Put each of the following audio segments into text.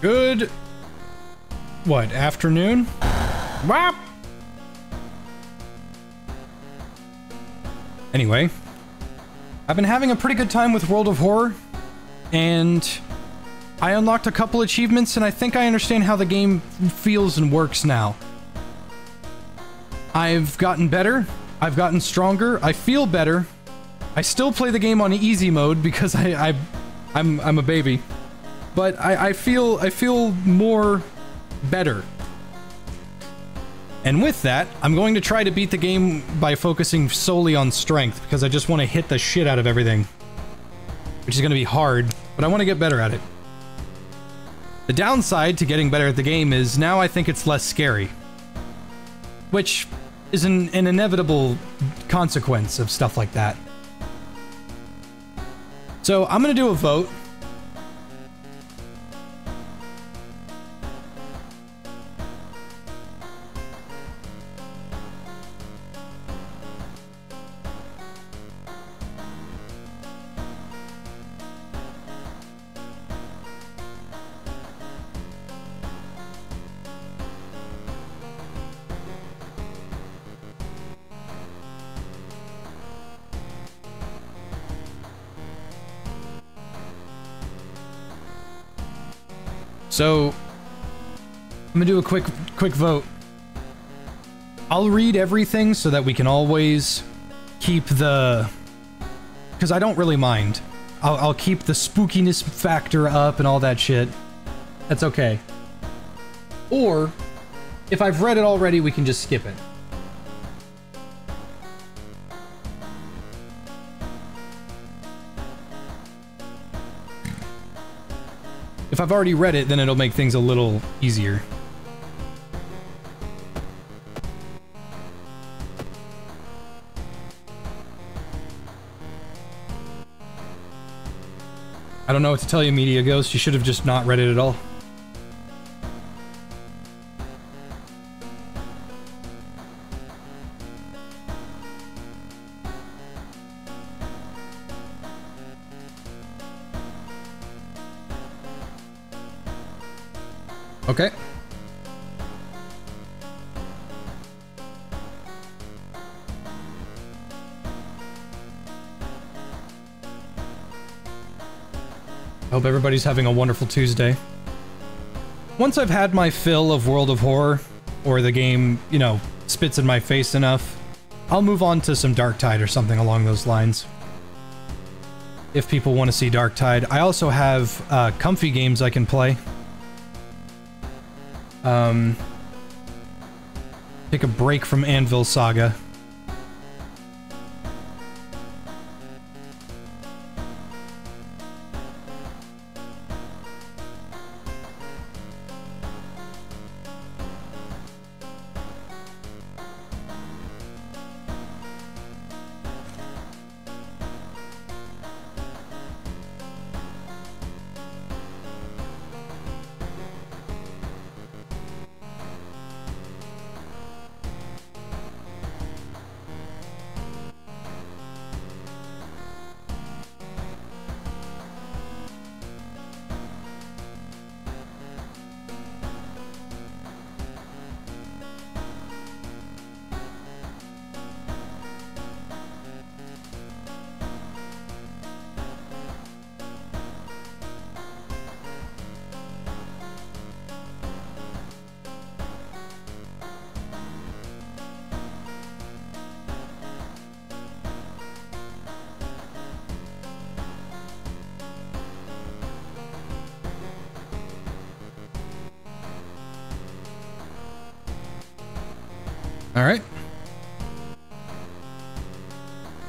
Good... what, afternoon? Wah! Anyway, I've been having a pretty good time with World of Horror, and I unlocked a couple achievements, and I think I understand how the game feels and works now. I've gotten better, I've gotten stronger, I feel better. I still play the game on easy mode because I'm a baby, but I feel more better. And with that, I'm going to try to beat the game by focusing solely on strength, because I just want to hit the shit out of everything. Which is going to be hard, but I want to get better at it. The downside to getting better at the game is now I think it's less scary. Which is an inevitable consequence of stuff like that. So I'm going to do a vote. So, I'm gonna do a quick vote. I'll read everything so that we can always keep the... because I don't really mind. I'll keep the spookiness factor up and all that shit. That's okay. Or, if I've read it already, we can just skip it. If I've already read it, then it'll make things a little easier. I don't know what to tell you, Media Ghost. You should have just not read it at all. Okay. Hope everybody's having a wonderful Tuesday. Once I've had my fill of World of Horror, or the game, you know, spits in my face enough, I'll move on to some Darktide or something along those lines. If people want to see Darktide. I also have comfy games I can play. Take a break from Anvil Saga.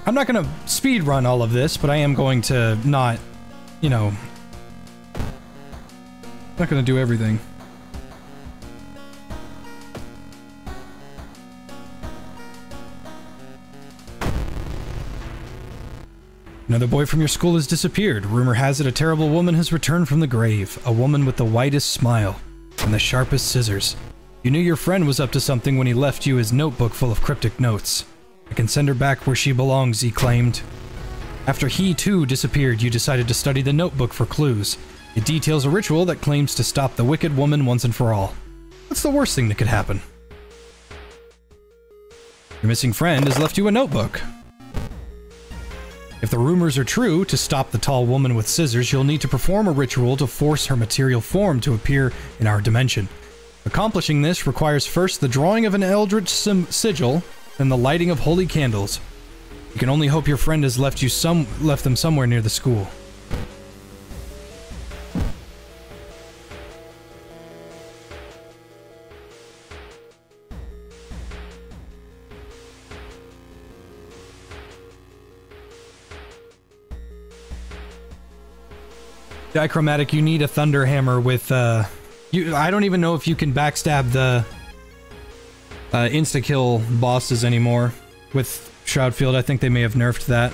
I'm not going to speedrun all of this, but I am going to not, you know... I'm not going to do everything. Another boy from your school has disappeared. Rumor has it a terrible woman has returned from the grave. A woman with the whitest smile and the sharpest scissors. You knew your friend was up to something when he left you his notebook full of cryptic notes. I can send her back where she belongs, he claimed. After he, too, disappeared, you decided to study the notebook for clues. It details a ritual that claims to stop the wicked woman once and for all. What's the worst thing that could happen? Your missing friend has left you a notebook. If the rumors are true, to stop the tall woman with scissors, you'll need to perform a ritual to force her material form to appear in our dimension. Accomplishing this requires first the drawing of an eldritch sigil, then the lighting of holy candles. You can only hope your friend has left them somewhere near the school. Dichromatic, you need a thunder hammer with I don't even know if you can backstab the insta-kill bosses anymore with Shroudfield. I think they may have nerfed that.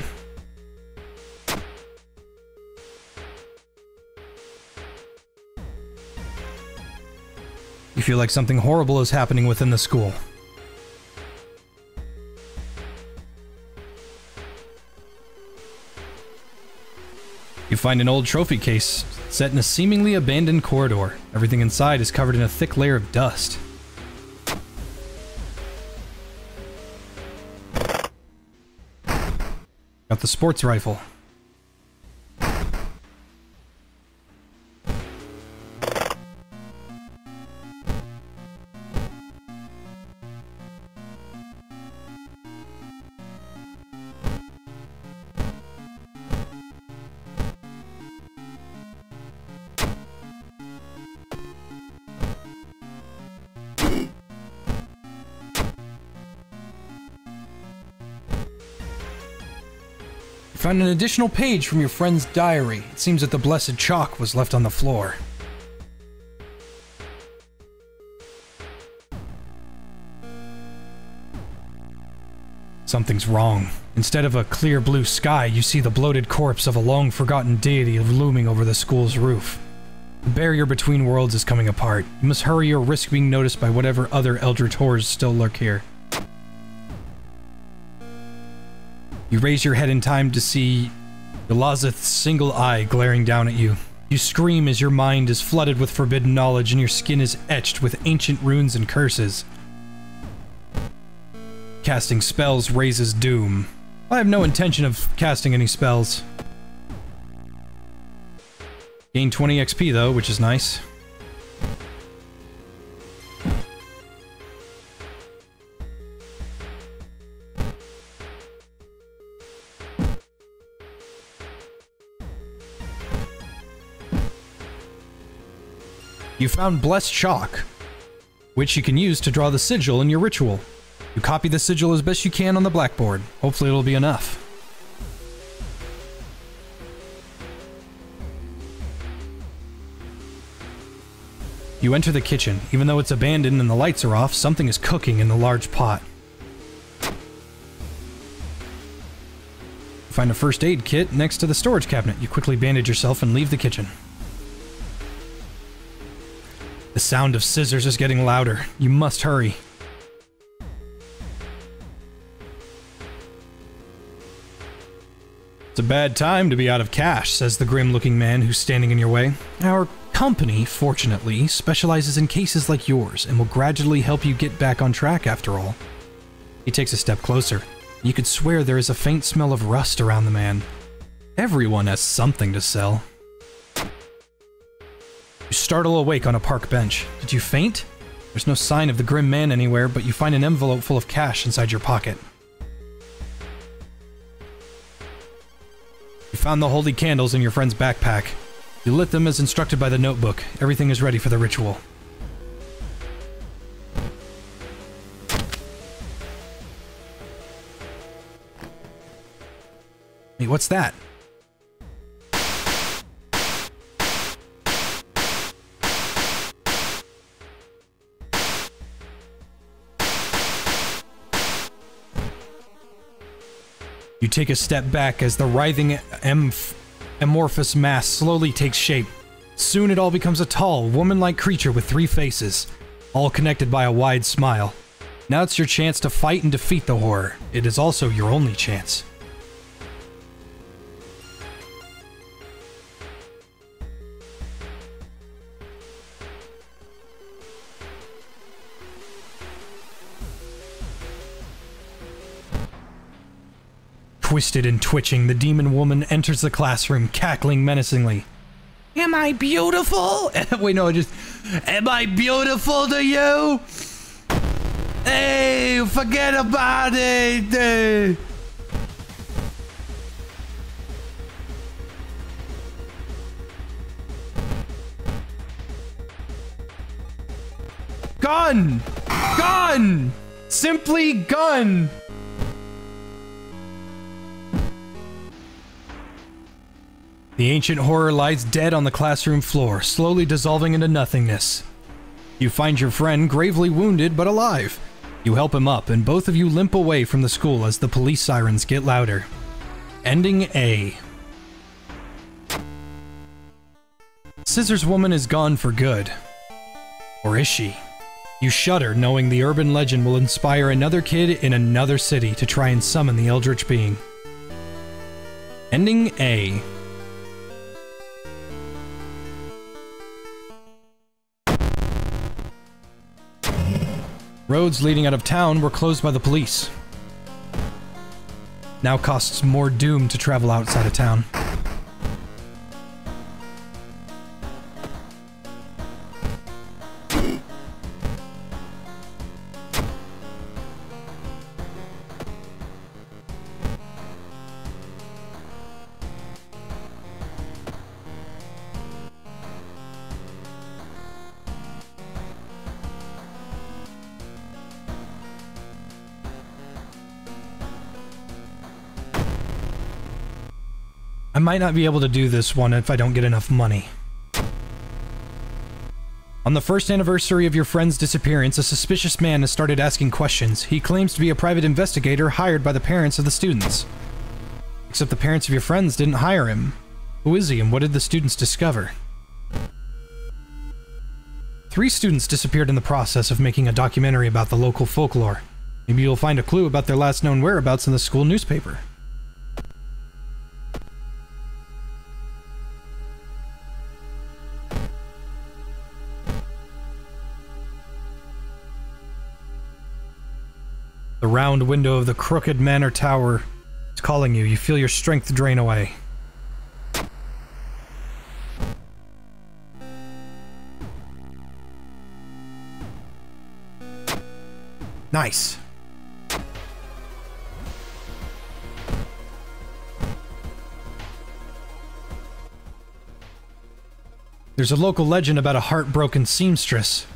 You feel like something horrible is happening within the school. You find an old trophy case set in a seemingly abandoned corridor. Everything inside is covered in a thick layer of dust. Got the sports rifle. Found an additional page from your friend's diary. It seems that the blessed chalk was left on the floor. Something's wrong. Instead of a clear blue sky, you see the bloated corpse of a long-forgotten deity looming over the school's roof. The barrier between worlds is coming apart. You must hurry or risk being noticed by whatever other eldritch horrors still lurk here. You raise your head in time to see Yelazith's single eye glaring down at you. You scream as your mind is flooded with forbidden knowledge and your skin is etched with ancient runes and curses. Casting spells raises doom. I have no intention of casting any spells. Gain 20 XP though, which is nice. You found Blessed Chalk, which you can use to draw the sigil in your ritual. You copy the sigil as best you can on the blackboard. Hopefully it'll be enough. You enter the kitchen. Even though it's abandoned and the lights are off, something is cooking in the large pot. You find a first aid kit next to the storage cabinet. You quickly bandage yourself and leave the kitchen. The sound of scissors is getting louder. You must hurry. It's a bad time to be out of cash, says the grim-looking man who's standing in your way. Our company, fortunately, specializes in cases like yours and will gradually help you get back on track after all. He takes a step closer. You could swear there is a faint smell of rust around the man. Everyone has something to sell. You startle awake on a park bench. Did you faint? There's no sign of the grim man anywhere, but you find an envelope full of cash inside your pocket. You found the holy candles in your friend's backpack. You lit them as instructed by the notebook. Everything is ready for the ritual. Hey, what's that? You take a step back as the writhing amorphous mass slowly takes shape. Soon it all becomes a tall, woman-like creature with three faces, all connected by a wide smile. Now it's your chance to fight and defeat the horror. It is also your only chance. Twisted and twitching, the demon woman enters the classroom, cackling menacingly. Am I beautiful? Wait, no, just... Am I beautiful to you? Hey, forget about it! Gun! Gun! Simply gun! The ancient horror lies dead on the classroom floor, slowly dissolving into nothingness. You find your friend gravely wounded but alive. You help him up, and both of you limp away from the school as the police sirens get louder. Ending A. Scissors Woman is gone for good. Or is she? You shudder knowing the urban legend will inspire another kid in another city to try and summon the eldritch being. Ending A. Roads leading out of town were closed by the police. Now costs more doom to travel outside of town. I might not be able to do this one if I don't get enough money. On the first anniversary of your friend's disappearance, a suspicious man has started asking questions. He claims to be a private investigator hired by the parents of the students. Except the parents of your friends didn't hire him. Who is he, and what did the students discover? 3 students disappeared in the process of making a documentary about the local folklore. Maybe you'll find a clue about their last known whereabouts in the school newspaper. The round window of the crooked manor tower is calling you. You feel your strength drain away. Nice. There's a local legend about a heartbroken seamstress.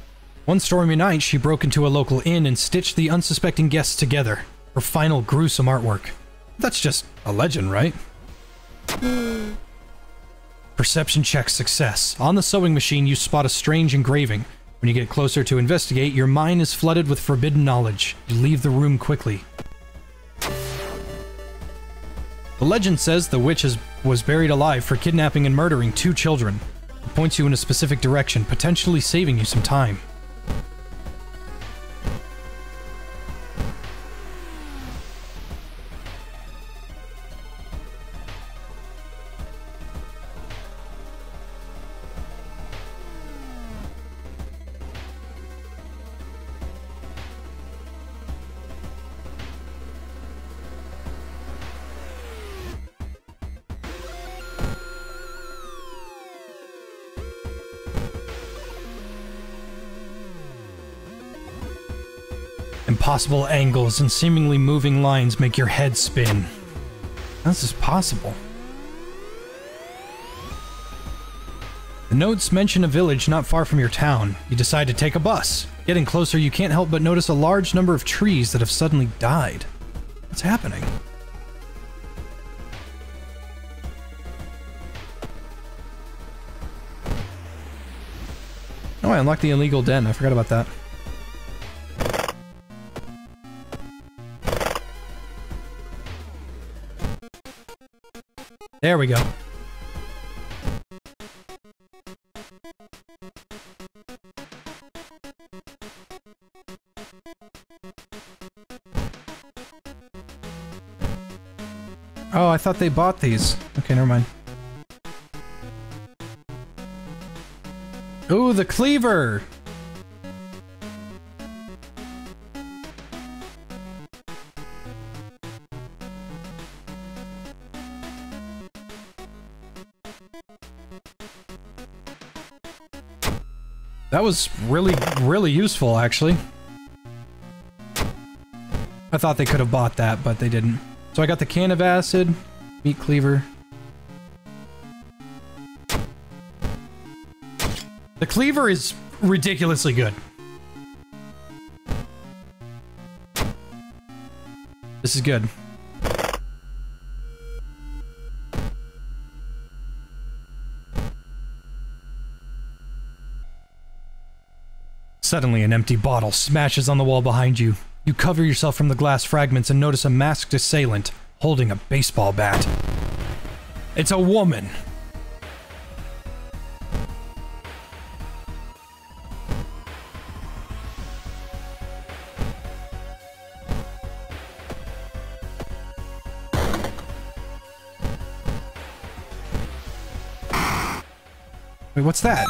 One stormy night, she broke into a local inn and stitched the unsuspecting guests together, her final gruesome artwork. That's just a legend, right? Perception check success. On the sewing machine, you spot a strange engraving. When you get closer to investigate, your mind is flooded with forbidden knowledge. You leave the room quickly. The legend says the witch was buried alive for kidnapping and murdering 2 children. It points you in a specific direction, potentially saving you some time. Impossible angles and seemingly moving lines make your head spin. How is this possible? The notes mention a village not far from your town. You decide to take a bus. Getting closer, you can't help but notice a large number of trees that have suddenly died. What's happening? Oh, I unlocked the illegal den. I forgot about that. There we go. Oh, I thought they bought these. Okay, never mind. Ooh, the cleaver! That was really useful, actually. I thought they could have bought that, but they didn't. So I got the can of acid, meat cleaver. The cleaver is ridiculously good. This is good. Suddenly, an empty bottle smashes on the wall behind you. You cover yourself from the glass fragments and notice a masked assailant holding a baseball bat. It's a woman. Wait, what's that?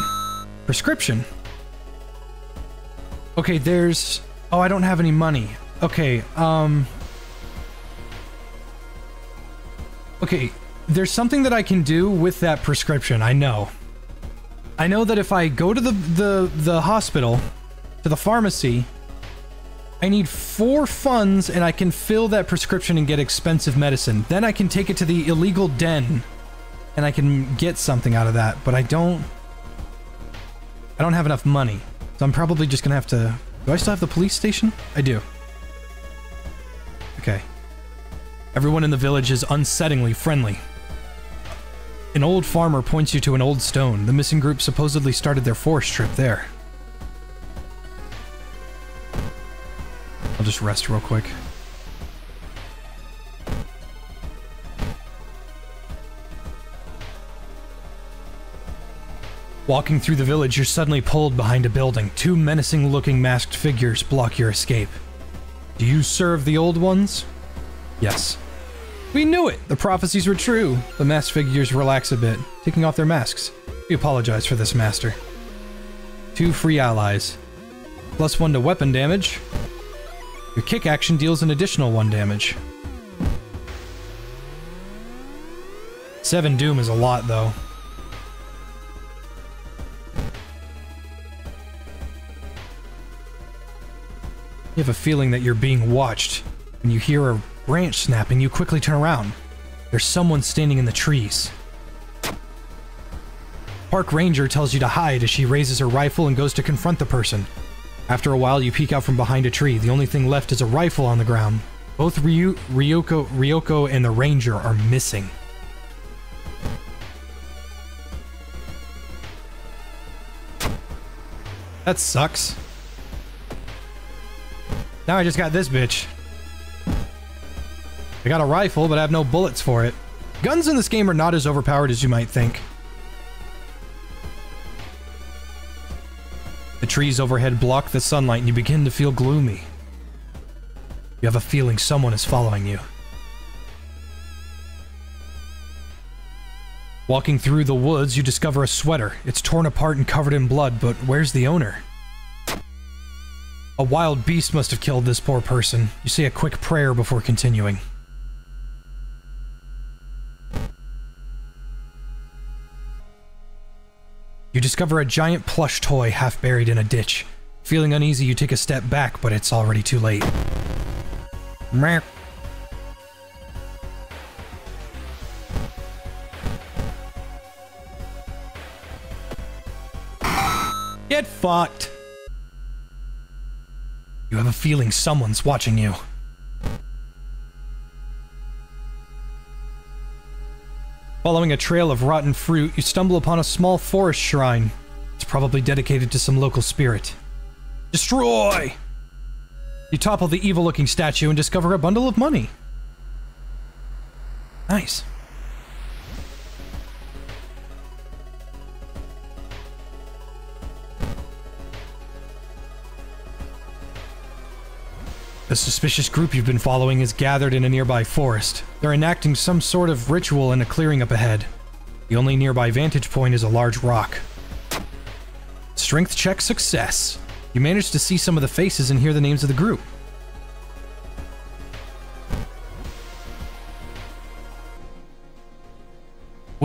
Prescription. Okay, there's... Oh, I don't have any money. Okay, okay, there's something that I can do with that prescription, I know. I know that if I go to the hospital, to the pharmacy, I need 4 funds and I can fill that prescription and get expensive medicine. Then I can take it to the illegal den and I can get something out of that, but I don't have enough money. So I'm probably just gonna have to... Do I still have the police station? I do. Okay. Everyone in the village is unsettlingly friendly. An old farmer points you to an old stone. The missing group supposedly started their forest trip there. I'll just rest real quick. Walking through the village, you're suddenly pulled behind a building. 2 menacing-looking masked figures block your escape. Do you serve the old ones? Yes. We knew it! The prophecies were true! The masked figures relax a bit, taking off their masks. We apologize for this, Master. 2 free allies. +1 to weapon damage. Your kick action deals an additional 1 damage. 7 doom is a lot, though. You have a feeling that you're being watched. When you hear a branch snapping, you quickly turn around. There's someone standing in the trees. Park Ranger tells you to hide as she raises her rifle and goes to confront the person. After a while, you peek out from behind a tree. The only thing left is a rifle on the ground. Both Ryoko and the Ranger are missing. That sucks. Now I just got this bitch. I got a rifle, but I have no bullets for it. Guns in this game are not as overpowered as you might think. The trees overhead block the sunlight and you begin to feel gloomy. You have a feeling someone is following you. Walking through the woods, you discover a sweater. It's torn apart and covered in blood, but where's the owner? A wild beast must have killed this poor person. You say a quick prayer before continuing. You discover a giant plush toy half buried in a ditch. Feeling uneasy, you take a step back, but it's already too late. Meh. Get fucked! You have a feeling someone's watching you. Following a trail of rotten fruit, you stumble upon a small forest shrine. It's probably dedicated to some local spirit. Destroy! You topple the evil-looking statue and discover a bundle of money. Nice. The suspicious group you've been following is gathered in a nearby forest. They're enacting some sort of ritual in a clearing up ahead. The only nearby vantage point is a large rock. Strength check success. You manage to see some of the faces and hear the names of the group.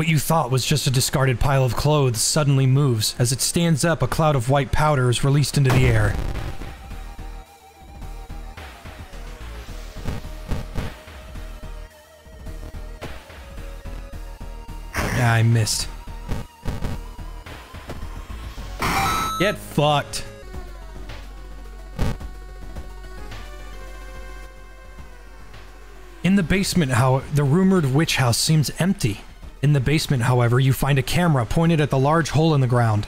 What you thought was just a discarded pile of clothes suddenly moves. As it stands up, a cloud of white powder is released into the air. I missed. Get fucked. In the basement, the rumored witch house seems empty. In the basement, however, you find a camera pointed at the large hole in the ground.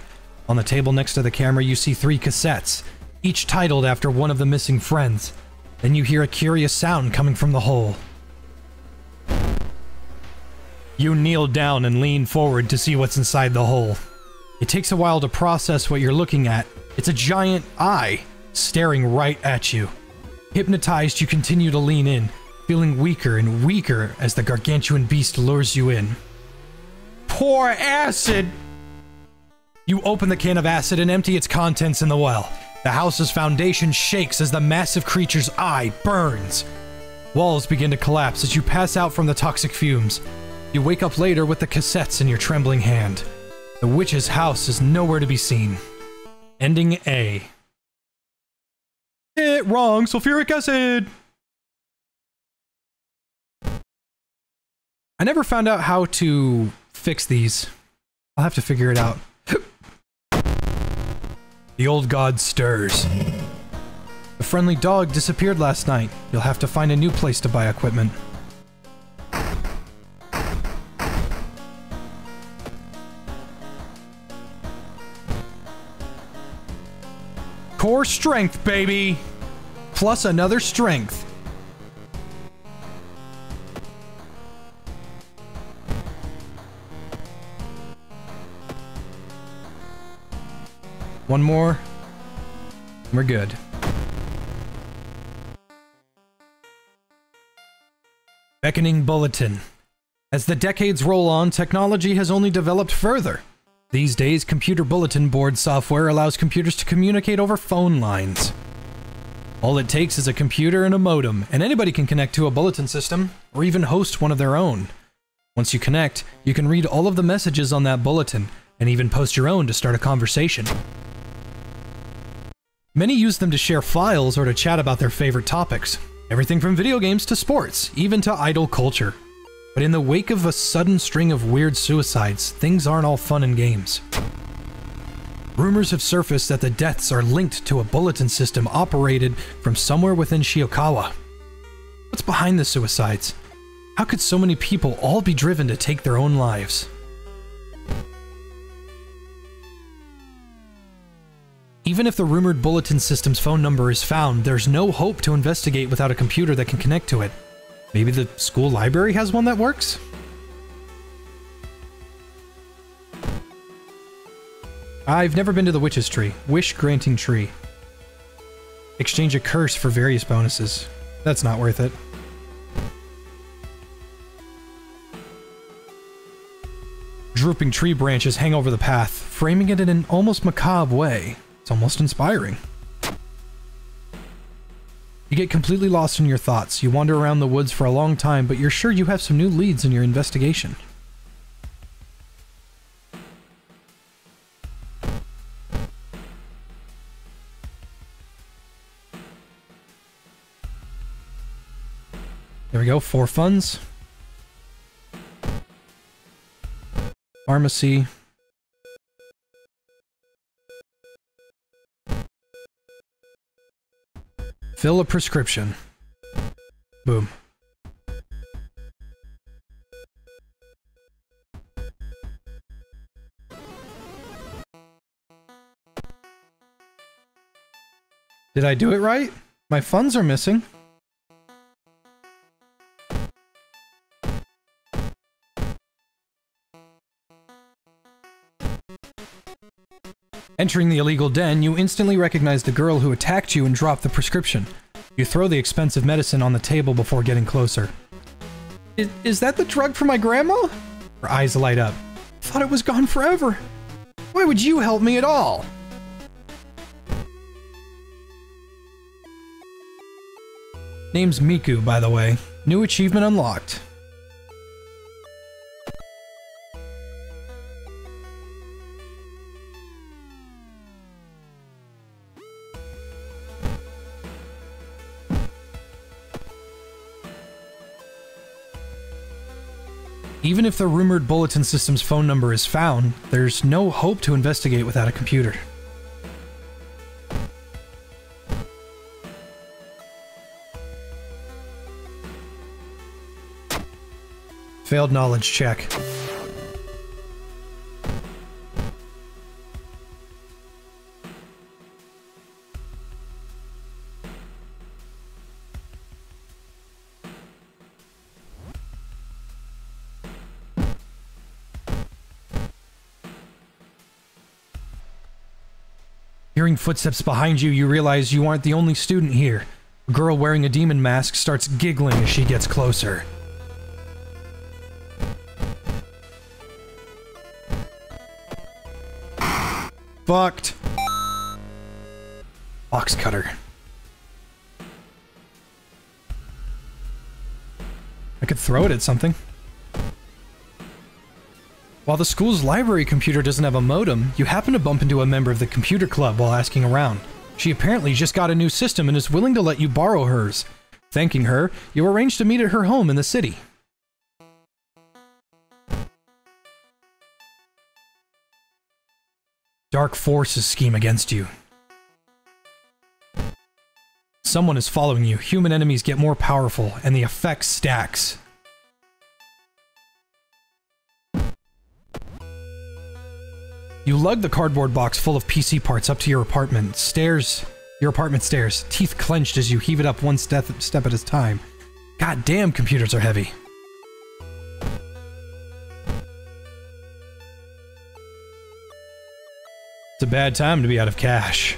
On the table next to the camera, you see 3 cassettes, each titled after one of the missing friends. Then you hear a curious sound coming from the hole. You kneel down and lean forward to see what's inside the hole. It takes a while to process what you're looking at. It's a giant eye staring right at you. Hypnotized, you continue to lean in, feeling weaker and weaker as the gargantuan beast lures you in. Pour acid! You open the can of acid and empty its contents in the well. The house's foundation shakes as the massive creature's eye burns. Walls begin to collapse as you pass out from the toxic fumes. You wake up later with the cassettes in your trembling hand. The witch's house is nowhere to be seen. Ending A. It wrong, sulfuric acid! I never found out how to fix these. I'll have to figure it out. The old god stirs. The friendly dog disappeared last night. You'll have to find a new place to buy equipment. Core strength, baby! Plus another strength. One more. We're good. Beckoning bulletin. As the decades roll on, technology has only developed further. These days, computer bulletin board software allows computers to communicate over phone lines. All it takes is a computer and a modem, and anybody can connect to a bulletin system, or even host one of their own. Once you connect, you can read all of the messages on that bulletin, and even post your own to start a conversation. Many use them to share files or to chat about their favorite topics. Everything from video games to sports, even to idol culture. But in the wake of a sudden string of weird suicides, things aren't all fun and games. Rumors have surfaced that the deaths are linked to a bulletin system operated from somewhere within Shiokawa. What's behind the suicides? How could so many people all be driven to take their own lives? Even if the rumored bulletin system's phone number is found, there's no hope to investigate without a computer that can connect to it. Maybe the school library has one that works? I've never been to the witch's tree. Wish granting tree. Exchange a curse for various bonuses. That's not worth it. Drooping tree branches hang over the path, framing it in an almost macabre way. It's almost inspiring. You get completely lost in your thoughts. You wander around the woods for a long time, but you're sure you have some new leads in your investigation. There we go, 4 funds. Pharmacy. Fill a prescription. Boom. Did I do it right? My funds are missing. Entering the illegal den, you instantly recognize the girl who attacked you and dropped the prescription. You throw the expensive medicine on the table before getting closer. Is that the drug for my grandma? Her eyes light up. I thought it was gone forever. Why would you help me at all? Name's Miku, by the way. New achievement unlocked. Even if the rumored bulletin system's phone number is found, there's no hope to investigate without a computer. Failed knowledge check. Hearing footsteps behind you, you realize you aren't the only student here. A girl wearing a demon mask starts giggling as she gets closer. Fucked. Box cutter. I could throw it at something. While the school's library computer doesn't have a modem, you happen to bump into a member of the computer club while asking around. She apparently just got a new system and is willing to let you borrow hers. Thanking her, you arrange to meet at her home in the city. Dark forces scheme against you. Someone is following you. Human enemies get more powerful, and the effect stacks. You lug the cardboard box full of PC parts up to your apartment stairs. Teeth clenched as you heave it up one step at a time. Goddamn, computers are heavy. It's a bad time to be out of cash.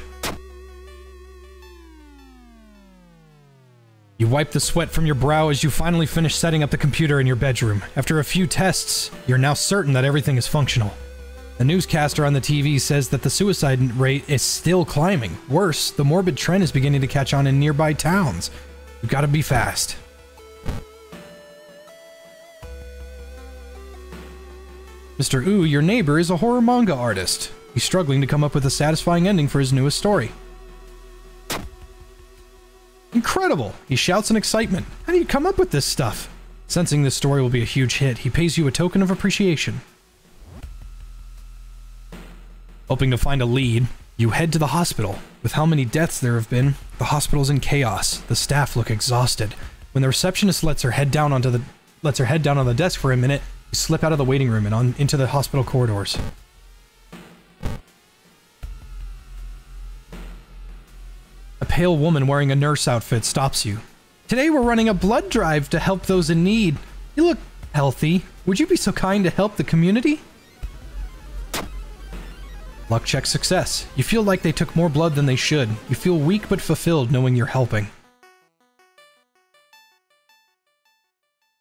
You wipe the sweat from your brow as you finally finish setting up the computer in your bedroom. After a few tests, you're now certain that everything is functional. The newscaster on the TV says that the suicide rate is still climbing. Worse, the morbid trend is beginning to catch on in nearby towns. You've got to be fast. Mr. Ooh, your neighbor, is a horror manga artist. He's struggling to come up with a satisfying ending for his newest story. Incredible! He shouts in excitement. How do you come up with this stuff? Sensing this story will be a huge hit, he pays you a token of appreciation. Hoping to find a lead, you head to the hospital. With how many deaths there have been, the hospital's in chaos. The staff look exhausted. When the receptionist lets her head down on the desk for a minute, you slip out of the waiting room and into the hospital corridors. A pale woman wearing a nurse outfit stops you. Today we're running a blood drive to help those in need. You look healthy. Would you be so kind to help the community? Luck check success. You feel like they took more blood than they should. You feel weak but fulfilled knowing you're helping.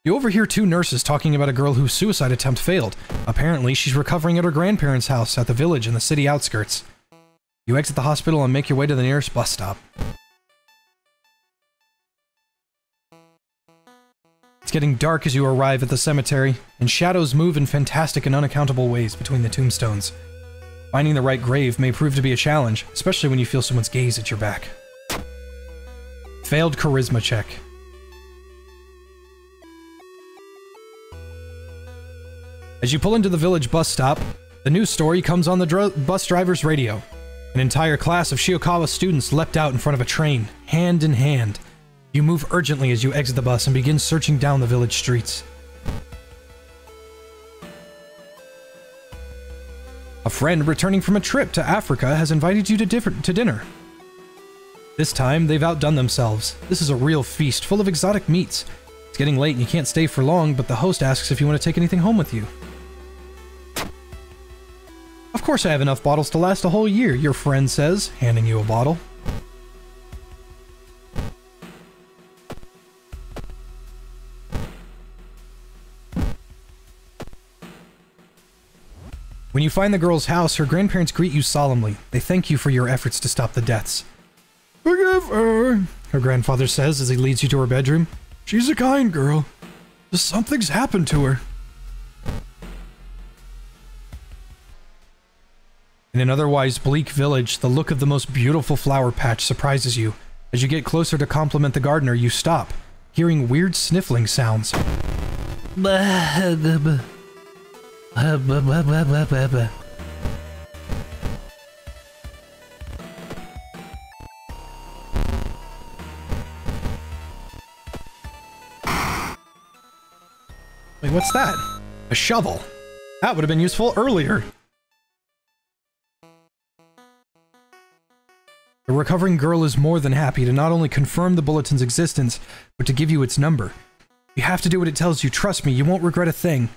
You overhear two nurses talking about a girl whose suicide attempt failed. Apparently, she's recovering at her grandparents' house at the village in the city outskirts. You exit the hospital and make your way to the nearest bus stop. It's getting dark as you arrive at the cemetery, and shadows move in fantastic and unaccountable ways between the tombstones. Finding the right grave may prove to be a challenge, especially when you feel someone's gaze at your back. Failed charisma check. As you pull into the village bus stop, the news story comes on the bus driver's radio. An entire class of Shiokawa students leapt out in front of a train, hand in hand. You move urgently as you exit the bus and begin searching down the village streets. A friend returning from a trip to Africa has invited you to dinner. This time, they've outdone themselves. This is a real feast, full of exotic meats. It's getting late and you can't stay for long, but the host asks if you want to take anything home with you. Of course I have enough bottles to last a whole year, your friend says, handing you a bottle. When you find the girl's house, her grandparents greet you solemnly. They thank you for your efforts to stop the deaths. Forgive her, her grandfather says as he leads you to her bedroom. She's a kind girl. Just something's happened to her. In an otherwise bleak village, the look of the most beautiful flower patch surprises you. As you get closer to compliment the gardener, you stop, hearing weird sniffling sounds. Wait, what's that? A shovel. That would have been useful earlier. The recovering girl is more than happy to not only confirm the bulletin's existence, but to give you its number. You have to do what it tells you, trust me, you won't regret a thing.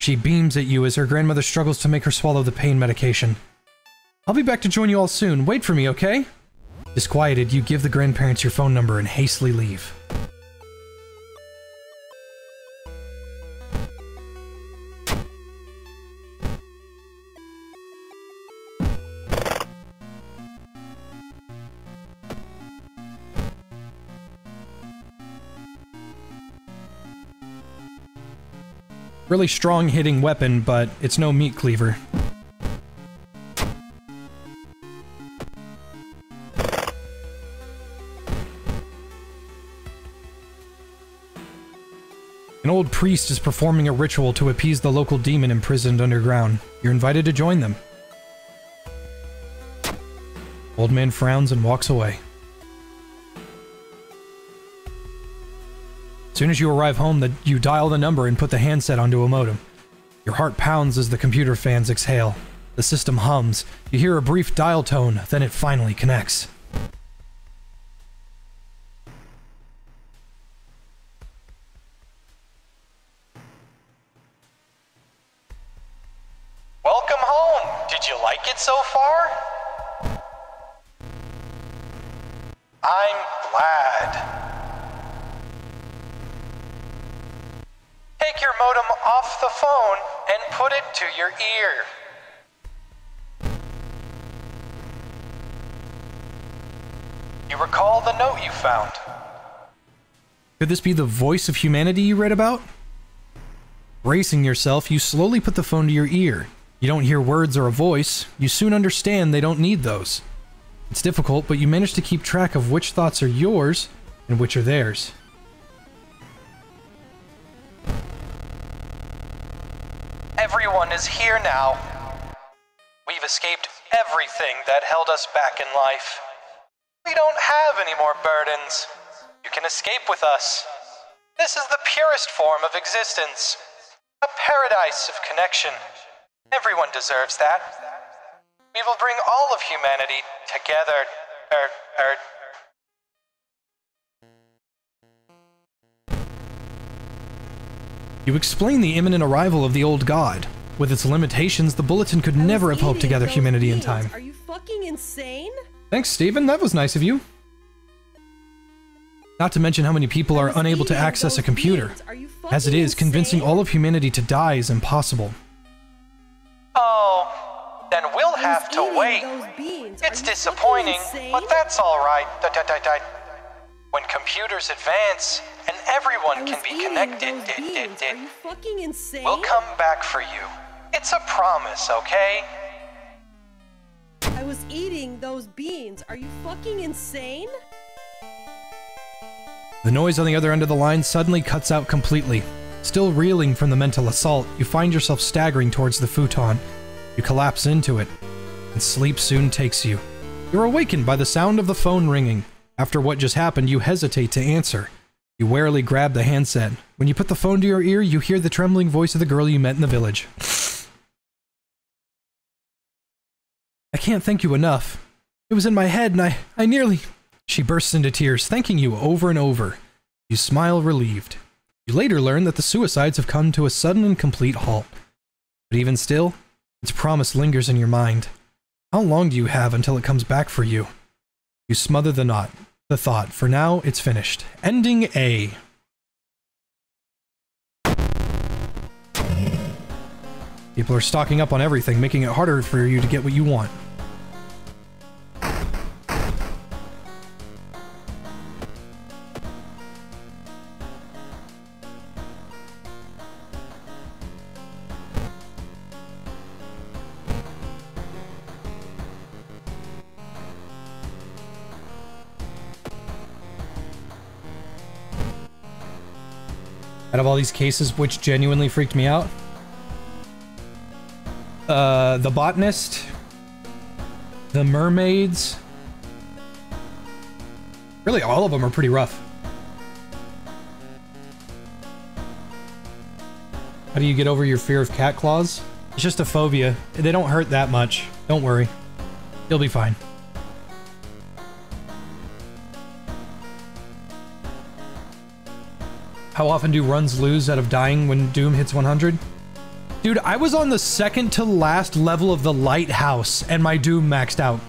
She beams at you as her grandmother struggles to make her swallow the pain medication. I'll be back to join you all soon, wait for me, okay? Disquieted, you give the grandparents your phone number and hastily leave. Really strong hitting weapon, but it's no meat cleaver. An old priest is performing a ritual to appease the local demon imprisoned underground. You're invited to join them. Old man frowns and walks away. As soon as you arrive home, you dial the number and put the handset onto a modem. Your heart pounds as the computer fans exhale. The system hums. You hear a brief dial tone, then it finally connects. Welcome home! Did you like it so far? I'm glad. Take your modem off the phone and put it to your ear. You recall the note you found. Could this be the voice of humanity you read about? Bracing yourself, you slowly put the phone to your ear. You don't hear words or a voice. You soon understand they don't need those. It's difficult, but you manage to keep track of which thoughts are yours and which are theirs. Everyone is here now. We've escaped everything that held us back in life. We don't have any more burdens. You can escape with us. This is the purest form of existence. A paradise of connection. Everyone deserves that. We will bring all of humanity together. You explain the imminent arrival of the old god. With its limitations, the bulletin could never have hoped to gather humanity in time. Are you fucking insane? Thanks, Steven. That was nice of you. Not to mention how many people are unable to access a computer. As it is, convincing all of humanity to die is impossible. Oh, then we'll have to wait. It's disappointing, but that's all right. When computers advance, and everyone can be connected, we'll come back for you. It's a promise, okay? I was eating those beans. Are you fucking insane? The noise on the other end of the line suddenly cuts out completely. Still reeling from the mental assault, you find yourself staggering towards the futon. You collapse into it, and sleep soon takes you. You're awakened by the sound of the phone ringing. After what just happened, you hesitate to answer. You warily grab the handset. When you put the phone to your ear, you hear the trembling voice of the girl you met in the village. I can't thank you enough. It was in my head and I nearly... She bursts into tears, thanking you over and over. You smile relieved. You later learn that the suicides have come to a sudden and complete halt. But even still, its promise lingers in your mind. How long do you have until it comes back for you? You smother the knot. The thought, for now, it's finished. Ending A. People are stocking up on everything, making it harder for you to get what you want. out of all these cases, which genuinely freaked me out. The botanist, the mermaids, really all of them are pretty rough. How do you get over your fear of cat claws? It's just a phobia. They don't hurt that much. Don't worry. You'll be fine. How often do runs lose out of dying when Doom hits 100? Dude, I was on the second to last level of the lighthouse and my Doom maxed out.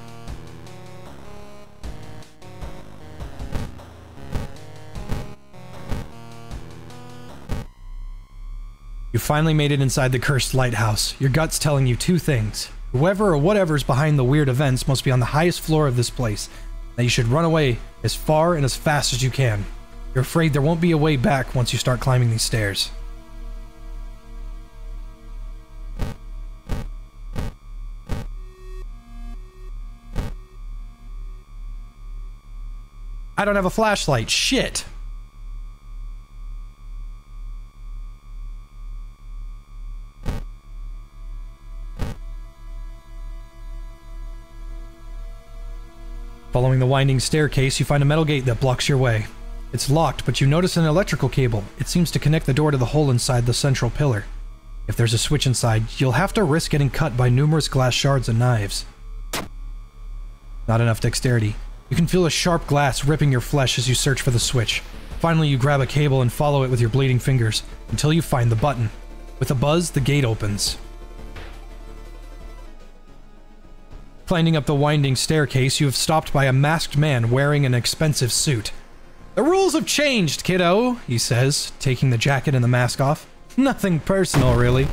You finally made it inside the cursed lighthouse. Your gut's telling you two things. Whoever or whatever's behind the weird events must be on the highest floor of this place. Now you should run away as far and as fast as you can. You're afraid there won't be a way back once you start climbing these stairs. I don't have a flashlight. Shit. Following the winding staircase, you find a metal gate that blocks your way. It's locked, but you notice an electrical cable. It seems to connect the door to the hole inside the central pillar. If there's a switch inside, you'll have to risk getting cut by numerous glass shards and knives. Not enough dexterity. You can feel a sharp glass ripping your flesh as you search for the switch. Finally, you grab a cable and follow it with your bleeding fingers, until you find the button. With a buzz, the gate opens. Climbing up the winding staircase, you have stopped by a masked man wearing an expensive suit. "The rules have changed, kiddo," he says, taking the jacket and the mask off. Nothing personal, really.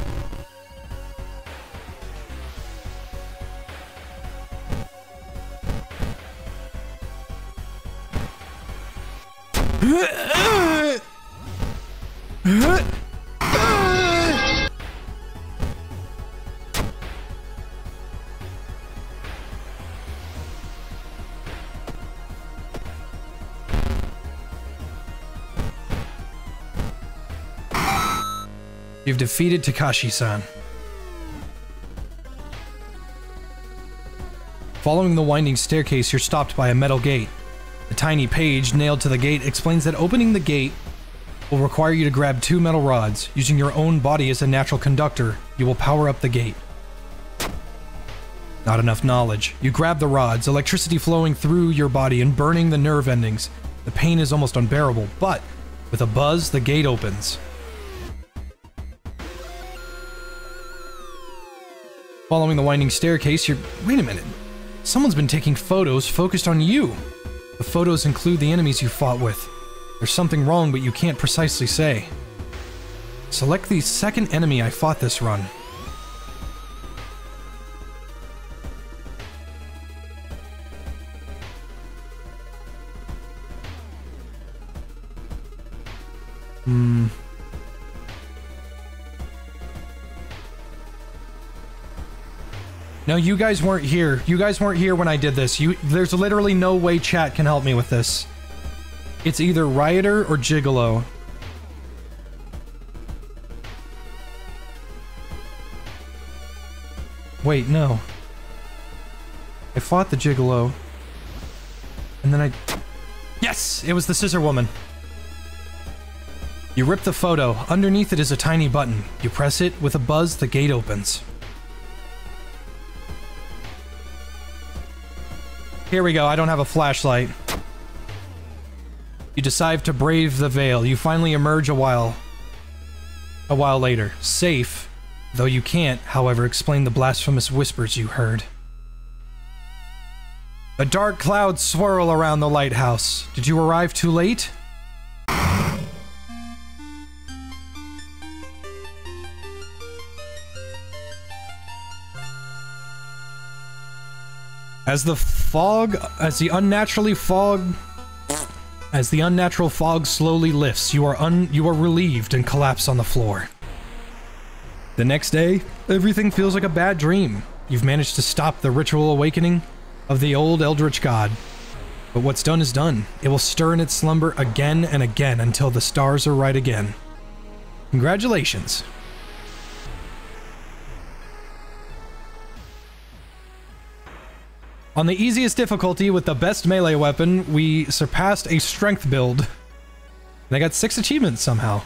You've defeated Takashi-san. Following the winding staircase, you're stopped by a metal gate. A tiny page nailed to the gate explains that opening the gate will require you to grab two metal rods. Using your own body as a natural conductor, you will power up the gate. Not enough knowledge. You grab the rods, electricity flowing through your body and burning the nerve endings. The pain is almost unbearable, but with a buzz, the gate opens. Following the winding staircase, you're... Wait a minute. Someone's been taking photos focused on you. The photos include the enemies you fought with. There's something wrong, but you can't precisely say. Select the second enemy I fought this run. No, you guys weren't here. You guys weren't here when I did this. There's literally no way chat can help me with this. It's either Rioter or Gigolo. Wait, no. I fought the Gigolo. And then I... Yes! It was the Scissor Woman. You rip the photo. Underneath it is a tiny button. You press it. With a buzz, the gate opens. Here we go, I don't have a flashlight. You decide to brave the veil. You finally emerge a while later. Safe, though you can't, however, explain the blasphemous whispers you heard. The dark clouds swirl around the lighthouse. Did you arrive too late? As the unnatural fog slowly lifts, you are relieved and collapse on the floor. The next day, everything feels like a bad dream. You've managed to stop the ritual awakening of the old Eldritch God. But what's done is done. It will stir in its slumber again and again until the stars are right again. Congratulations. On the easiest difficulty with the best melee weapon, we surpassed a strength build. And I got 6 achievements somehow.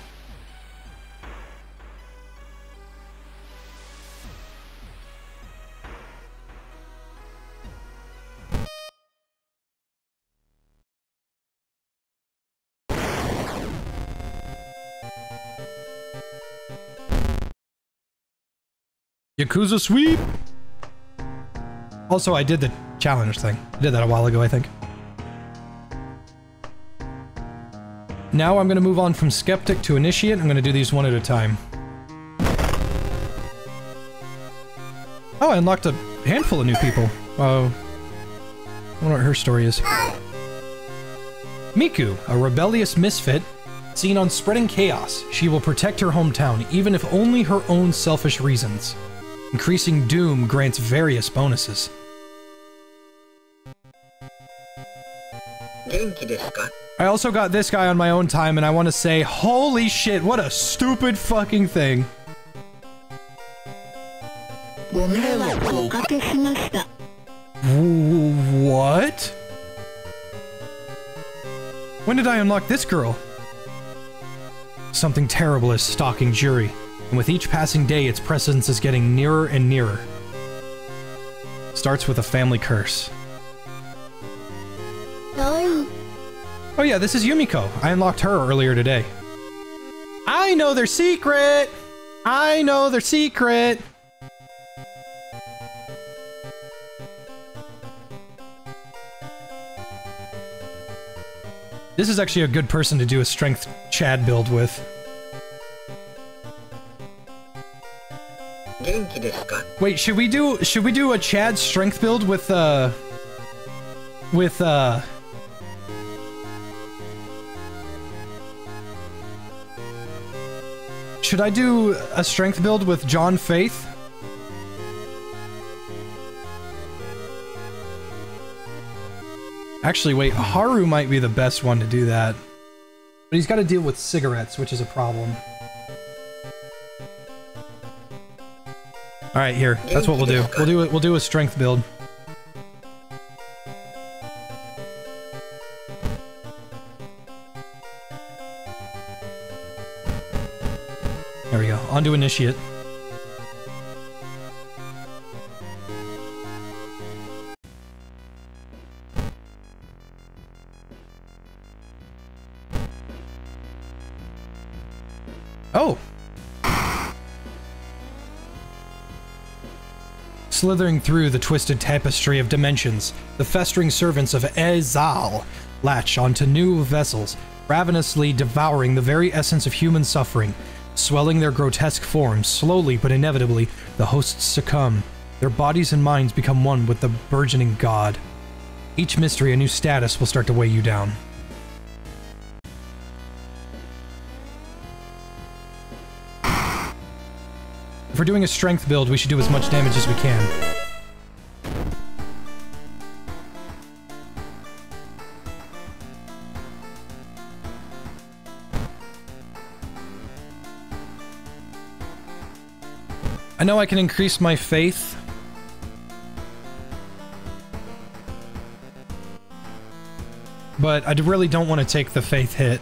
Yakuza sweep! Also, I did the challenge thing. I did that a while ago, I think. Now I'm gonna move on from Skeptic to Initiate. I'm gonna do these one at a time. Oh, I unlocked a handful of new people. Oh. I wonder what her story is. Miku, a rebellious misfit, seen on spreading chaos. She will protect her hometown, even if only her own selfish reasons. Increasing Doom grants various bonuses. I also got this guy on my own time, and I want to say, holy shit, what a stupid fucking thing. What? When did I unlock this girl? Something terrible is stalking Juri, and with each passing day, its presence is getting nearer and nearer. Starts with a family curse. Oh yeah, this is Yumiko. I unlocked her earlier today. I know their secret! I know their secret! This is actually a good person to do a strength Chad build with. Wait, should we do a Chad strength build should I do a strength build with John Faith? Actually, wait, Haru might be the best one to do that. But he's got to deal with cigarettes, which is a problem. Alright, here. That's what we'll do. We'll do a strength build. There we go. On to Initiate. Oh! Slithering through the twisted tapestry of dimensions, the festering servants of Ezal latch onto new vessels, ravenously devouring the very essence of human suffering. Swelling their grotesque forms, slowly but inevitably, the hosts succumb. Their bodies and minds become one with the burgeoning god. Each mystery, a new status will start to weigh you down. If we're doing a strength build, we should do as much damage as we can. I know I can increase my faith. But I really don't want to take the faith hit.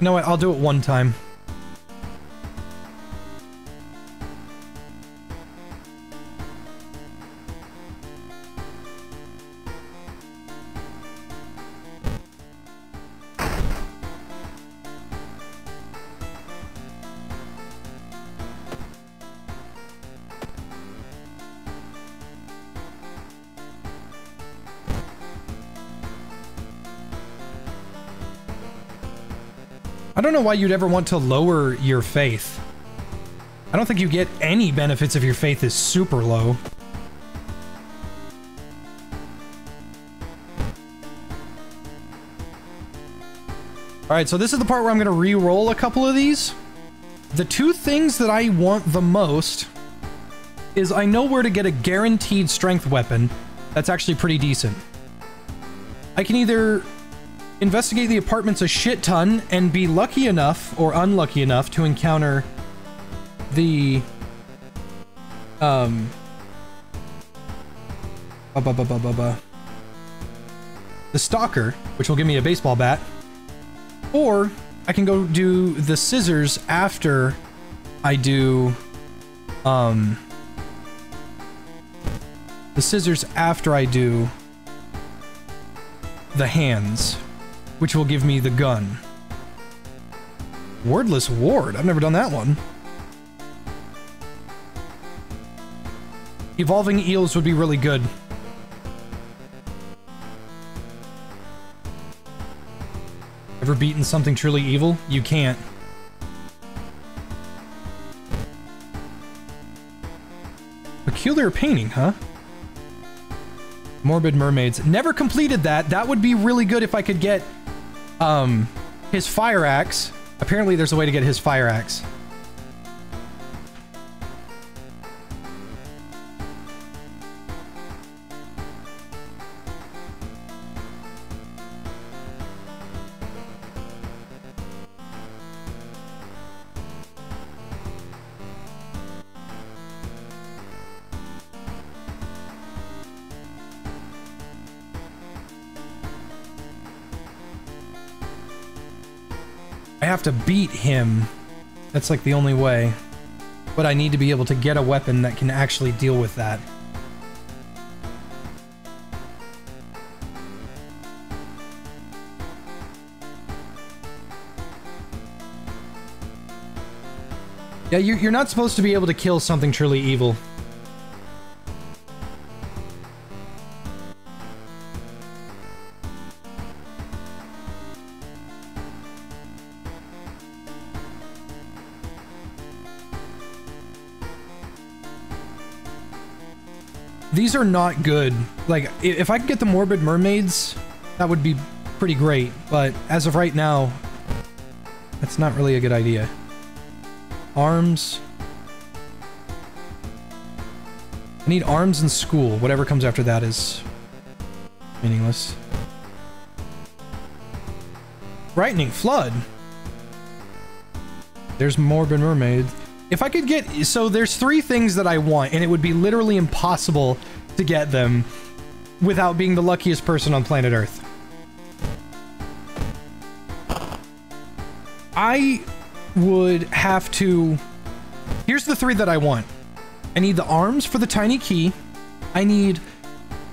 You know what? I'll do it one time. I don't know why you'd ever want to lower your faith. I don't think you get any benefits if your faith is super low. Alright, so this is the part where I'm gonna re-roll a couple of these. The two things that I want the most is I know where to get a guaranteed strength weapon that's actually pretty decent. I can either investigate the apartments a shit ton, and be lucky enough, or unlucky enough, to encounter the... the stalker, which will give me a baseball bat. Or I can go do the scissors after I do the hands, which will give me the gun. Wordless ward, I've never done that one. Evolving eels would be really good. Ever beaten something truly evil? You can't. Peculiar painting, huh? Morbid mermaids. Never completed that. That would be really good if I could get his fire axe. Apparently there's a way to get his fire axe. I have to beat him. That's like the only way. But I need to be able to get a weapon that can actually deal with that. Yeah, you're not supposed to be able to kill something truly evil. These are not good. Like, if I could get the morbid mermaids, that would be pretty great, but as of right now, that's not really a good idea. Arms. I need arms in school. Whatever comes after that is meaningless. Frightening flood. There's morbid mermaids. If I could get... So there's three things that I want, and it would be literally impossible to get them without being the luckiest person on planet Earth. I would have to... Here's the three that I want. I need the arms for the tiny key. I need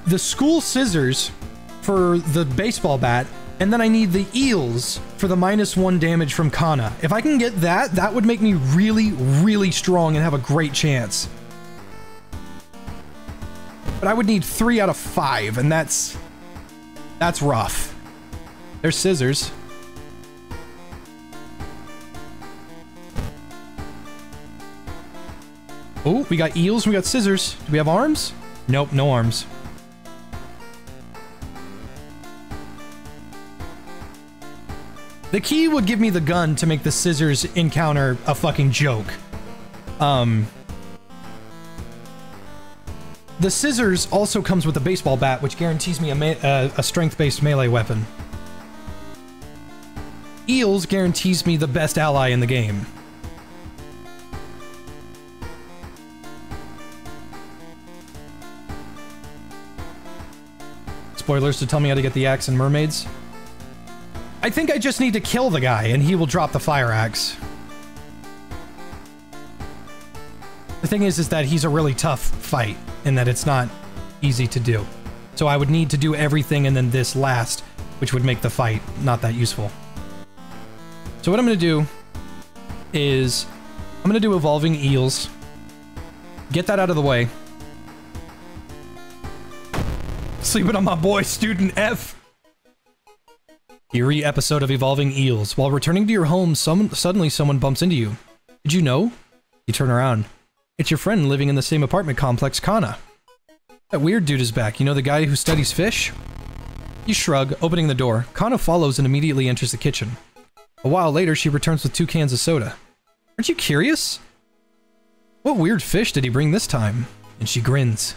the school scissors for the baseball bat. And then I need the eels for the -1 damage from Kana. If I can get that, that would make me really, really strong and have a great chance. But I would need 3 out of 5, and that's rough. There's scissors. Oh, we got eels, we got scissors. Do we have arms? Nope, no arms. The key would give me the gun to make the scissors encounter a fucking joke. The scissors also comes with a baseball bat, which guarantees me a strength-based melee weapon. Eels guarantees me the best ally in the game. Spoilers to tell me how to get the axe and mermaids. I think I just need to kill the guy, and he will drop the fire axe. The thing is that he's a really tough fight, and that it's not easy to do. So I would need to do everything and then this last, which would make the fight not that useful. So what I'm gonna do is... I'm gonna do evolving eels. Get that out of the way. Sleeping on my boy, student F! Eerie episode of Evolving Eels. While returning to your home, suddenly someone bumps into you. Did you know? You turn around. It's your friend living in the same apartment complex, Kana. That weird dude is back. You know, the guy who studies fish? You shrug, opening the door. Kana follows and immediately enters the kitchen. A while later, she returns with 2 cans of soda. Aren't you curious? What weird fish did he bring this time? And she grins.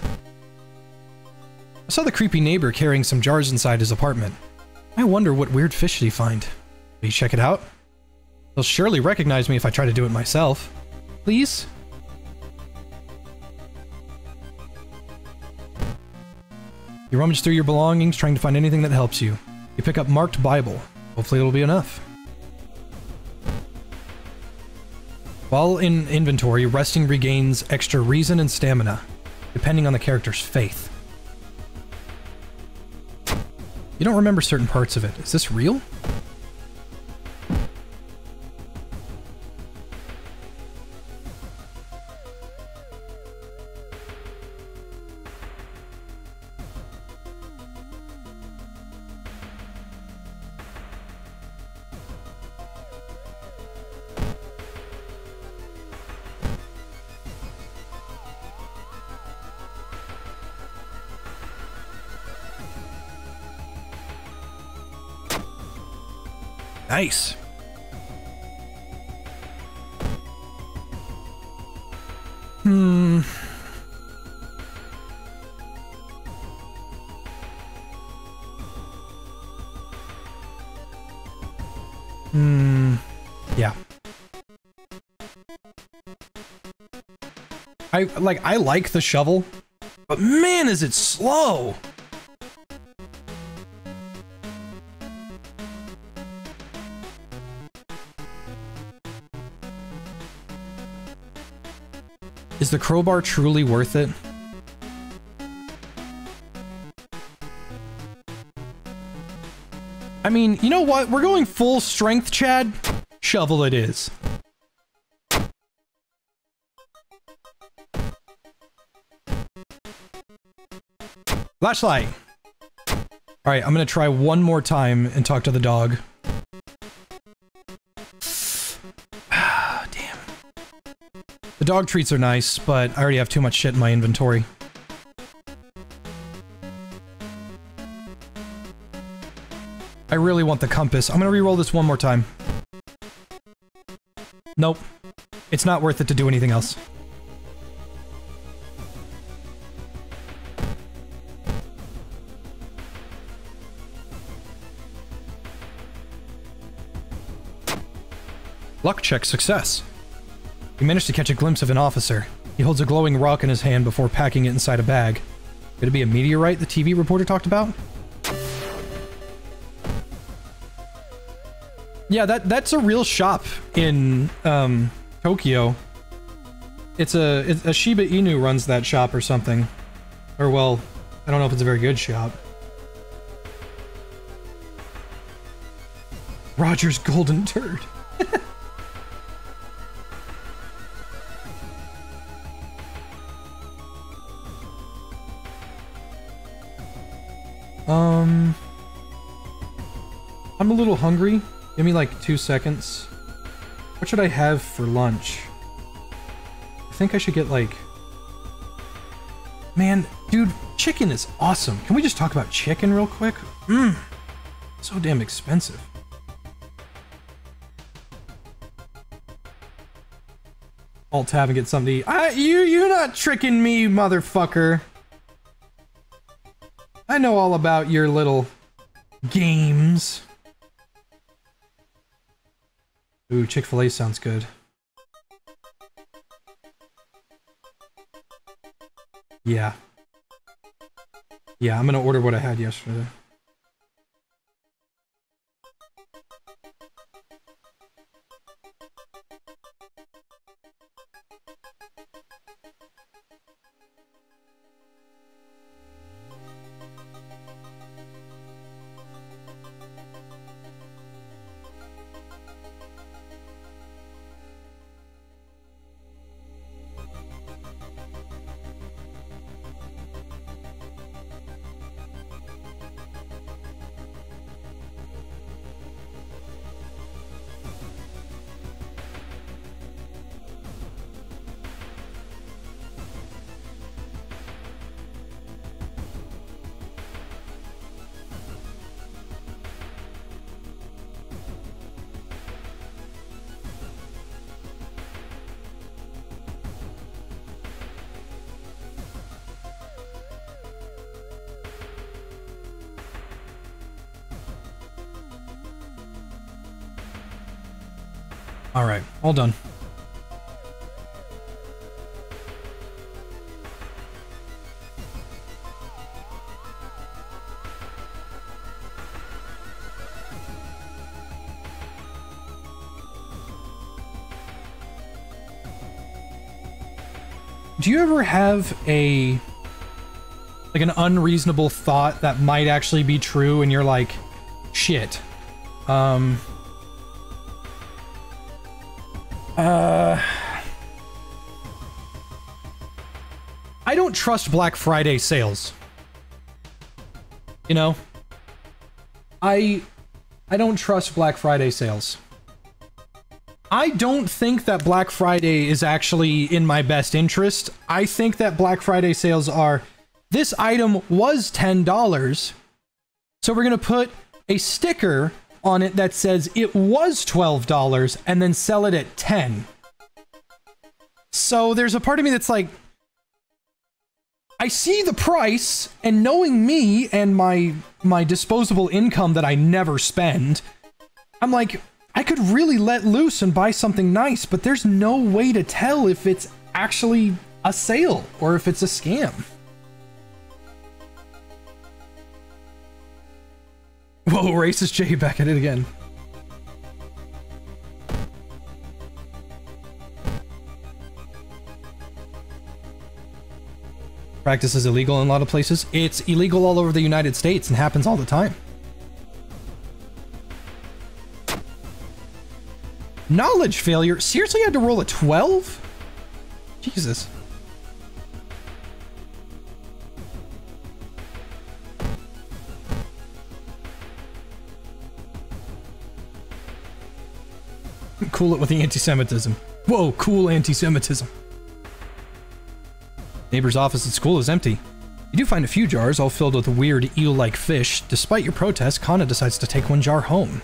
I saw the creepy neighbor carrying some jars inside his apartment. I wonder what weird fish did he find. Will you check it out? He'll surely recognize me if I try to do it myself. Please? You rummage through your belongings, trying to find anything that helps you. You pick up marked Bible. Hopefully it'll be enough. While in inventory, resting regains extra reason and stamina, depending on the character's faith. You don't remember certain parts of it. Is this real? Nice. Yeah. I like the shovel, but man, is it slow. Is the crowbar truly worth it? I mean, you know what? We're going full strength, Chad. Shovel it is. Flashlight. Alright, I'm gonna try one more time and talk to the dog. The dog treats are nice, but I already have too much shit in my inventory. I really want the compass. I'm gonna re-roll this one more time. Nope. It's not worth it to do anything else. Luck check success. You managed to catch a glimpse of an officer. He holds a glowing rock in his hand before packing it inside a bag. Could it be a meteorite the TV reporter talked about? Yeah, that's a real shop in Tokyo. It's a Shiba Inu runs that shop or something. Or well, I don't know if it's a very good shop. Roger's golden turd. I'm a little hungry. Give me like 2 seconds. What should I have for lunch? I think I should get like... Man, dude, chicken is awesome. Can we just talk about chicken real quick? Mmm. So damn expensive. Alt-tab and get something to eat. You're not tricking me, motherfucker. I know all about your little games. Ooh, Chick-fil-A sounds good. Yeah. Yeah, I'm gonna order what I had yesterday. Alright, all done. Do you ever have a, like, an unreasonable thought that might actually be true and you're like, shit. I don't trust Black Friday sales. You know? I don't trust Black Friday sales. I don't think that Black Friday is actually in my best interest. I think that Black Friday sales are, this item was $10, so we're gonna put a sticker on it that says it was $12 and then sell it at $10. So there's a part of me that's like, I see the price, and knowing me and my disposable income that I never spend, I'm like, I could really let loose and buy something nice, but there's no way to tell if it's actually a sale or if it's a scam. Whoa, Racist J back at it again. Practice is illegal in a lot of places. It's illegal all over the United States and happens all the time. Knowledge failure? Seriously, I had to roll a 12? Jesus. Cool it with the anti-Semitism. Whoa, cool anti-Semitism. Neighbor's office at school is empty. You do find a few jars, all filled with weird eel-like fish. Despite your protest, Kana decides to take one jar home.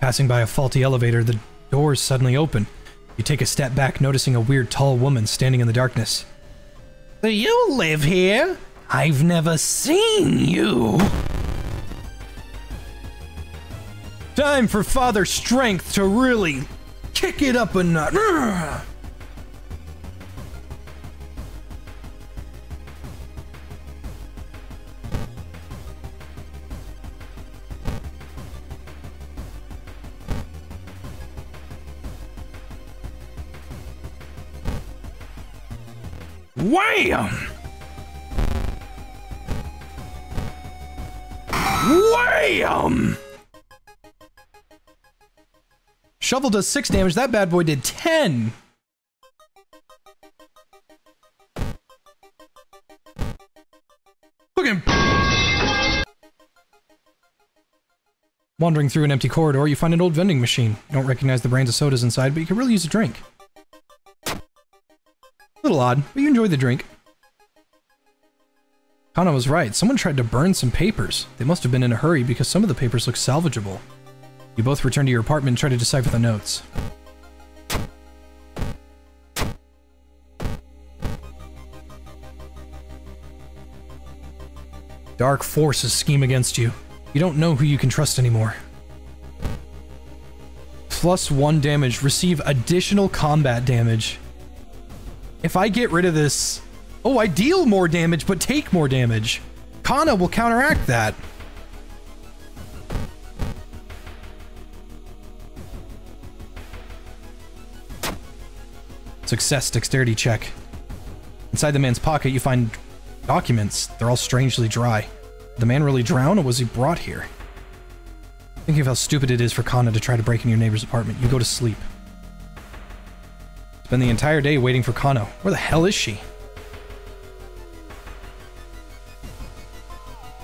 Passing by a faulty elevator, the doors suddenly open. You take a step back, noticing a weird tall woman standing in the darkness. Do you live here? I've never seen you. Time for Father Strength to really kick it up a notch. Wham! Wham! Shovel does 6 damage, that bad boy did 10! Look at him! Wandering through an empty corridor, you find an old vending machine. You don't recognize the brands of sodas inside, but you could really use a drink. Little odd, but you enjoy the drink. Kana was right. Someone tried to burn some papers. They must have been in a hurry because some of the papers look salvageable. You both return to your apartment and try to decipher the notes. Dark forces scheme against you. You don't know who you can trust anymore. +1 damage. Receive additional combat damage. If I get rid of this... Oh, I deal more damage, but take more damage. Kana will counteract that. Success, dexterity check. Inside the man's pocket, you find documents. They're all strangely dry. Did the man really drown, or was he brought here? Thinking of how stupid it is for Kana to try to break into your neighbor's apartment, you go to sleep. Spend the entire day waiting for Kana. Where the hell is she?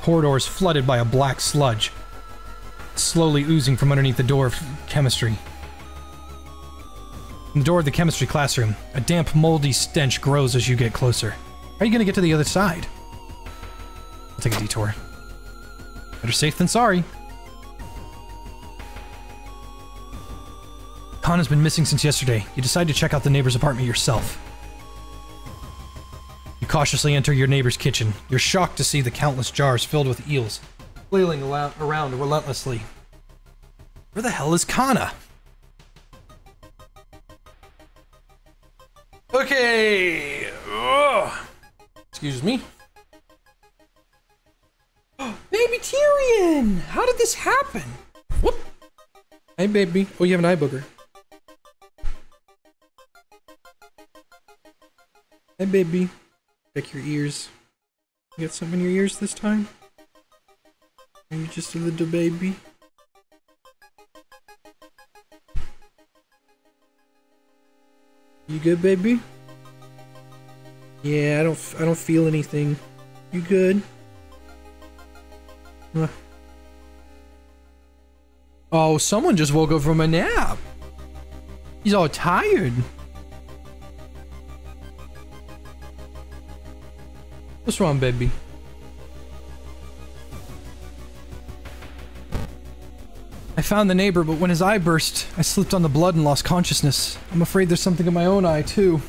Corridors flooded by a black sludge, slowly oozing from underneath the door of chemistry. From the door of the chemistry classroom, a damp, moldy stench grows as you get closer. How are you gonna get to the other side? I'll take a detour. Better safe than sorry. Kana's been missing since yesterday. You decide to check out the neighbor's apartment yourself. You cautiously enter your neighbor's kitchen. You're shocked to see the countless jars filled with eels, flailing around relentlessly. Where the hell is Kana? Okay. Ugh. Excuse me. Baby Tyrion! How did this happen? Whoop. Hey, baby. Oh, you have an eye booger. Hey, baby. Check your ears. You got something in your ears this time? Are you just a little baby? You good, baby? Yeah, I don't feel anything. You good? Huh. Oh, someone just woke up from a nap. He's all tired. What's wrong, baby? I found the neighbor, but when his eye burst, I slipped on the blood and lost consciousness. I'm afraid there's something in my own eye, too.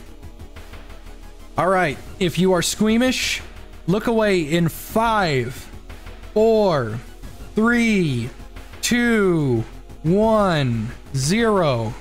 Alright, if you are squeamish, look away in 5, 4, 3, 2, 1, 0.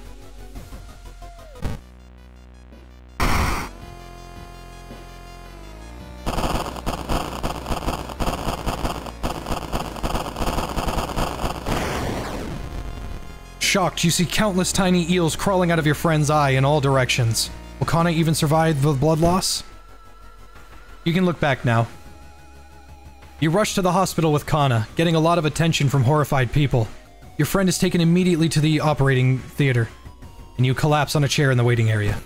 Shocked, you see countless tiny eels crawling out of your friend's eye in all directions. Will Kana even survive the blood loss? You can look back now. You rush to the hospital with Kana, getting a lot of attention from horrified people. Your friend is taken immediately to the operating theater, and you collapse on a chair in the waiting area.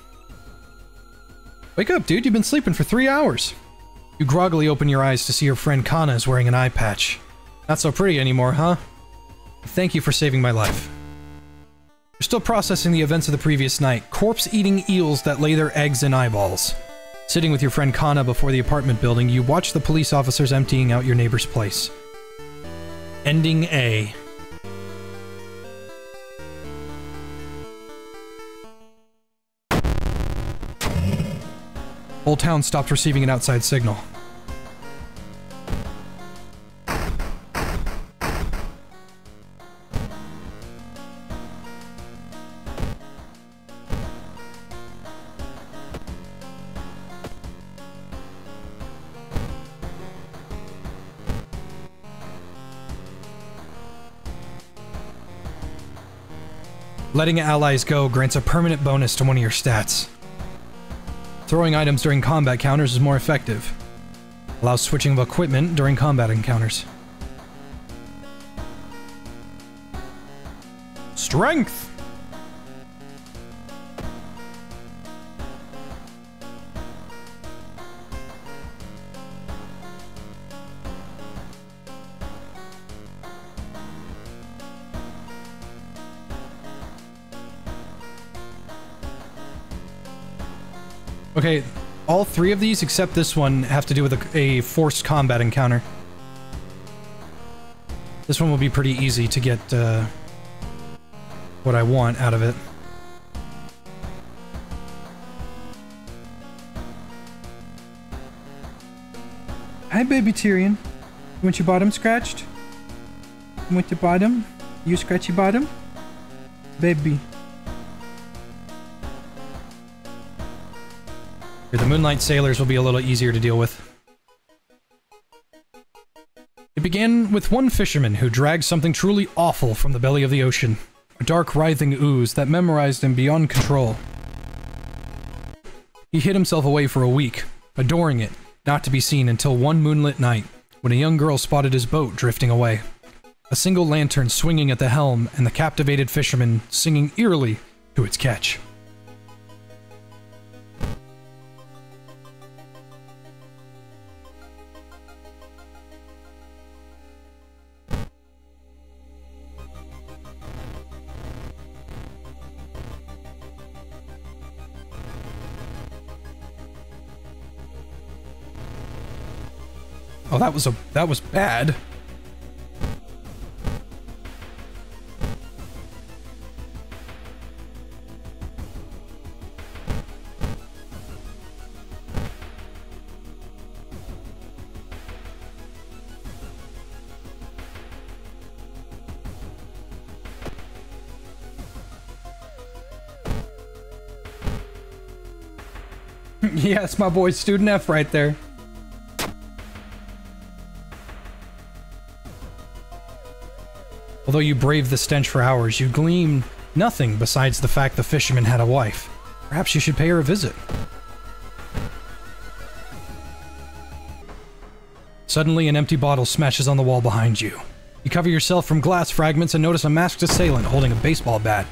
Wake up, dude, you've been sleeping for 3 hours. You groggily open your eyes to see your friend Kana is wearing an eye patch. Not so pretty anymore, huh? Thank you for saving my life. You're still processing the events of the previous night. Corpse-eating eels that lay their eggs and eyeballs. Sitting with your friend Kana before the apartment building, you watch the police officers emptying out your neighbor's place. Ending A. Whole town stopped receiving an outside signal. Letting allies go grants a permanent bonus to one of your stats. Throwing items during combat counters is more effective. Allows switching of equipment during combat encounters. Strength! Okay, all three of these, except this one, have to do with a forced combat encounter. This one will be pretty easy to get what I want out of it. Hi, baby Tyrion. You want your bottom scratched? You want your bottom? You scratchy bottom? Baby. The Moonlight Sailors will be a little easier to deal with. It began with one fisherman who dragged something truly awful from the belly of the ocean. A dark, writhing ooze that mesmerized him beyond control. He hid himself away for a week, adoring it, not to be seen until one moonlit night, when a young girl spotted his boat drifting away. A single lantern swinging at the helm, and the captivated fisherman singing eerily to its catch. Oh, that was bad. Yes, my boy, Student F right there. Although you braved the stench for hours, you gleaned nothing besides the fact the fisherman had a wife. Perhaps you should pay her a visit. Suddenly, an empty bottle smashes on the wall behind you. You cover yourself from glass fragments and notice a masked assailant holding a baseball bat.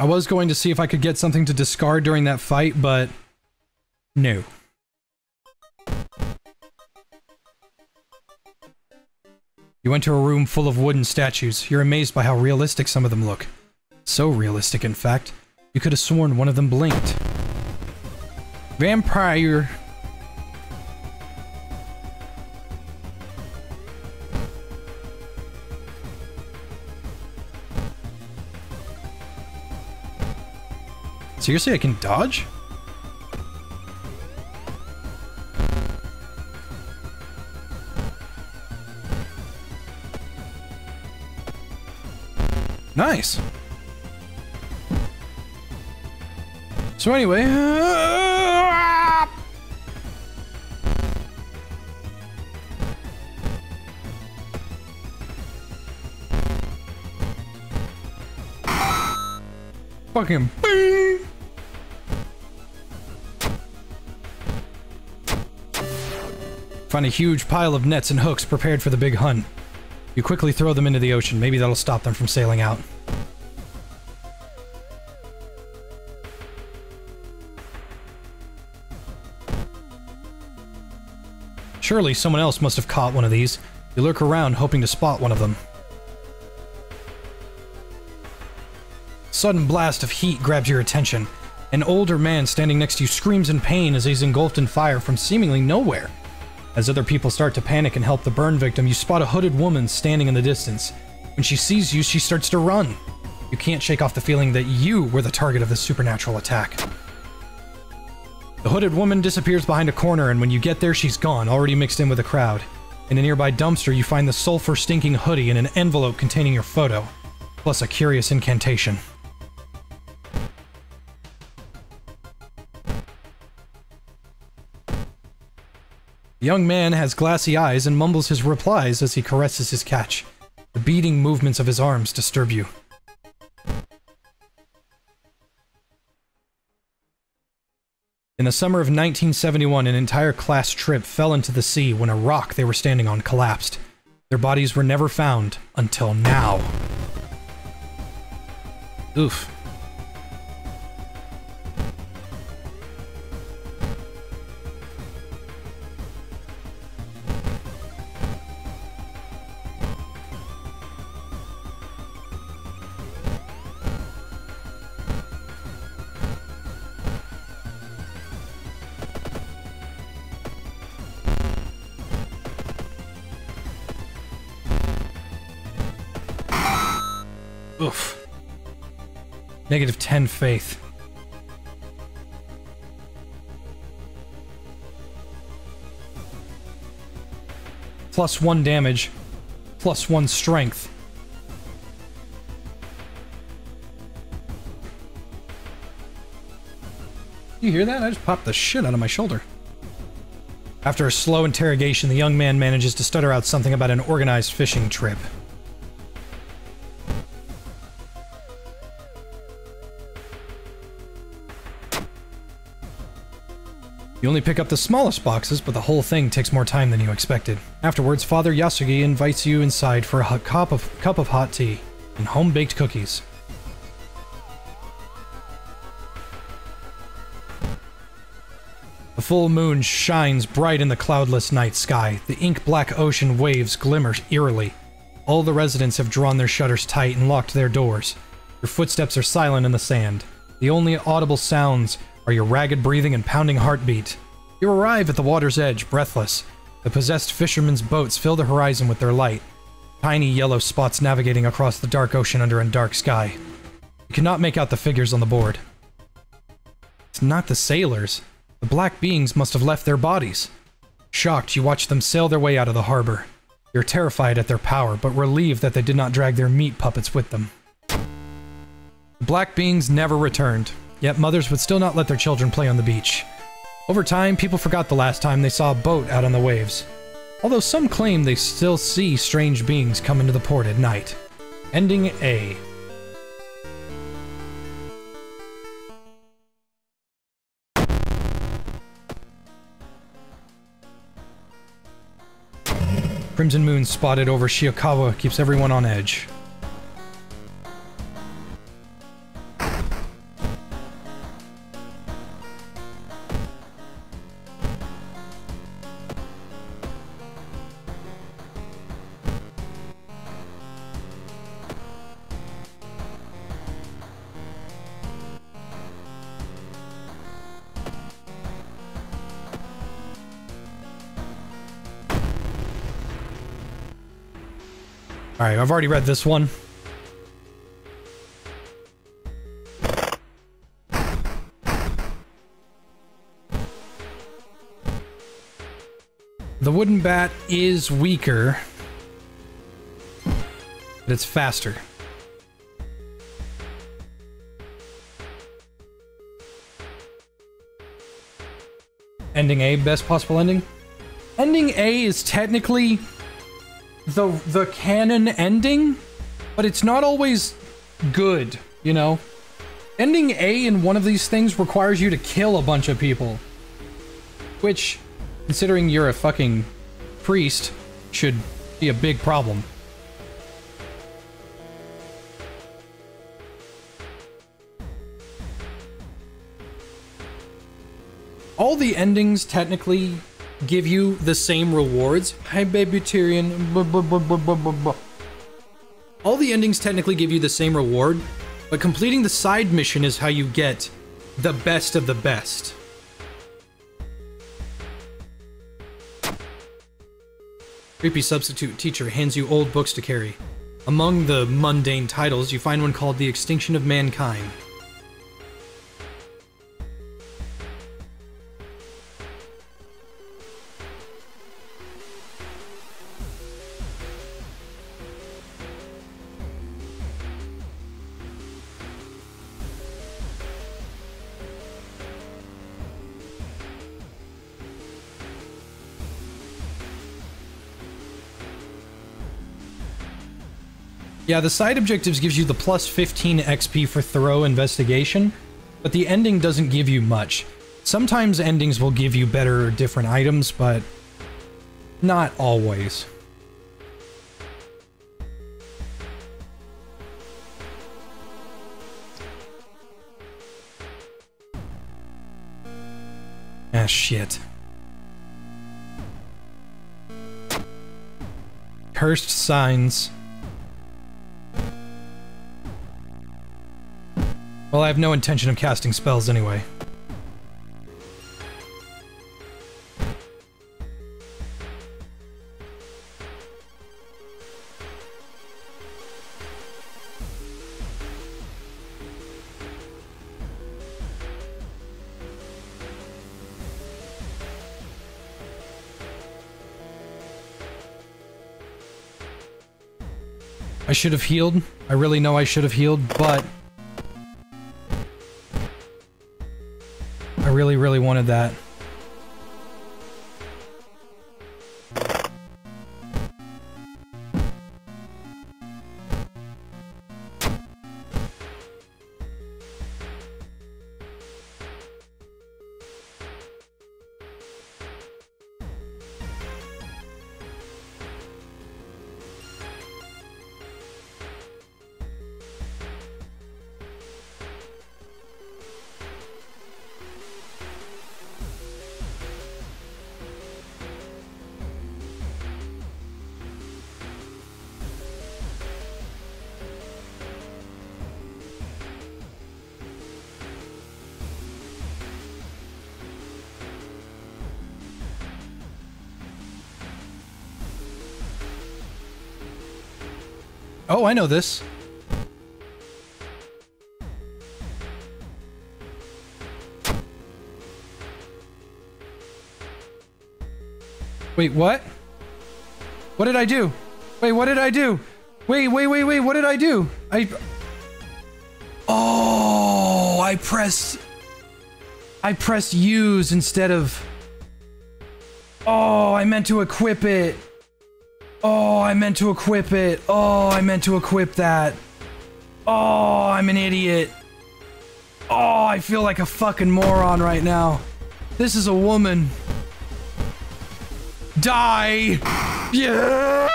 I was going to see if I could get something to discard during that fight, but no. You enter a room full of wooden statues. You're amazed by how realistic some of them look. So realistic, in fact, you could have sworn one of them blinked. Vampire. Seriously, I can dodge? Nice! So anyway... Fuck him. Find a huge pile of nets and hooks prepared for the big hunt. You quickly throw them into the ocean. Maybe that'll stop them from sailing out. Surely someone else must have caught one of these. You lurk around hoping to spot one of them. A sudden blast of heat grabs your attention. An older man standing next to you screams in pain as he's engulfed in fire from seemingly nowhere. As other people start to panic and help the burn victim, you spot a hooded woman standing in the distance. When she sees you, she starts to run. You can't shake off the feeling that you were the target of this supernatural attack. The hooded woman disappears behind a corner, and when you get there, she's gone, already mixed in with the crowd. In a nearby dumpster, you find the sulfur-stinking hoodie and an envelope containing your photo, plus a curious incantation. The young man has glassy eyes and mumbles his replies as he caresses his catch. The beating movements of his arms disturb you. In the summer of 1971, an entire class trip fell into the sea when a rock they were standing on collapsed. Their bodies were never found until now. Oof. Oof. Negative 10 faith. Plus 1 damage. Plus 1 strength. You hear that? I just popped the shit out of my shoulder. After a slow interrogation, the young man manages to stutter out something about an organized fishing trip. You only pick up the smallest boxes, but the whole thing takes more time than you expected. Afterwards, Father Yasugi invites you inside for a cup of hot tea and home-baked cookies. The full moon shines bright in the cloudless night sky. The ink-black ocean waves glimmer eerily. All the residents have drawn their shutters tight and locked their doors. Your footsteps are silent in the sand. The only audible sounds are your ragged breathing and pounding heartbeat. You arrive at the water's edge, breathless. The possessed fishermen's boats fill the horizon with their light, tiny yellow spots navigating across the dark ocean under a dark sky. You cannot make out the figures on the board. It's not the sailors. The black beings must have left their bodies. Shocked, you watch them sail their way out of the harbor. You're terrified at their power, but relieved that they did not drag their meat puppets with them. The black beings never returned, yet mothers would still not let their children play on the beach. Over time, people forgot the last time they saw a boat out on the waves, although some claim they still see strange beings come into the port at night. Ending A. Crimson moon spotted over Shiokawa keeps everyone on edge. Alright, I've already read this one. The wooden bat is weaker, but it's faster. Ending A, best possible ending? Ending A is technically the canon ending, but it's not always good, you know? Ending A in one of these things requires you to kill a bunch of people, which, considering you're a fucking priest, should be a big problem. All the endings technically give you the same rewards. Hi, baby Tyrion. All the endings technically give you the same reward, but completing the side mission is how you get the best of the best. Creepy substitute teacher hands you old books to carry. Among the mundane titles, you find one called The Extinction of Mankind. Yeah, the side objectives gives you the plus 15 XP for thorough investigation, but the ending doesn't give you much. Sometimes endings will give you better or different items, but not always. Ah, shit. Cursed signs. Well, I have no intention of casting spells anyway. I should have healed. I really know I should have healed, but I really wanted that. Oh, I know this. Wait, what? What did I do? Wait, what did I do? Wait, what did I do? Oh, I pressed use instead of... Oh, I meant to equip it. Oh, I meant to equip it. Oh, I meant to equip that. Oh, I'm an idiot. Oh, I feel like a fucking moron right now. This is a woman. Die! Yeah!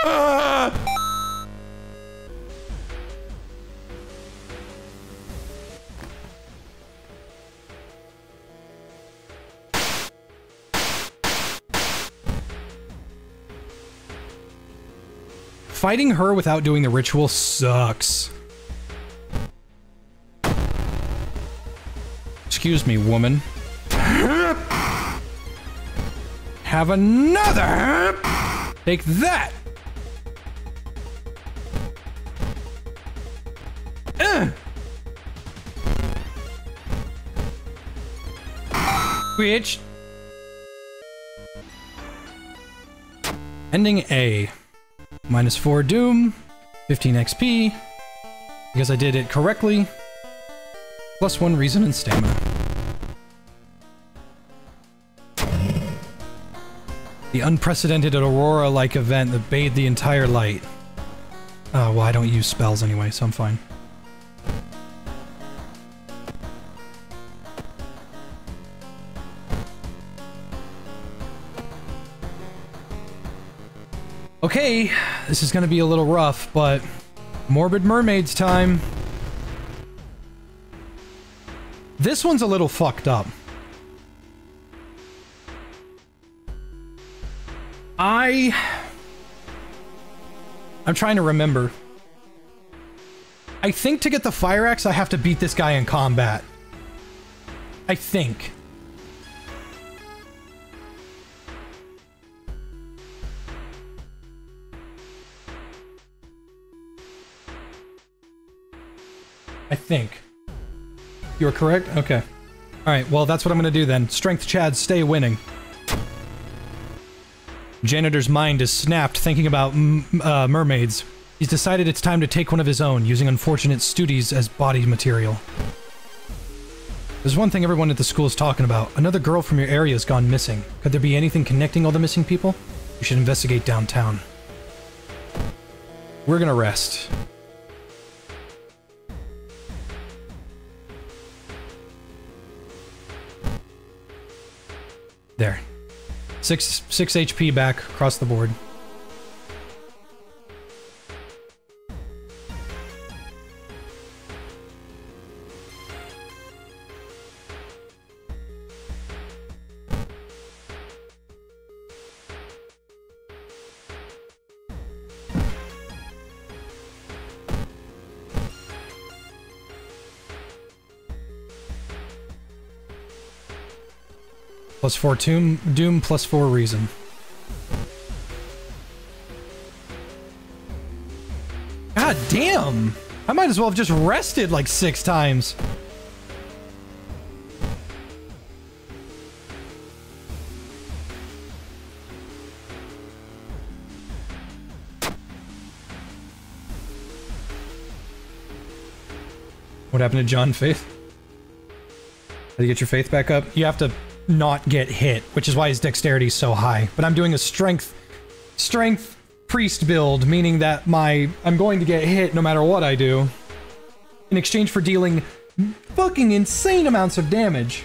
Fighting her without doing the ritual sucks. Excuse me, woman. Have another! Take that! Which? Ending A. -4 doom, 15 XP, because I did it correctly, +1 reason and stamina. The unprecedented aurora-like event that bathed the entire light. Oh, well, I don't use spells anyway, so I'm fine. Okay, this is gonna be a little rough, but Morbid Mermaid's time. This one's a little fucked up. I'm trying to remember. I think to get the fire axe, I have to beat this guy in combat. I think. You're correct? Okay. Alright, well that's what I'm gonna do then. Strength Chad, stay winning. Janitor's mind is snapped thinking about mermaids. He's decided it's time to take one of his own, using unfortunate studies as body material. There's one thing everyone at the school is talking about. Another girl from your area has gone missing. Could there be anything connecting all the missing people? We should investigate downtown. We're gonna rest. There. Six HP back across the board. +4 doom, +4 reason. God damn! I might as well have just rested like 6 times. What happened to John Faith? Did you get your faith back up? You have to not get hit, which is why his dexterity is so high. But I'm doing a strength priest build, meaning that I'm going to get hit no matter what I do, in exchange for dealing fucking insane amounts of damage.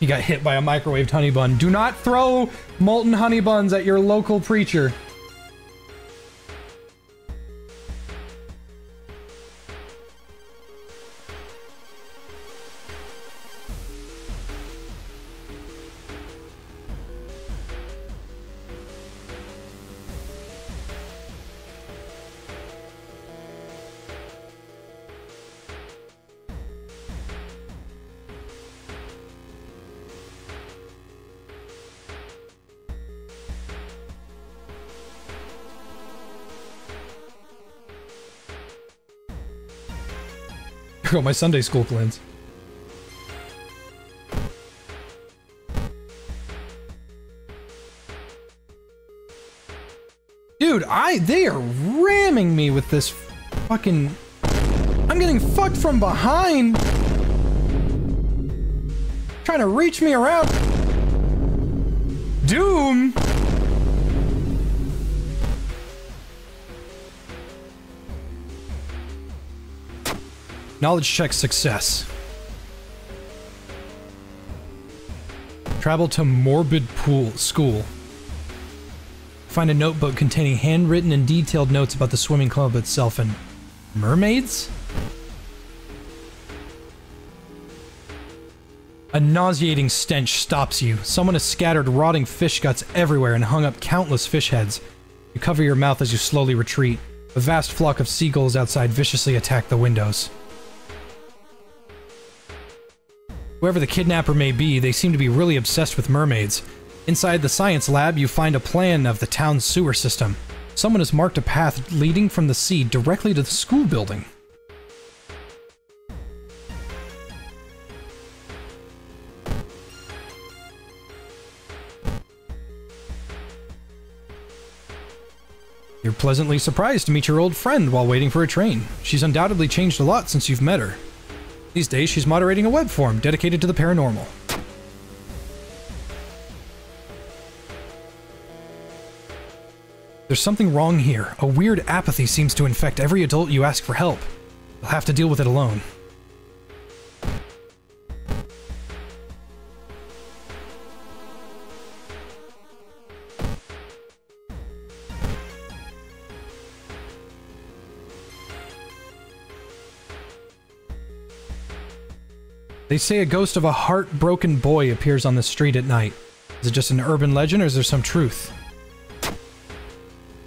He got hit by a microwaved honey bun. Do not throw molten honey buns at your local preacher. got my Sunday school cleanse. Dude, they are ramming me with this fucking... I'm getting fucked from behind! Trying to reach me around... Doom! Knowledge check success. Travel to Morbid Pool School. Find a notebook containing handwritten and detailed notes about the swimming club itself and mermaids? A nauseating stench stops you. Someone has scattered rotting fish guts everywhere and hung up countless fish heads. You cover your mouth as you slowly retreat. A vast flock of seagulls outside viciously attack the windows. Whoever the kidnapper may be, they seem to be really obsessed with mermaids. Inside the science lab, you find a plan of the town's sewer system. Someone has marked a path leading from the sea directly to the school building. You're pleasantly surprised to meet your old friend while waiting for a train. She's undoubtedly changed a lot since you've met her. These days, she's moderating a web forum dedicated to the paranormal. There's something wrong here. A weird apathy seems to infect every adult you ask for help. You'll have to deal with it alone. They say a ghost of a heartbroken boy appears on the street at night. Is it just an urban legend or is there some truth?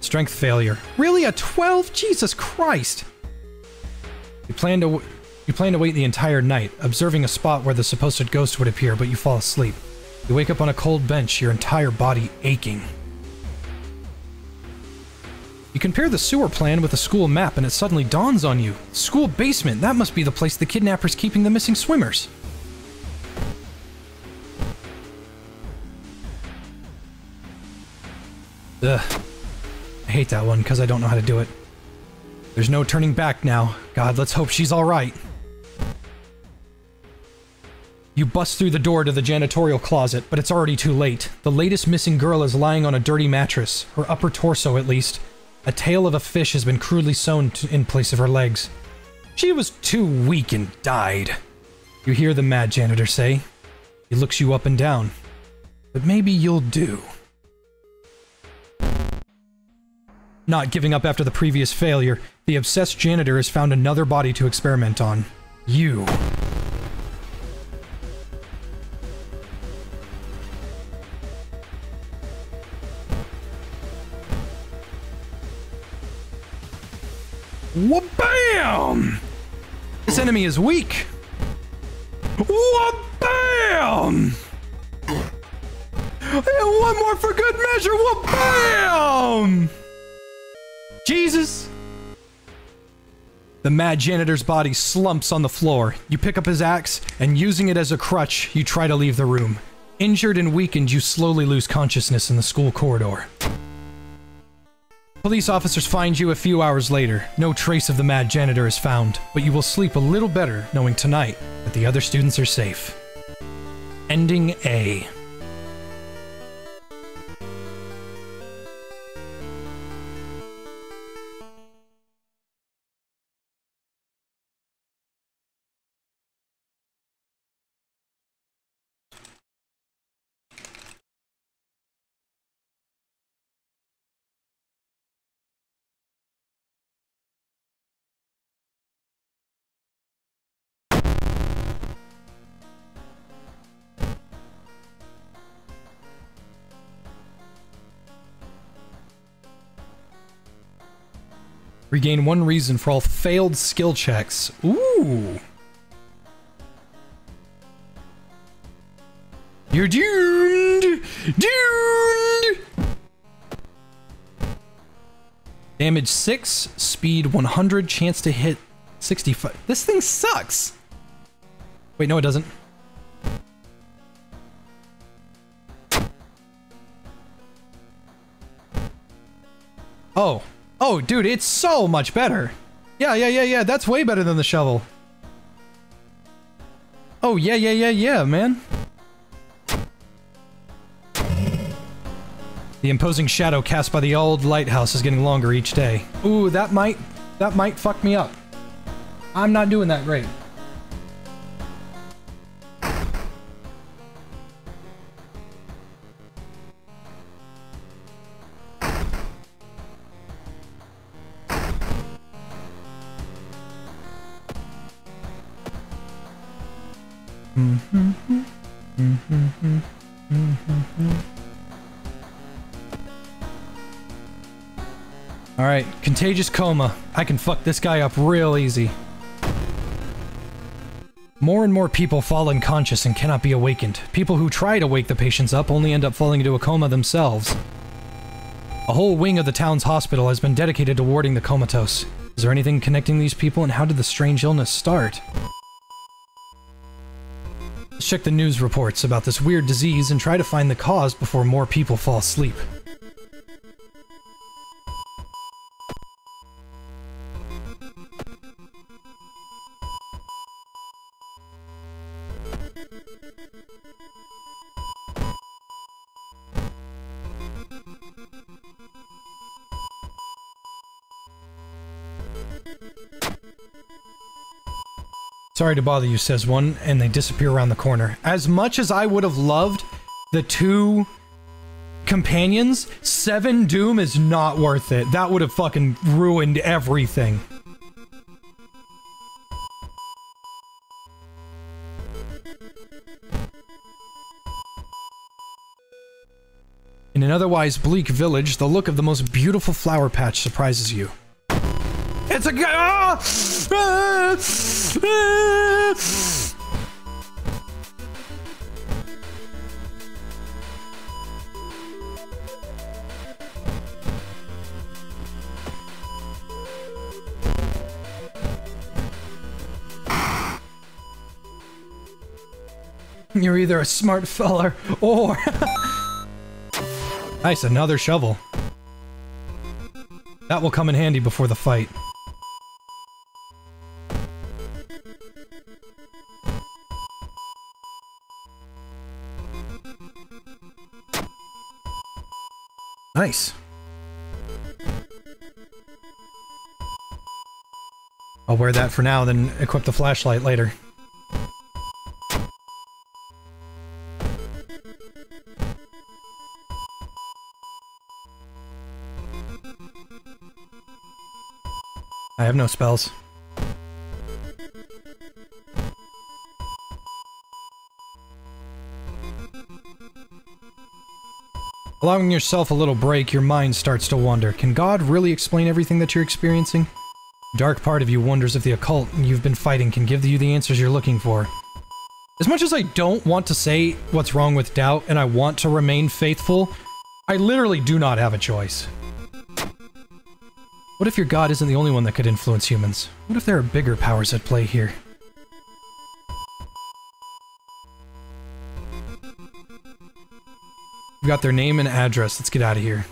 Strength failure. Really? A 12? Jesus Christ! You plan to wait the entire night, observing a spot where the supposed ghost would appear, but you fall asleep. You wake up on a cold bench, your entire body aching. You compare the sewer plan with the school map and it suddenly dawns on you. School basement! That must be the place the kidnapper's keeping the missing swimmers! Ugh. I hate that one, because I don't know how to do it. There's no turning back now. God, let's hope she's alright. You bust through the door to the janitorial closet, but it's already too late. The latest missing girl is lying on a dirty mattress, her upper torso at least. A tail of a fish has been crudely sewn in place of her legs. She was too weak and died. You hear the mad janitor say. He looks you up and down. But maybe you'll do. Not giving up after the previous failure, the obsessed janitor has found another body to experiment on. You. Wabam! This enemy is weak. Wabam! And one more for good measure. Wabam! Jesus! The mad janitor's body slumps on the floor. You pick up his axe, and using it as a crutch, you try to leave the room. Injured and weakened, you slowly lose consciousness in the school corridor. Police officers find you a few hours later. No trace of the mad janitor is found, but you will sleep a little better knowing tonight that the other students are safe. Ending A. Regain one reason for all failed skill checks. Ooh! You're doomed! Doomed! Damage 6, speed 100, chance to hit 65. This thing sucks! Wait, no it doesn't. Oh. Oh, dude, it's so much better. Yeah, that's way better than the shovel. Oh, yeah, man. The imposing shadow cast by the old lighthouse is getting longer each day. Ooh, that might fuck me up. I'm not doing that great. Alright, contagious coma. I can fuck this guy up real easy. More and more people fall unconscious and cannot be awakened. People who try to wake the patients up only end up falling into a coma themselves. A whole wing of the town's hospital has been dedicated to warding the comatose. Is there anything connecting these people, and how did the strange illness start? Let's check the news reports about this weird disease and try to find the cause before more people fall asleep. Sorry to bother you, says one, and they disappear around the corner. As much as I would have loved the two companions, Seven Doom is not worth it. That would have fucking ruined everything. In an otherwise bleak village, the look of the most beautiful flower patch surprises you. It's a guy. You're either a smart feller or nice, another shovel. That will come in handy before the fight. Nice. I'll wear that for now, then equip the flashlight later. I have no spells. Allowing yourself a little break, your mind starts to wander. Can God really explain everything that you're experiencing? The dark part of you wonders if the occult you've been fighting can give you the answers you're looking for. As much as I don't want to say what's wrong with doubt, and I want to remain faithful, I literally do not have a choice. What if your God isn't the only one that could influence humans? What if there are bigger powers at play here? We've got their name and address. Let's get out of here.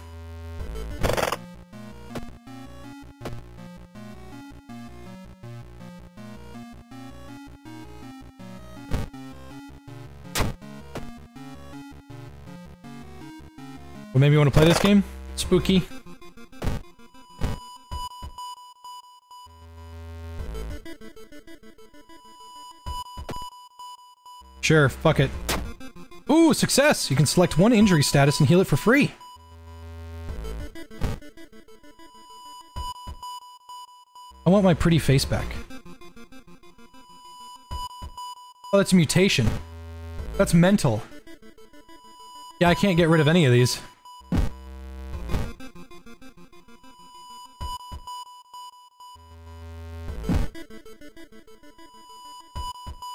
Well, maybe you want to play this game? Spooky. Sure, fuck it. Ooh, success! You can select one injury status and heal it for free. I want my pretty face back. Oh, that's a mutation. That's mental. Yeah, I can't get rid of any of these.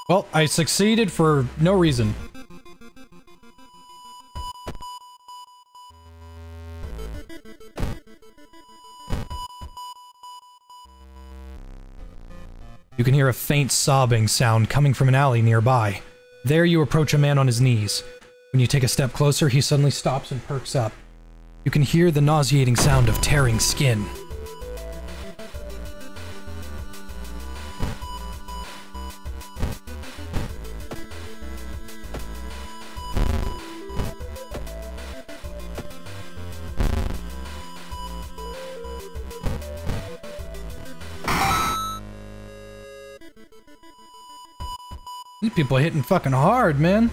Well, I succeeded for no reason. You can hear a faint sobbing sound coming from an alley nearby. There you approach a man on his knees. When you take a step closer, he suddenly stops and perks up. You can hear the nauseating sound of tearing skin. These people are hitting fucking hard, man.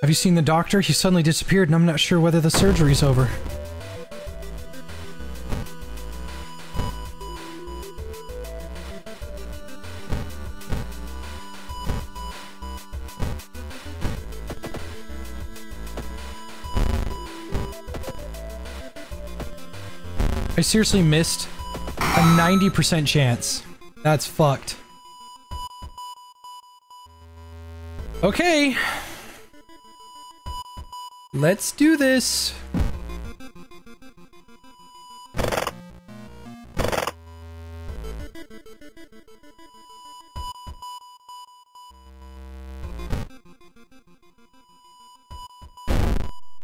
Have you seen the doctor? He suddenly disappeared and I'm not sure whether the surgery's over. I seriously missed a 90% chance. That's fucked. Okay. Let's do this.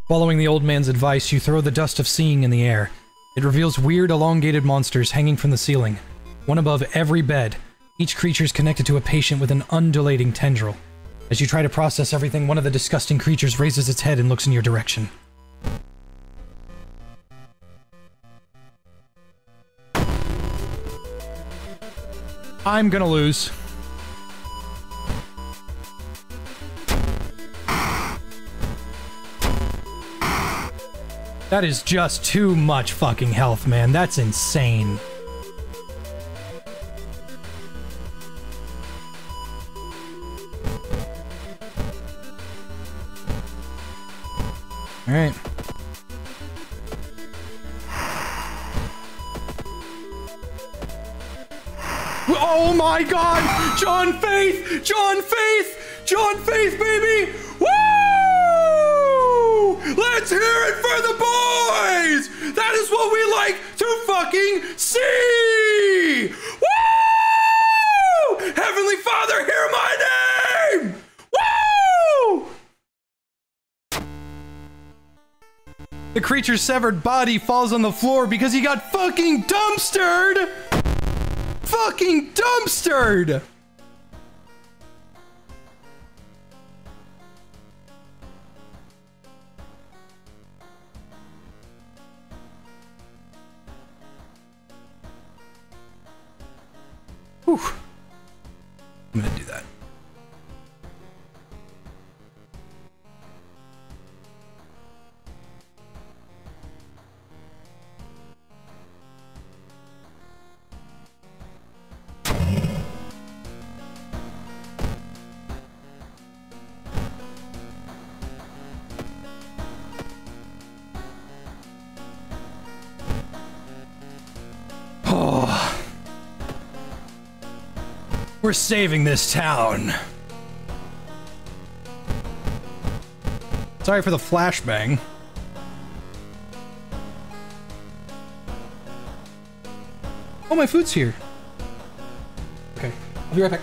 Following the old man's advice, you throw the dust of seeing in the air. It reveals weird, elongated monsters hanging from the ceiling, one above every bed. Each creature is connected to a patient with an undulating tendril. As you try to process everything, one of the disgusting creatures raises its head and looks in your direction. I'm gonna lose. That is just too much fucking health, man. That's insane. All right. Oh my God! John Faith! John Faith! John Faith, baby! Woo! Let's hear it for the boys! That is what we like to fucking see! Woo! Heavenly Father, hear my name! The creature's severed body falls on the floor because he got fucking dumpstered! Fucking dumpstered! Whew. I'm gonna do that. We're saving this town. Sorry for the flashbang. Oh, my food's here. Okay, I'll be right back.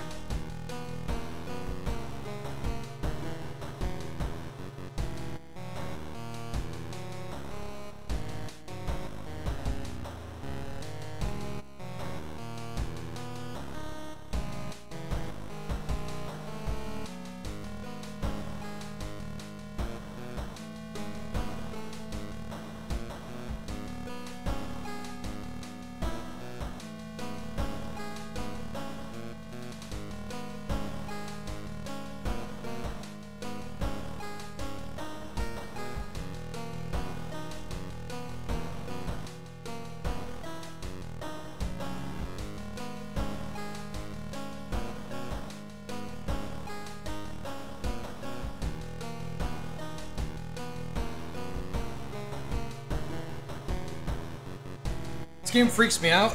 This game freaks me out,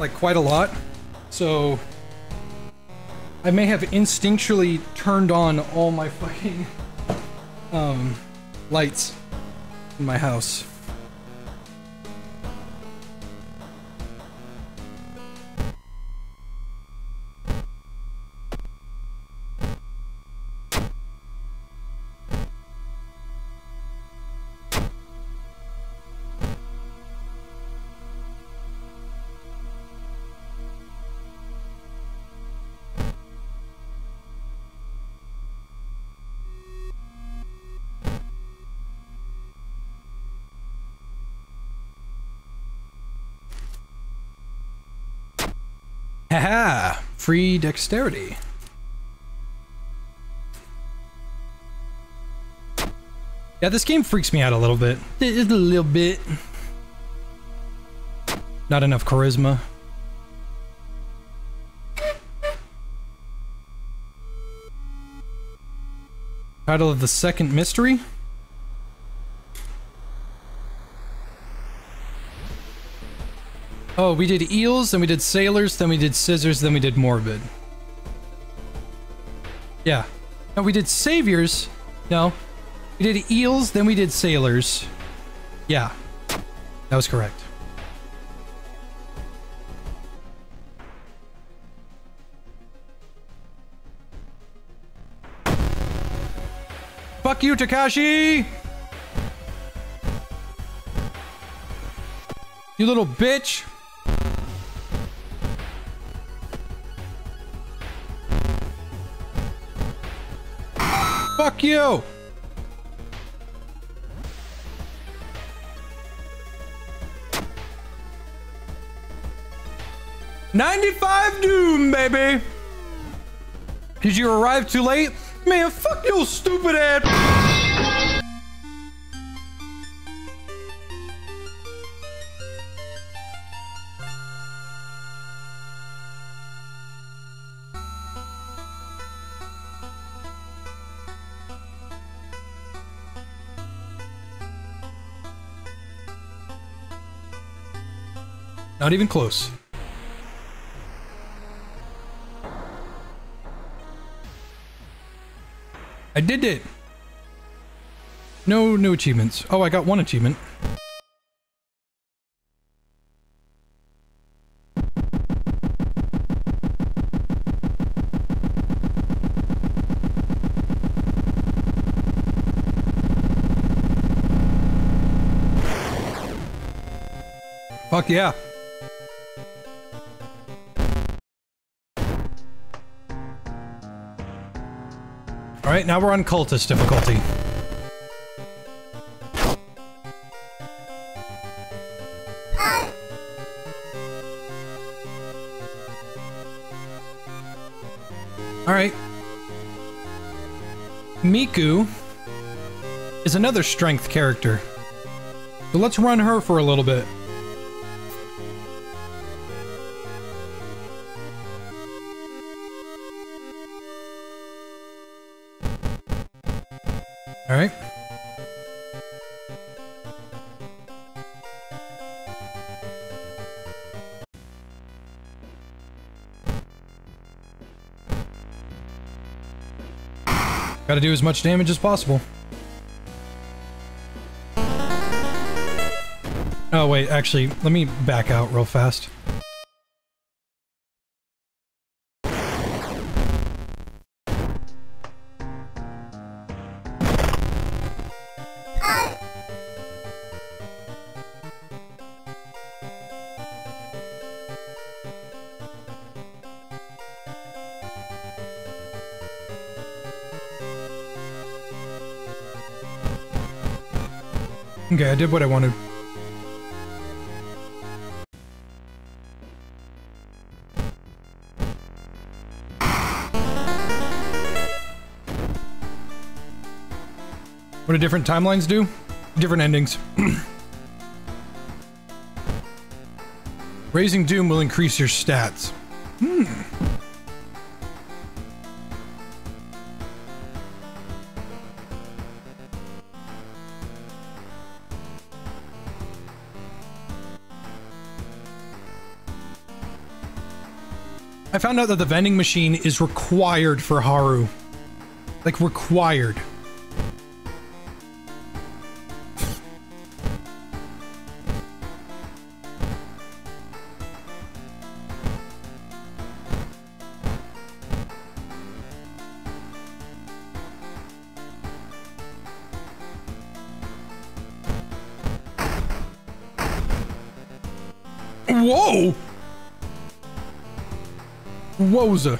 like, quite a lot, so I may have instinctually turned on all my fucking lights in my house. Haha! Free dexterity. Yeah, this game freaks me out a little bit. It's a little bit. Not enough charisma. Title of the second mystery? Oh, we did eels, then we did sailors, then we did scissors, then we did morbid. Yeah. No, we did saviors. No. We did eels, then we did sailors. Yeah. That was correct. Fuck you, Takashi! You little bitch! Fuck you! '95 doom, baby! Did you arrive too late? Man, fuck you, stupid ass! Not even close. I did it! No new achievements. Oh, I got one achievement. Fuck yeah! Alright, now we're on cultist difficulty. Alright. Miku is another strength character. So let's run her for a little bit. Gotta do as much damage as possible. Oh wait, actually, let me back out real fast. Okay, I did what I wanted. What do different timelines do? Different endings. Raising Doom will increase your stats. Hmm. I found out that the vending machine is required for Haru. Like, required. Whoa! Wowza.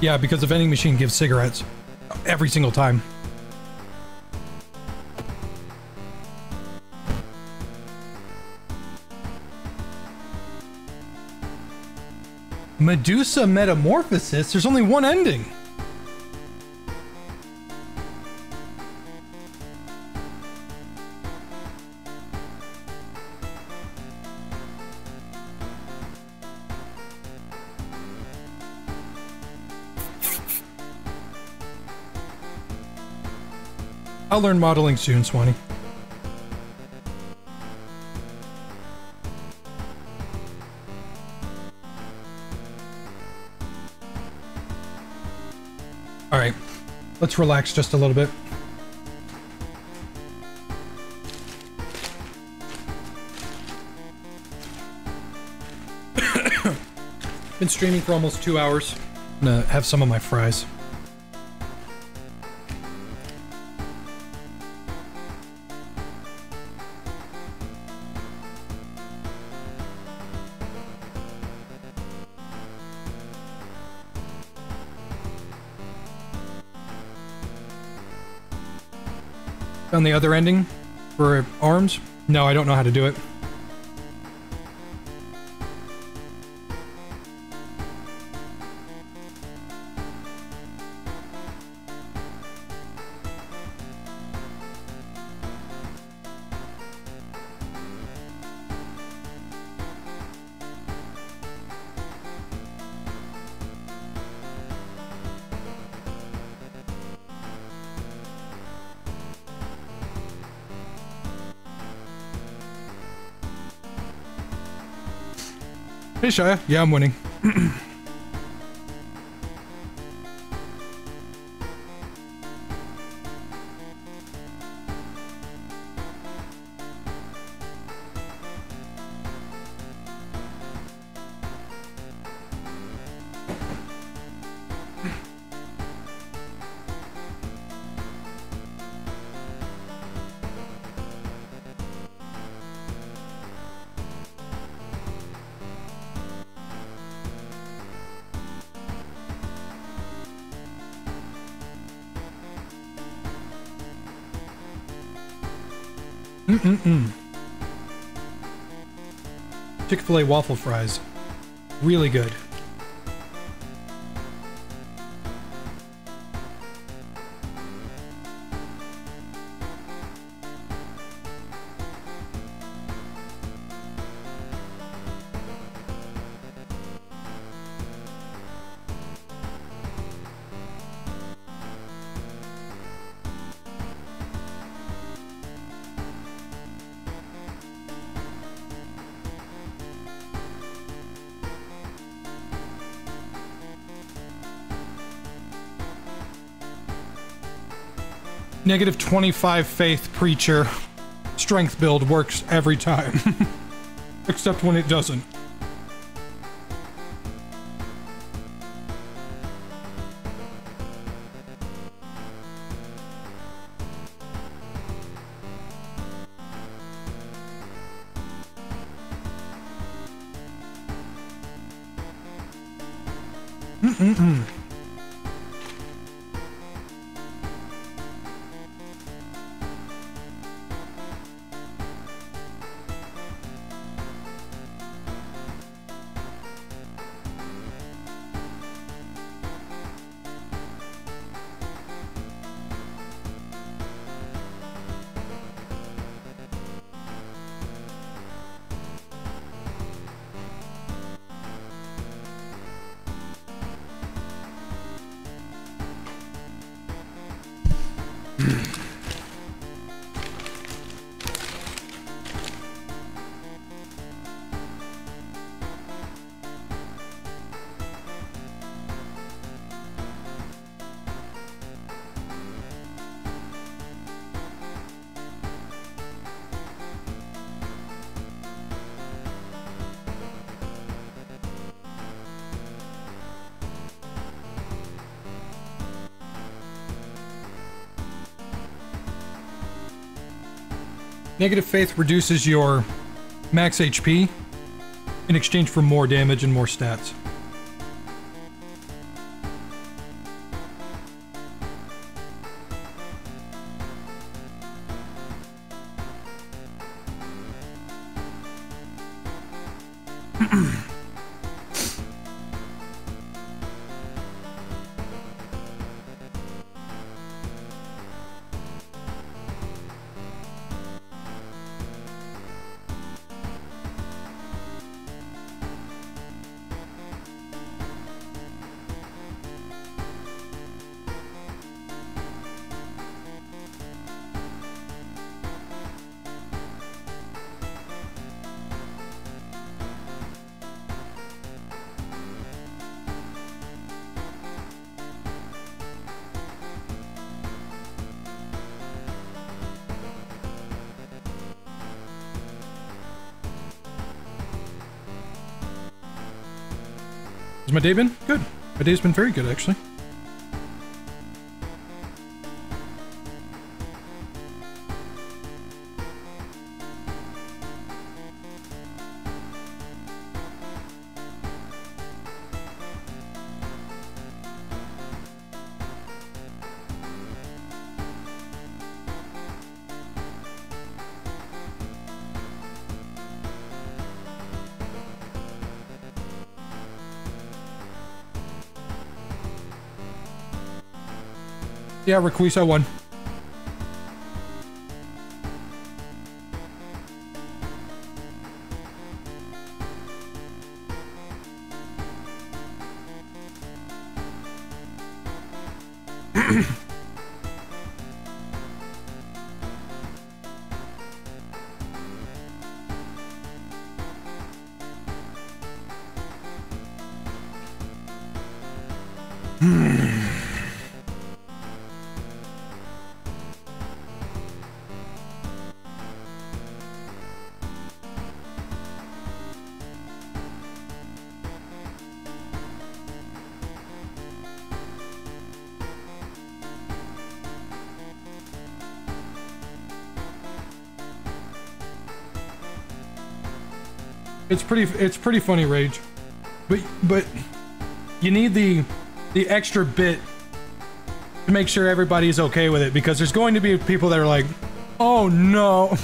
Yeah, because the vending machine gives cigarettes every single time. Medusa Metamorphosis? There's only one ending. I'll learn modeling soon, Swanee. Alright, let's relax just a little bit. Been streaming for almost 2 hours. I'm gonna have some of my fries. On the other ending for arms? No, I don't know how to do it. Hey, Shia. Yeah, I'm winning. Chick-fil-A waffle fries. Really good. Negative 25 faith preacher. Strength build works every time. Except when it doesn't. Negative Faith reduces your max HP in exchange for more damage and more stats. My day been good. My day's been very good, actually. Yeah, Rayquaza won. It's pretty funny, Rage, but you need the extra bit to make sure everybody's okay with it, because there's going to be people that are like, oh no.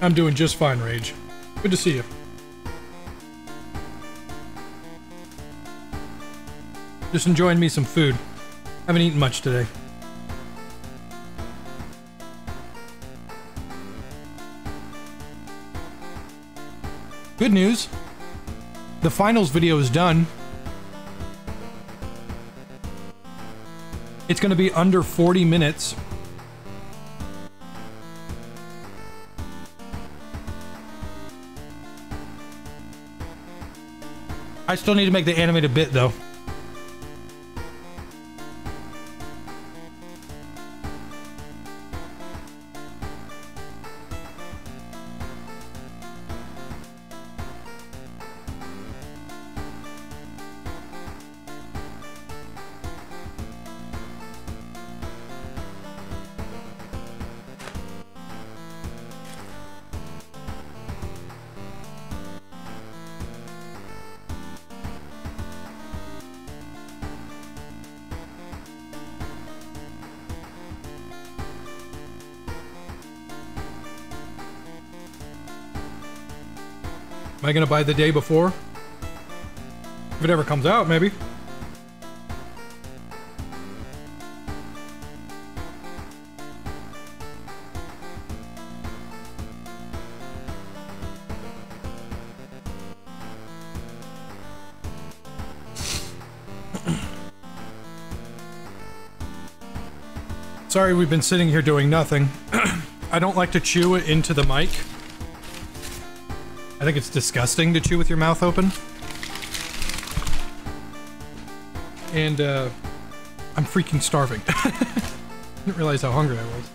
I'm doing just fine, Rage. Good to see you. Just enjoying me some food. Haven't eaten much today. Good news. The finals video is done. It's going to be under 40 minutes. I still need to make the animated bit, though. Am I gonna buy the day before? If it ever comes out, maybe. Sorry, we've been sitting here doing nothing. I don't like to chew it into the mic. I think it's disgusting to chew with your mouth open. And, I'm freaking starving. Didn't realize how hungry I was.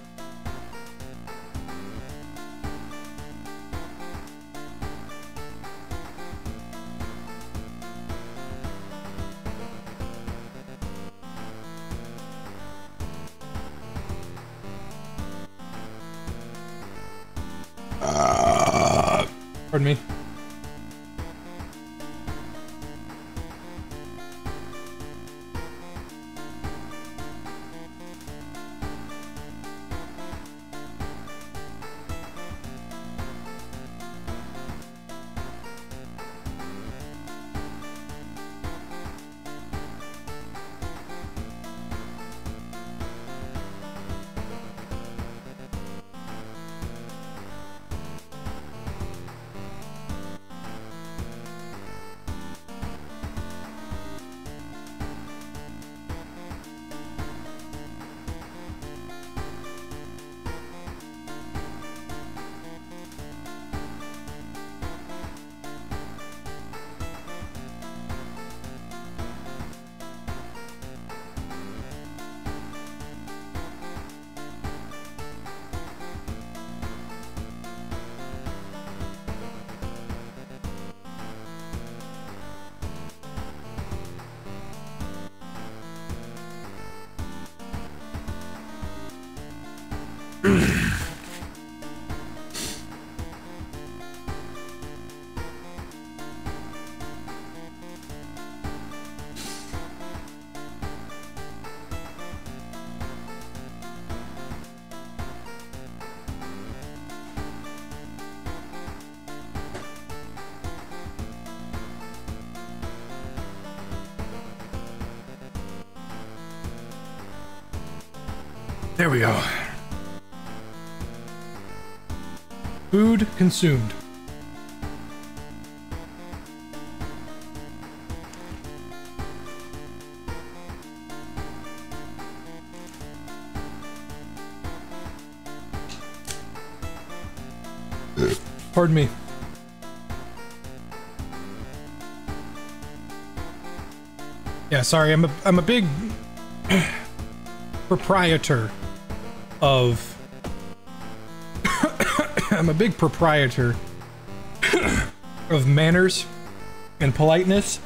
Pardon me. There we go. Food consumed. Pardon me. Yeah, sorry. I'm a big proprietor of I'm a big proprietor of manners and politeness.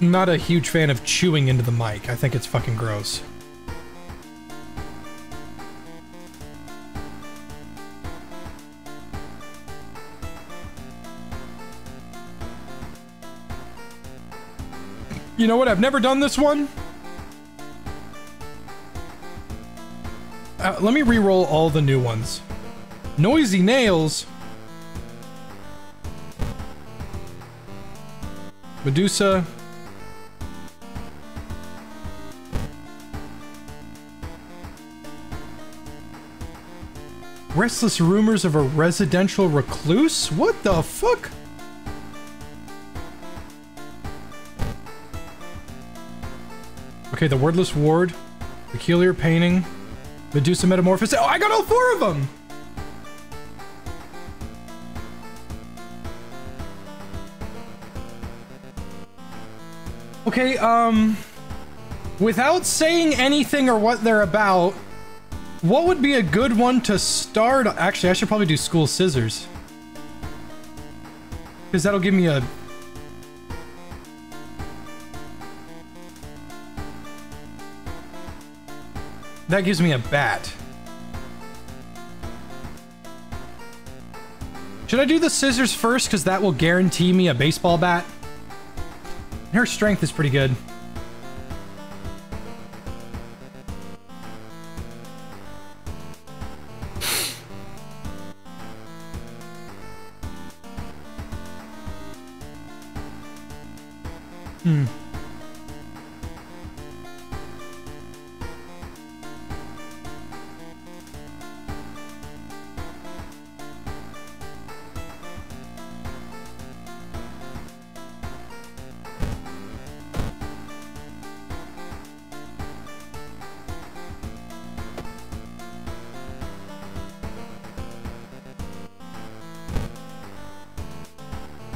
I'm not a huge fan of chewing into the mic. I think it's fucking gross. You know what? I've never done this one. Let me re-roll all the new ones. Noisy Nails. Medusa. Restless Rumors of a Residential Recluse? What the fuck? Okay, The Wordless Ward. Peculiar Painting. Medusa Metamorphosis. Oh, I got all four of them! Okay, without saying anything or what they're about, what would be a good one to start? Actually, I should probably do School Scissors. Because that'll give me a... That gives me a bat. Should I do the scissors first? Because that will guarantee me a baseball bat. Her strength is pretty good.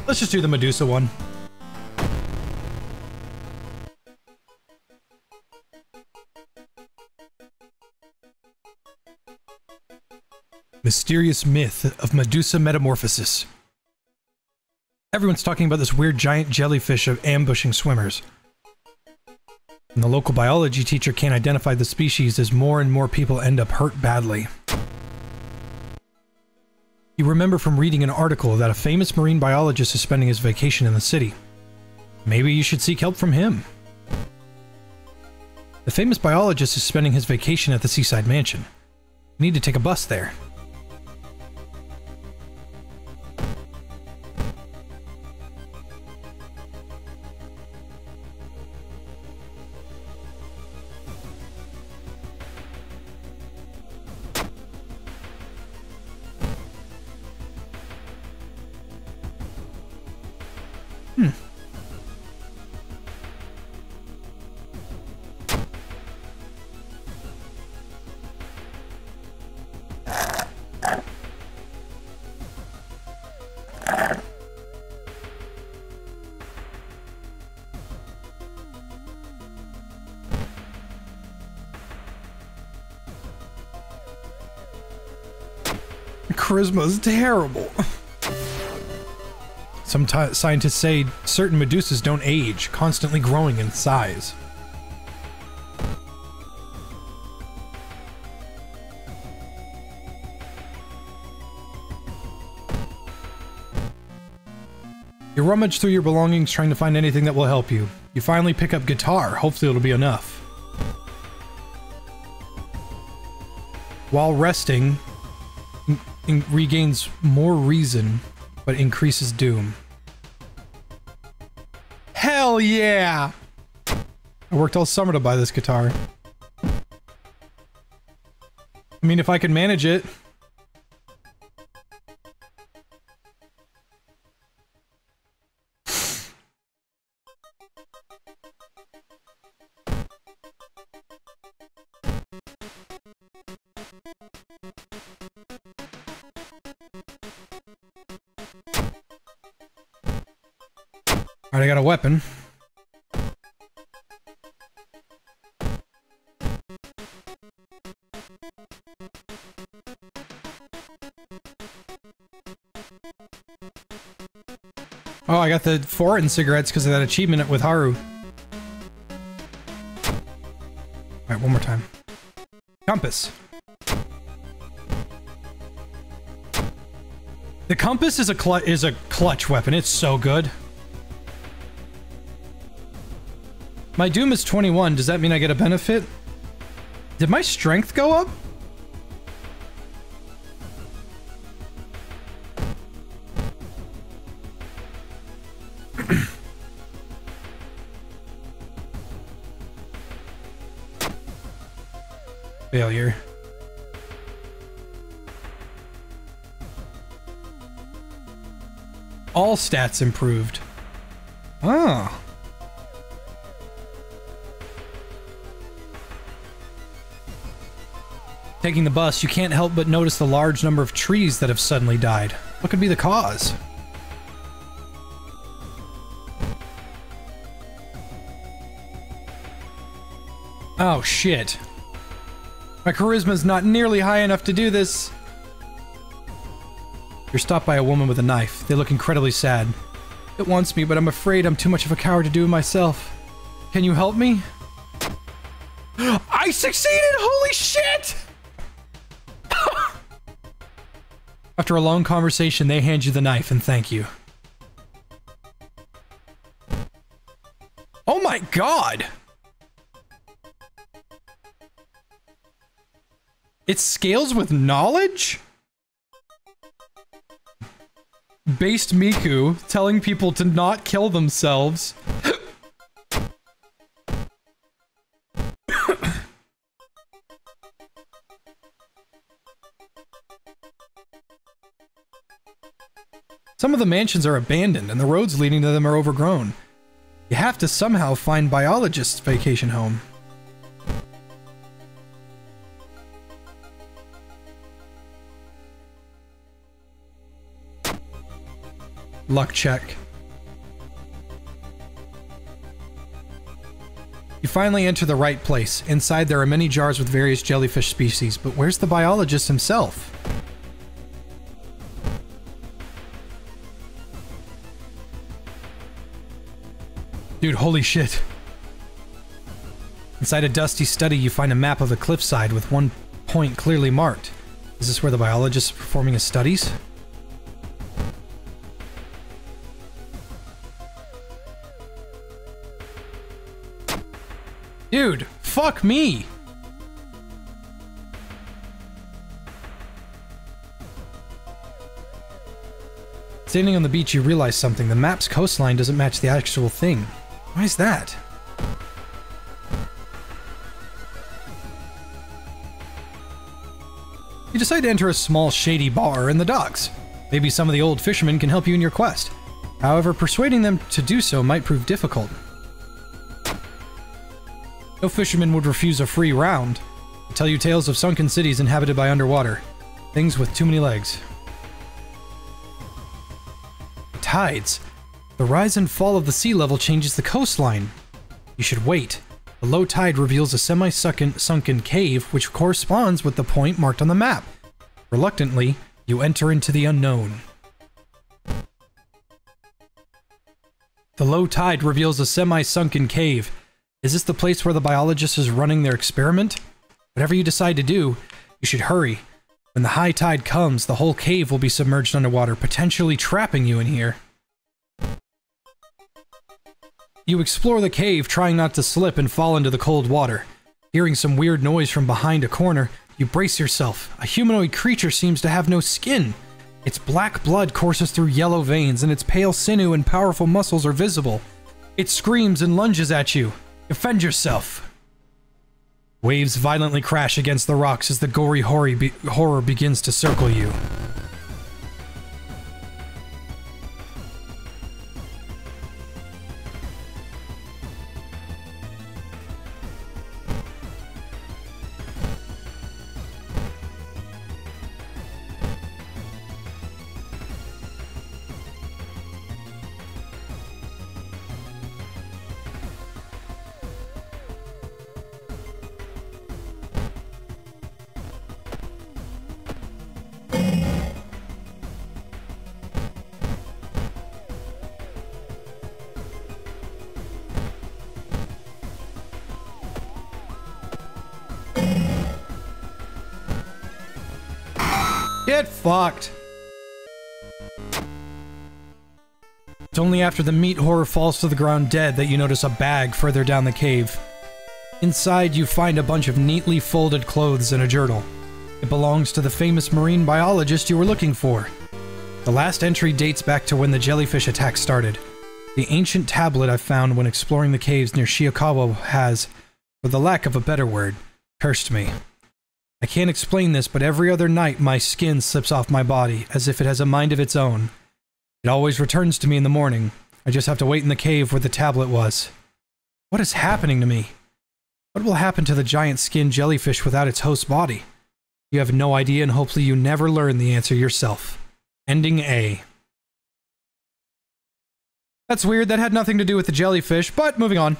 Let's just do the Medusa one. Mysterious myth of Medusa metamorphosis. Everyone's talking about this weird giant jellyfish of ambushing swimmers. And the local biology teacher can't identify the species as more and more people end up hurt badly. You remember from reading an article that a famous marine biologist is spending his vacation in the city. Maybe you should seek help from him. The famous biologist is spending his vacation at the seaside mansion. You need to take a bus there. Charisma is terrible. Some scientists say certain medusas don't age, constantly growing in size. You rummage through your belongings trying to find anything that will help you. You finally pick up guitar, hopefully it'll be enough. While resting, regains more reason, but increases doom. Hell yeah! I worked all summer to buy this guitar. I mean, if I could manage it. I got a weapon. Oh, I got the foreign cigarettes because of that achievement with Haru. Alright, one more time. Compass. The compass is a clutch weapon. It's so good. My doom is 21. Does that mean I get a benefit? Did my strength go up? Failure. All stats improved. Oh. Taking the bus, you can't help but notice the large number of trees that have suddenly died. What could be the cause? Oh shit. My charisma's not nearly high enough to do this. You're stopped by a woman with a knife. They look incredibly sad. It wants me, but I'm afraid I'm too much of a coward to do it myself. Can you help me? I succeeded! Holy shit! After a long conversation, they hand you the knife and thank you. Oh my god! It scales with knowledge? Based Miku, telling people to not kill themselves. Some of the mansions are abandoned, and the roads leading to them are overgrown. You have to somehow find biologist's vacation home. Luck check. You finally enter the right place. Inside there are many jars with various jellyfish species, but where's the biologist himself? Dude, holy shit. Inside a dusty study, you find a map of a cliffside with one point clearly marked. Is this where the biologist is performing his studies? Dude, fuck me! Standing on the beach, you realize something. The map's coastline doesn't match the actual thing. Why is that? You decide to enter a small, shady bar in the docks. Maybe some of the old fishermen can help you in your quest. However, persuading them to do so might prove difficult. No fisherman would refuse a free round. They tell you tales of sunken cities inhabited by underwater. Things with too many legs. Tides. The rise and fall of the sea level changes the coastline. You should wait. The low tide reveals a semi-sunken cave, which corresponds with the point marked on the map. Reluctantly, you enter into the unknown. The low tide reveals a semi-sunken cave. Is this the place where the biologist is running their experiment? Whatever you decide to do, you should hurry. When the high tide comes, the whole cave will be submerged underwater, potentially trapping you in here. You explore the cave, trying not to slip and fall into the cold water. Hearing some weird noise from behind a corner, you brace yourself. A humanoid creature seems to have no skin. Its black blood courses through yellow veins, and its pale sinew and powerful muscles are visible. It screams and lunges at you. Defend yourself! Waves violently crash against the rocks as the gory horror begins to circle you. Get fucked! It's only after the meat horror falls to the ground dead that you notice a bag further down the cave. Inside, you find a bunch of neatly folded clothes and a journal. It belongs to the famous marine biologist you were looking for. The last entry dates back to when the jellyfish attack started. The ancient tablet I found when exploring the caves near Shiokawa has, for the lack of a better word, cursed me. I can't explain this, but every other night my skin slips off my body, as if it has a mind of its own. It always returns to me in the morning. I just have to wait in the cave where the tablet was. What is happening to me? What will happen to the giant skin jellyfish without its host body? You have no idea, and hopefully you never learn the answer yourself. Ending A. That's weird, that had nothing to do with the jellyfish, but moving on.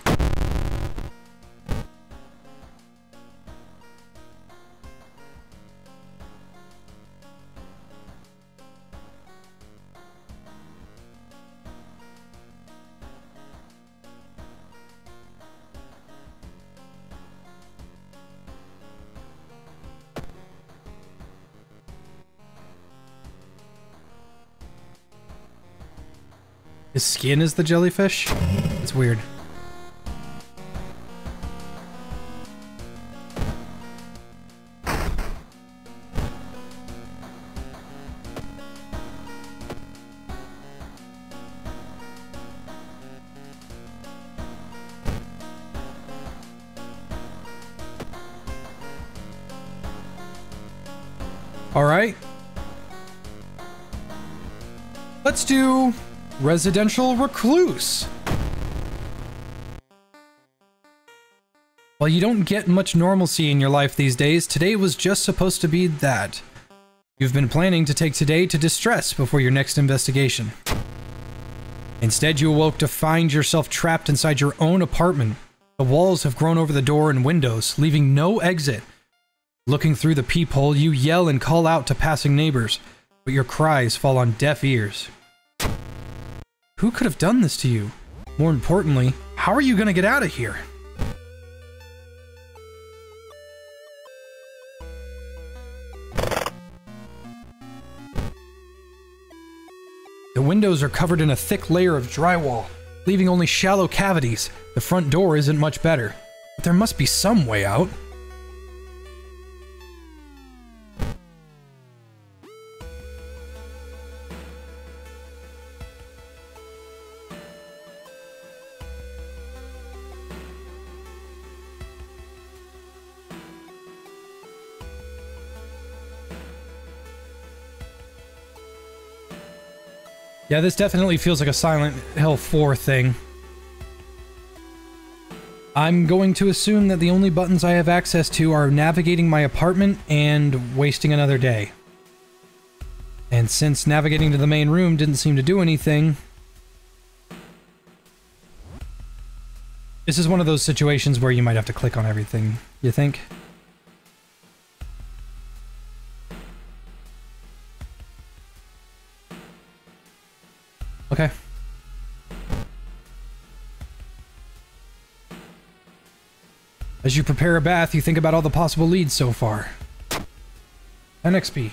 His skin is the jellyfish? It's weird. All right. Let's do... Residential Recluse. While you don't get much normalcy in your life these days, today was just supposed to be that. You've been planning to take today to distress before your next investigation. Instead, you awoke to find yourself trapped inside your own apartment. The walls have grown over the door and windows, leaving no exit. Looking through the peephole, you yell and call out to passing neighbors, but your cries fall on deaf ears. Who could have done this to you? More importantly, how are you gonna get out of here? The windows are covered in a thick layer of drywall, leaving only shallow cavities. The front door isn't much better. But there must be some way out. Yeah, this definitely feels like a Silent Hill 4 thing. I'm going to assume that the only buttons I have access to are navigating my apartment and wasting another day. And since navigating to the main room didn't seem to do anything... This is one of those situations where you might have to click on everything, you think? Okay. As you prepare a bath, you think about all the possible leads so far. NXP.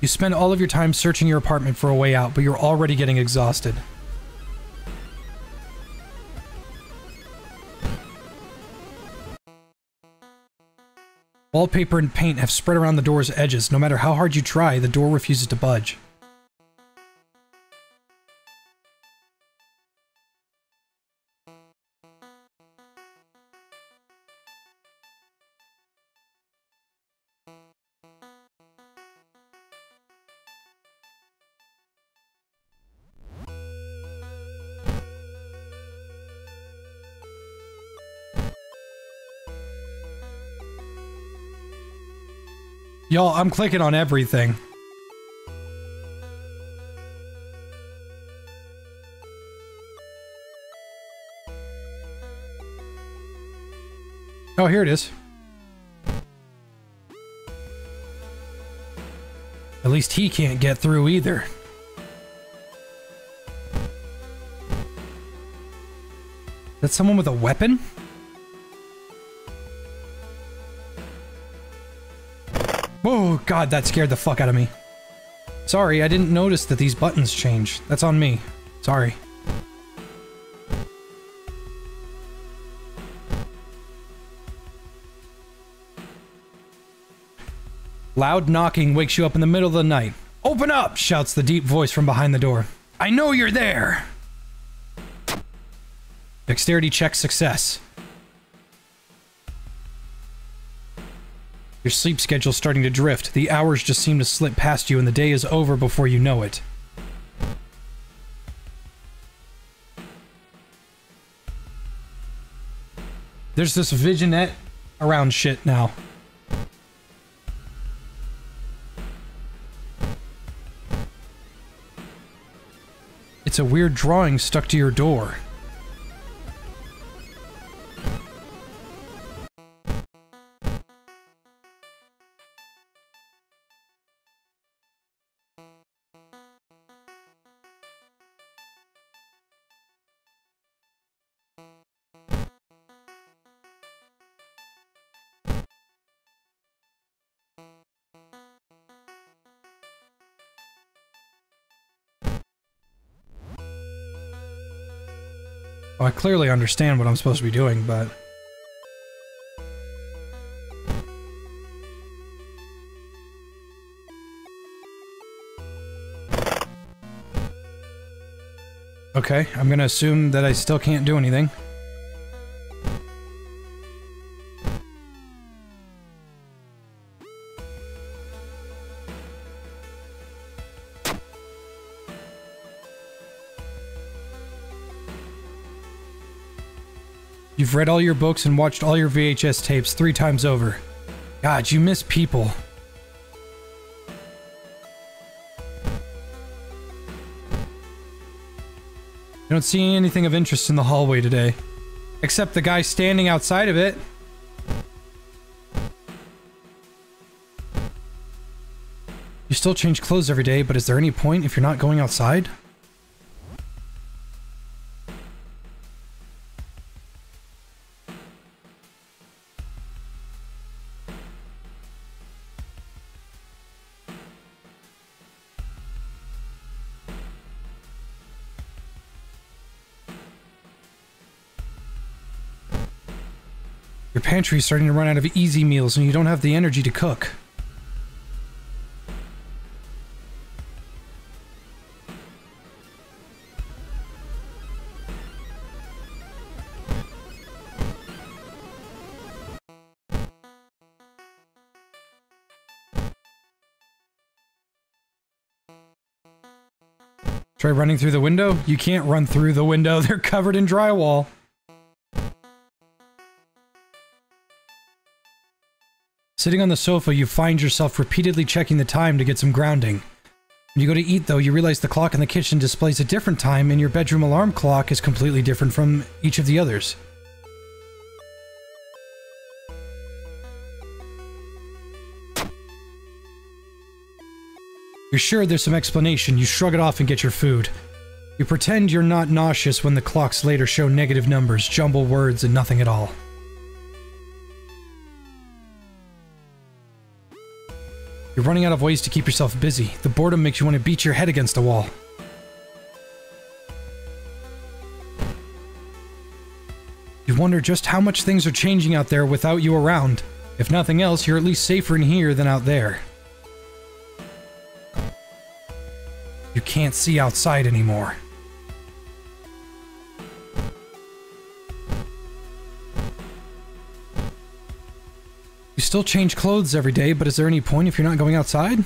You spend all of your time searching your apartment for a way out, but you're already getting exhausted. Wallpaper and paint have spread around the door's edges. No matter how hard you try, the door refuses to budge. Y'all, I'm clicking on everything. Oh, here it is. At least he can't get through either. That's someone with a weapon? Oh god, that scared the fuck out of me. Sorry, I didn't notice that these buttons change. That's on me. Sorry. Loud knocking wakes you up in the middle of the night. Open up! Shouts the deep voice from behind the door. I know you're there! Dexterity check success. Your sleep schedule's starting to drift. The hours just seem to slip past you and the day is over before you know it. There's this vignette around shit now. It's a weird drawing stuck to your door. I clearly understand what I'm supposed to be doing, but... Okay, I'm gonna assume that I still can't do anything. You've read all your books and watched all your VHS tapes 3 times over. God, you miss people. I don't see anything of interest in the hallway today. Except the guy standing outside of it. You still change clothes every day, but is there any point if you're not going outside? Your pantry is starting to run out of easy meals and you don't have the energy to cook. Try running through the window? You can't run through the window, they're covered in drywall. Sitting on the sofa, you find yourself repeatedly checking the time to get some grounding. When you go to eat though, you realize the clock in the kitchen displays a different time and your bedroom alarm clock is completely different from each of the others. You're sure there's some explanation, you shrug it off and get your food. You pretend you're not nauseous when the clocks later show negative numbers, jumble words, and nothing at all. You're running out of ways to keep yourself busy. The boredom makes you want to beat your head against a wall. You wonder just how much things are changing out there without you around. If nothing else, you're at least safer in here than out there. You can't see outside anymore. You still change clothes every day, but is there any point if you're not going outside?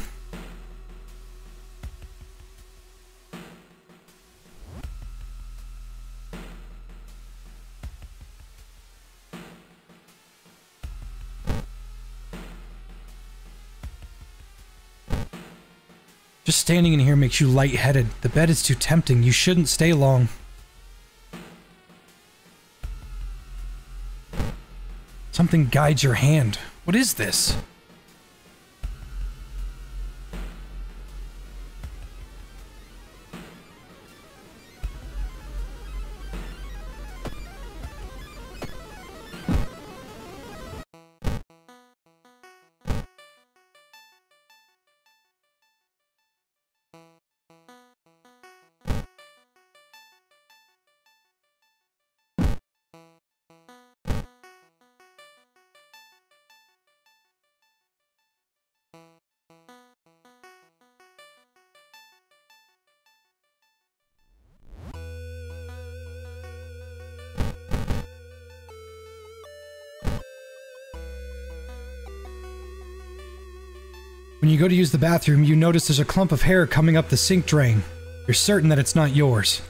Just standing in here makes you lightheaded. The bed is too tempting. You shouldn't stay long. Something guides your hand. What is this? When you go to use the bathroom, you notice there's a clump of hair coming up the sink drain. You're certain that it's not yours.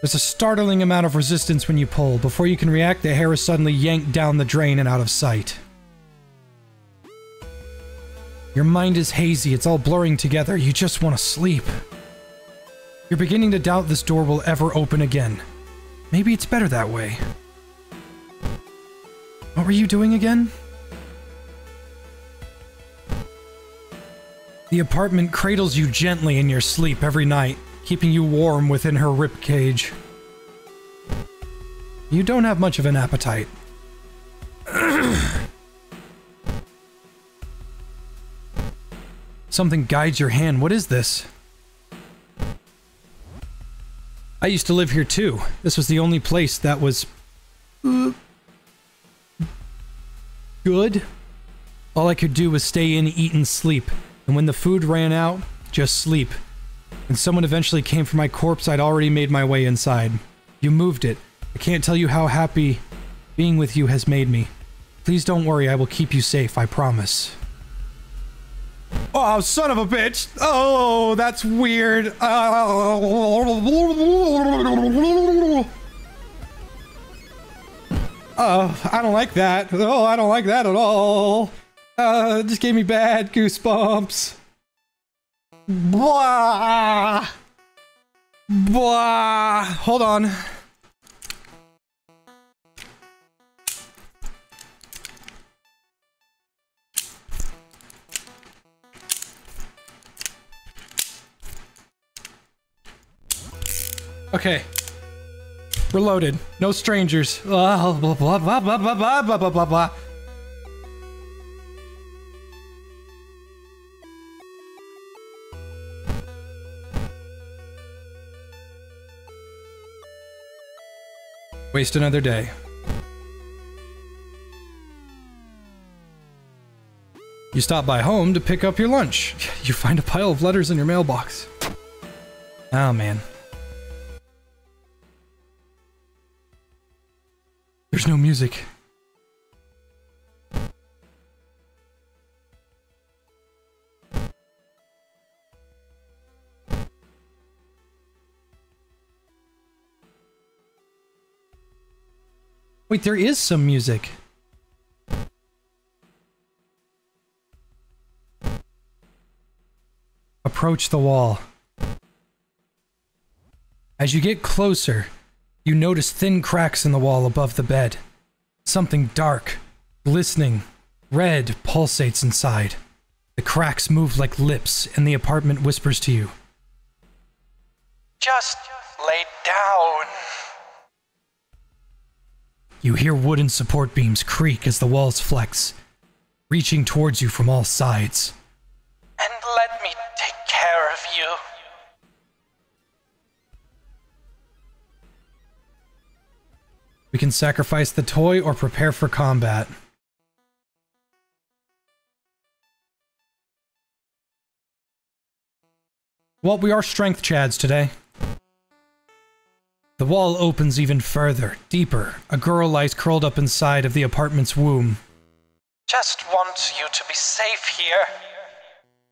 There's a startling amount of resistance when you pull. Before you can react, the hair is suddenly yanked down the drain and out of sight. Your mind is hazy, it's all blurring together, you just want to sleep. You're beginning to doubt this door will ever open again. Maybe it's better that way. What were you doing again? The apartment cradles you gently in your sleep every night, keeping you warm within her ribcage. You don't have much of an appetite. Something guides your hand. What is this? I used to live here too. This was the only place that was... good. All I could do was stay in, eat, and sleep. And when the food ran out, just sleep. When someone eventually came for my corpse, I'd already made my way inside. You moved it. I can't tell you how happy being with you has made me. Please don't worry, I will keep you safe, I promise. Oh, son of a bitch! Oh, that's weird! Oh, I don't like that. Oh, I don't like that at all. It just gave me bad goosebumps. Blah! Blah! Hold on. Okay. Reloaded. No strangers. Blah, blah, blah, blah, blah, blah, blah, blah, blah, blah. Waste another day. You stop by home to pick up your lunch. You find a pile of letters in your mailbox. Oh man. There's no music. Wait, there is some music. Approach the wall. As you get closer, you notice thin cracks in the wall above the bed. Something dark, glistening, red pulsates inside. The cracks move like lips, and the apartment whispers to you. Just lay down. You hear wooden support beams creak as the walls flex, reaching towards you from all sides. And let me take care of you. We can sacrifice the toy or prepare for combat. Well, we are strength chads today. The wall opens even further, deeper. A girl lies curled up inside of the apartment's womb. Just want you to be safe here.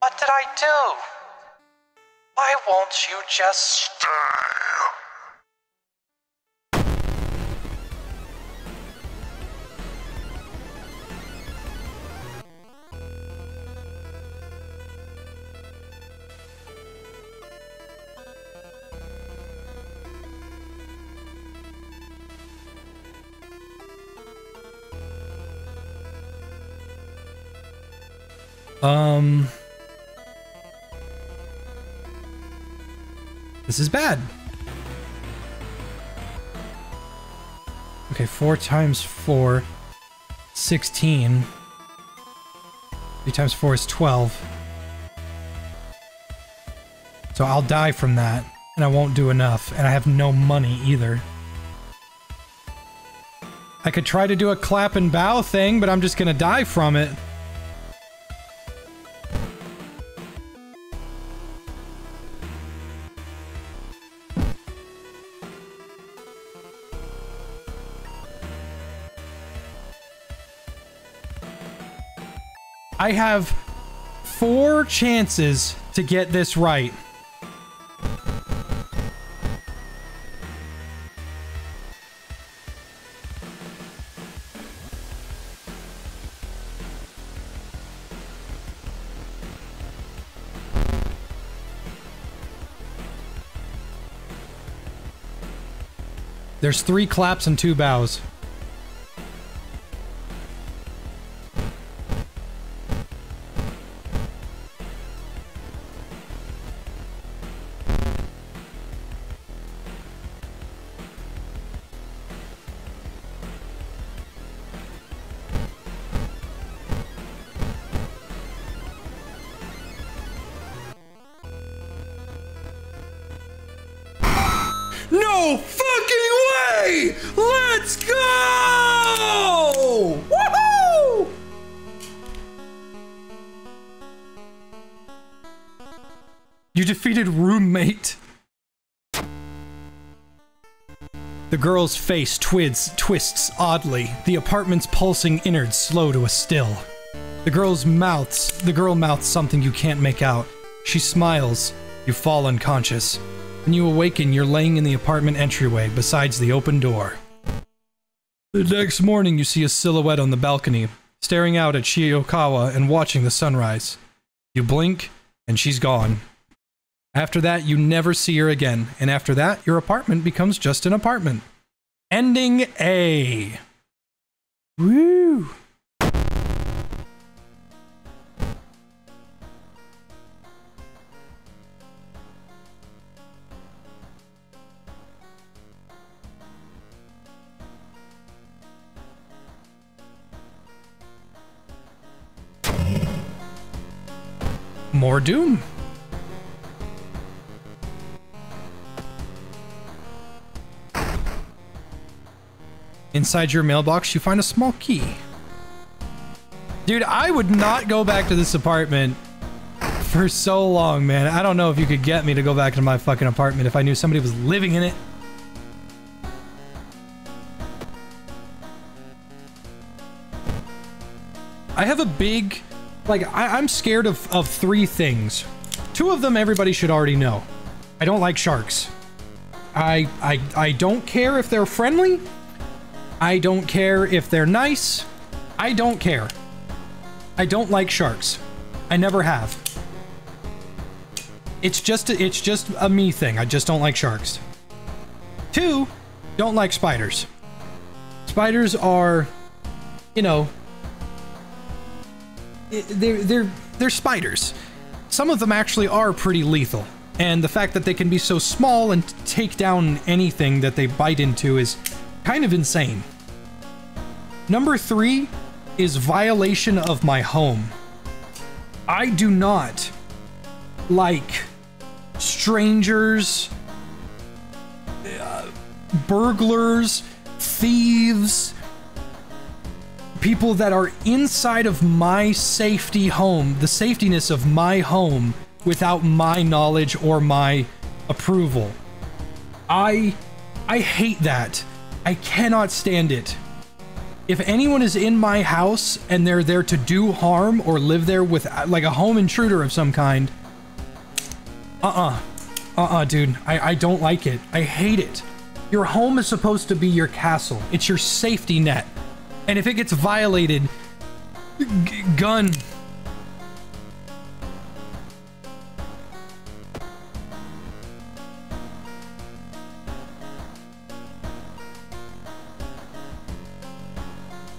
What did I do? Why won't you just stay? This is bad. Okay, 4 times 4, 16. 3 times 4 is 12. So I'll die from that, and I won't do enough, and I have no money either. I could try to do a clap and bow thing, but I'm just gonna die from it. I have 4 chances to get this right. There's 3 claps and 2 bows. Roommate. The girl's face twists oddly, the apartment's pulsing innards slow to a still. The girl mouths something you can't make out. She smiles. You fall unconscious. When you awaken, you're laying in the apartment entryway besides the open door. The next morning, you see a silhouette on the balcony, staring out at Shiokawa and watching the sunrise. You blink, and she's gone. After that, you never see her again, and after that, your apartment becomes just an apartment. Ending A. Woo! More Doom. Inside your mailbox, you find a small key. Dude, I would not go back to this apartment for so long, man. I don't know if you could get me to go back to my fucking apartment if I knew somebody was living in it. I have a big... like, I'm scared of three things. Two of them everybody should already know. I don't like sharks. I don't care if they're friendly. I don't care if they're nice. I don't care. I don't like sharks. I never have. It's just a me thing. I just don't like sharks. Two, don't like spiders. Spiders are, you know, they're spiders. Some of them actually are pretty lethal. And the fact that they can be so small and take down anything that they bite into is kind of insane. Number three is violation of my home. I do not like strangers, burglars, thieves, people that are inside of my safety home, the safetiness of my home, without my knowledge or my approval. I hate that. I cannot stand it. If anyone is in my house and they're there to do harm or live there with like a home intruder of some kind, dude, I don't like it. I hate it. Your home is supposed to be your castle. It's your safety net. And if it gets violated, gun.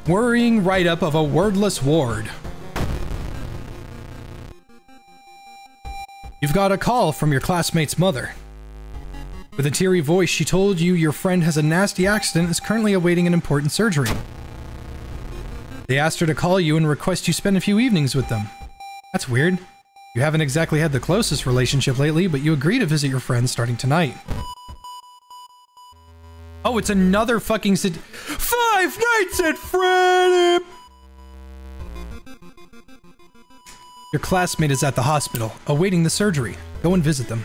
Worrying write-up of a wordless ward. You've got a call from your classmate's mother. With a teary voice, she told you your friend has a nasty accident and is currently awaiting an important surgery. They asked her to call you and request you spend a few evenings with them. That's weird. You haven't exactly had the closest relationship lately, but you agree to visit your friend starting tonight. Oh, it's another fucking sit. 5 nights at Freddy! Your classmate is at the hospital, awaiting the surgery. Go and visit them.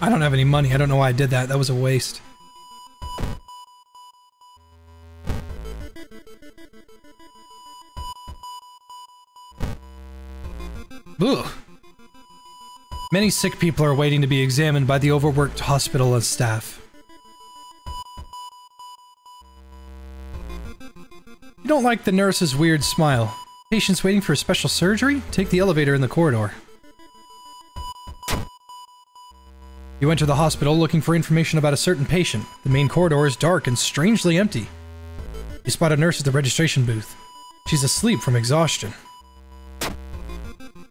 I don't have any money. I don't know why I did that. That was a waste. Ugh. Many sick people are waiting to be examined by the overworked hospital staff. You don't like the nurse's weird smile. Patients waiting for a special surgery? Take the elevator in the corridor. You enter the hospital looking for information about a certain patient. The main corridor is dark and strangely empty. You spot a nurse at the registration booth. She's asleep from exhaustion.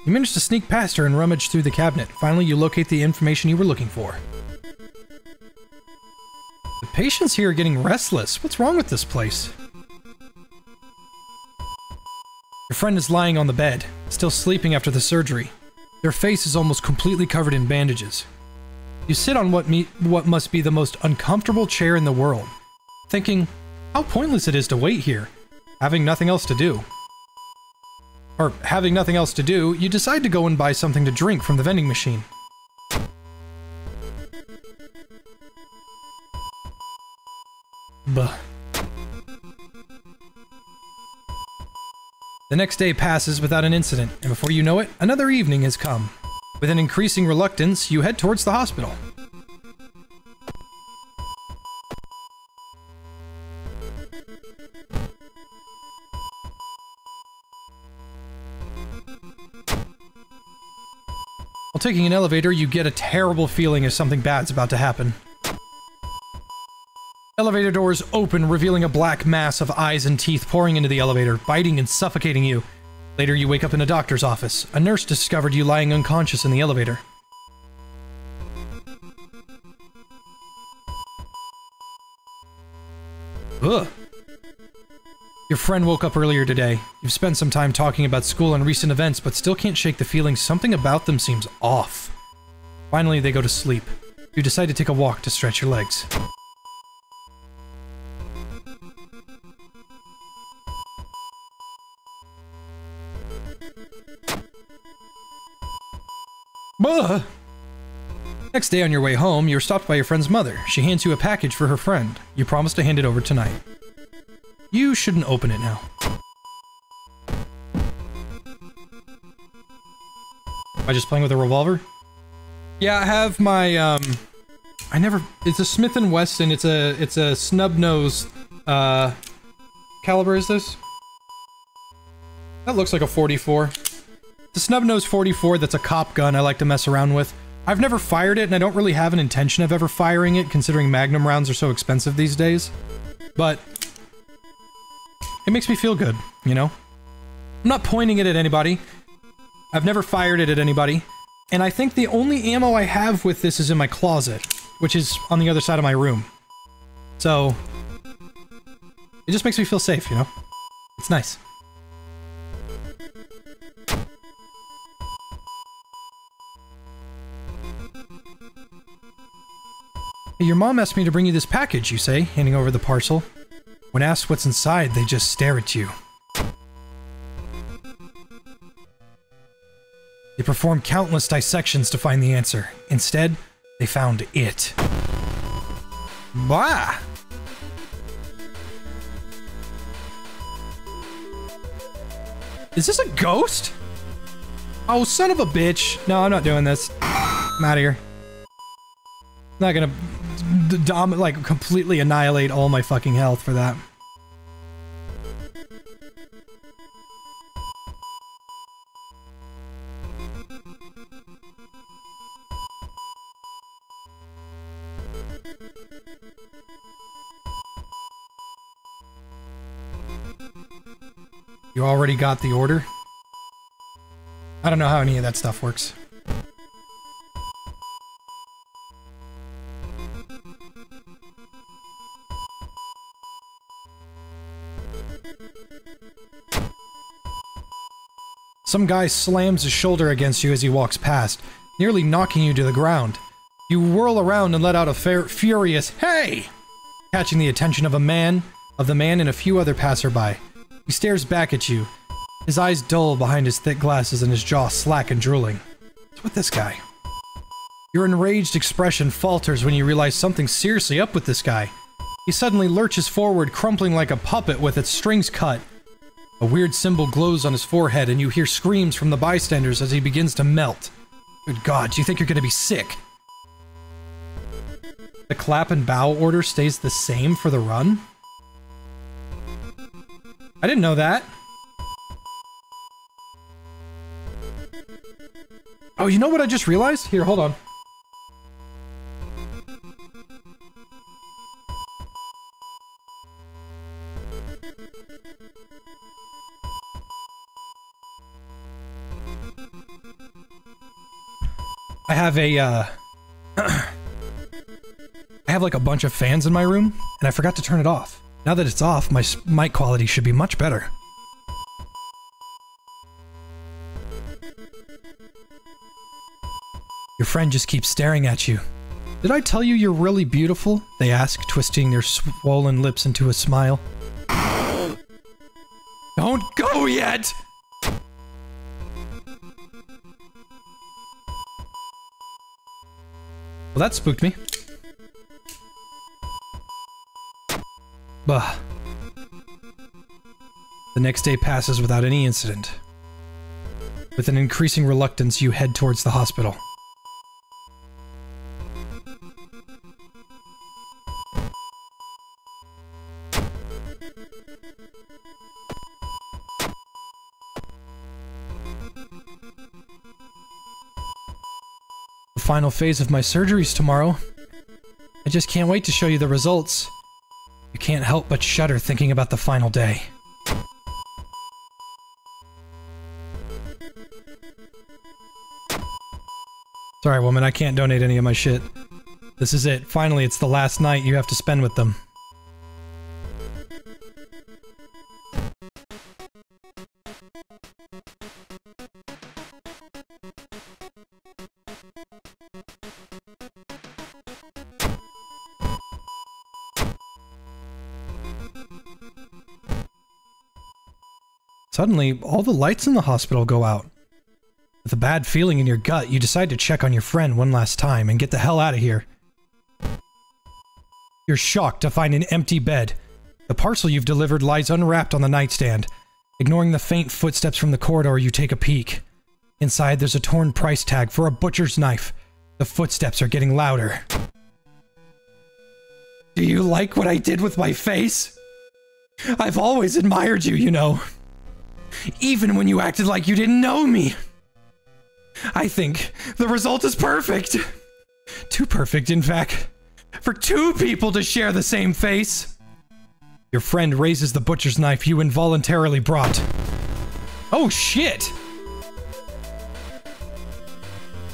You manage to sneak past her and rummage through the cabinet. Finally, you locate the information you were looking for. The patients here are getting restless. What's wrong with this place? Your friend is lying on the bed, still sleeping after the surgery. Their face is almost completely covered in bandages. You sit on what must be the most uncomfortable chair in the world, thinking how pointless it is to wait here, having nothing else to do. Or having nothing else to do, you decide to go and buy something to drink from the vending machine. Buh. The next day passes without an incident, and before you know it, another evening has come. With an increasing reluctance, you head towards the hospital. While taking an elevator, you get a terrible feeling as something bad's about to happen. Elevator doors open, revealing a black mass of eyes and teeth pouring into the elevator, biting and suffocating you. Later, you wake up in a doctor's office. A nurse discovered you lying unconscious in the elevator. Ugh. Your friend woke up earlier today. You've spent some time talking about school and recent events, but still can't shake the feeling something about them seems off. Finally, they go to sleep. You decide to take a walk to stretch your legs. Buh! Next day on your way home, you're stopped by your friend's mother. She hands you a package for her friend. You promise to hand it over tonight. You shouldn't open it now. Am I just playing with a revolver? Yeah, I have my, it's a Smith & Wesson, it's a snub-nose, caliber is this? That looks like a .44. It's a snub-nose .44 that's a cop gun I like to mess around with. I've never fired it, and I don't really have an intention of ever firing it, considering Magnum rounds are so expensive these days. But it makes me feel good, you know? I'm not pointing it at anybody. I've never fired it at anybody. And I think the only ammo I have with this is in my closet, which is on the other side of my room. So it just makes me feel safe, you know? It's nice. Hey, your mom asked me to bring you this package, you say, handing over the parcel. When asked what's inside, they just stare at you. They performed countless dissections to find the answer. Instead, they found it. Bah! Is this a ghost? Oh, son of a bitch. No, I'm not doing this. I'm out of here. I'm not gonna completely annihilate all my fucking health for that. You already got the order? I don't know how any of that stuff works. Some guy slams his shoulder against you as he walks past, nearly knocking you to the ground. You whirl around and let out a furious, "Hey!" catching the attention of the man and a few other passerby. He stares back at you, his eyes dull behind his thick glasses and his jaw slack and drooling. What's with this guy? Your enraged expression falters when you realize something's seriously up with this guy. He suddenly lurches forward, crumpling like a puppet with its strings cut. A weird symbol glows on his forehead, and you hear screams from the bystanders as he begins to melt. Good God, you think you're gonna be sick? The clap and bow order stays the same for the run? I didn't know that. Oh, you know what I just realized? Here, hold on. I have a, I have like a bunch of fans in my room, and I forgot to turn it off. Now that it's off, my mic quality should be much better. Your friend just keeps staring at you. Did I tell you you're really beautiful? They ask, twisting their swollen lips into a smile. Don't go yet! Well, that spooked me. Bah. The next day passes without any incident. With an increasing reluctance, you head towards the hospital. The final phase of my surgery's tomorrow. I just can't wait to show you the results. You can't help but shudder thinking about the final day. Sorry, woman, I can't donate any of my shit. This is it. Finally, it's the last night you have to spend with them. Suddenly, all the lights in the hospital go out. With a bad feeling in your gut, you decide to check on your friend one last time and get the hell out of here. You're shocked to find an empty bed. The parcel you've delivered lies unwrapped on the nightstand. Ignoring the faint footsteps from the corridor, you take a peek. Inside, there's a torn price tag for a butcher's knife. The footsteps are getting louder. Do you like what I did with my face? I've always admired you, you know. Even when you acted like you didn't know me. I think the result is perfect. Too perfect, in fact, for two people to share the same face. Your friend raises the butcher's knife you involuntarily brought. Oh shit!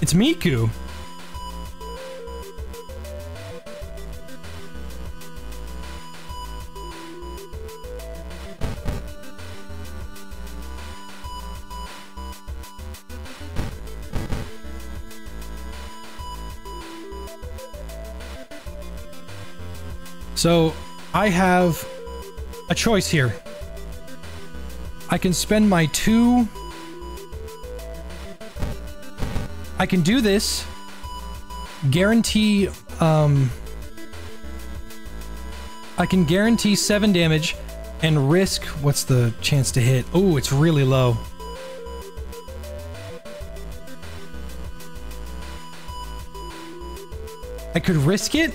It's Miku. So, I have a choice here. I can spend my two... I can do this, guarantee, I can guarantee 7 damage and risk... What's the chance to hit? Ooh, it's really low. I could risk it?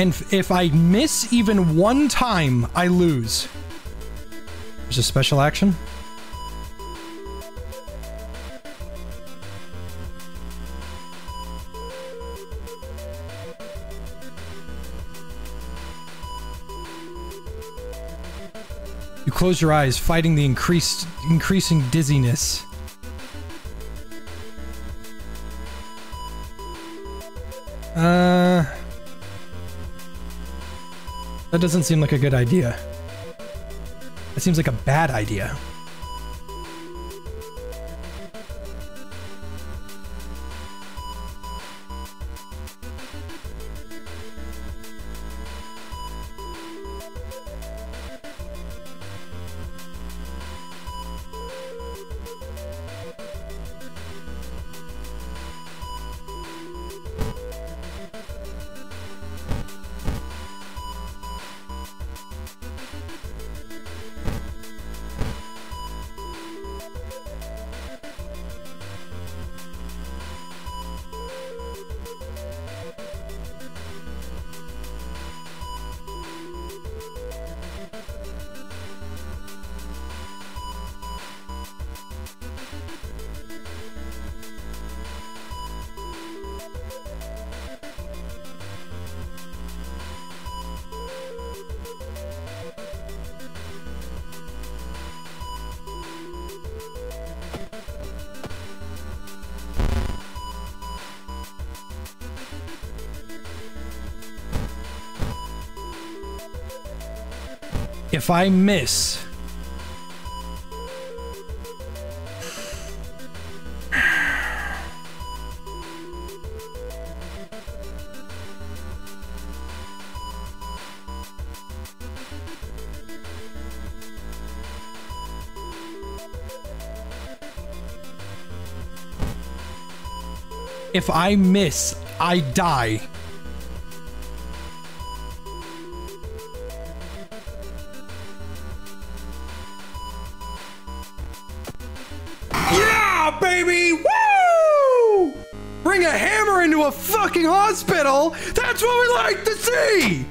And if I miss even one time, I lose. There's a special action. You close your eyes, fighting the increasing dizziness. That doesn't seem like a good idea. That seems like a bad idea. If I miss... If I miss, I die. Hospital? That's what we like to see!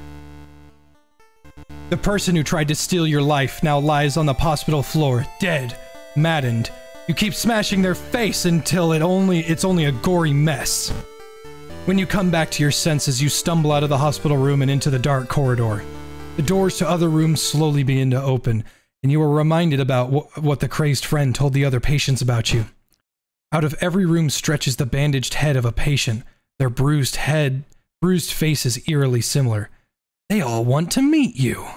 The person who tried to steal your life now lies on the hospital floor, dead, maddened. You keep smashing their face until it's only a gory mess. When you come back to your senses, you stumble out of the hospital room and into the dark corridor. The doors to other rooms slowly begin to open, and you are reminded about what the crazed friend told the other patients about you. Out of every room stretches the bandaged head of a patient. Their bruised faces eerily similar. They all want to meet you.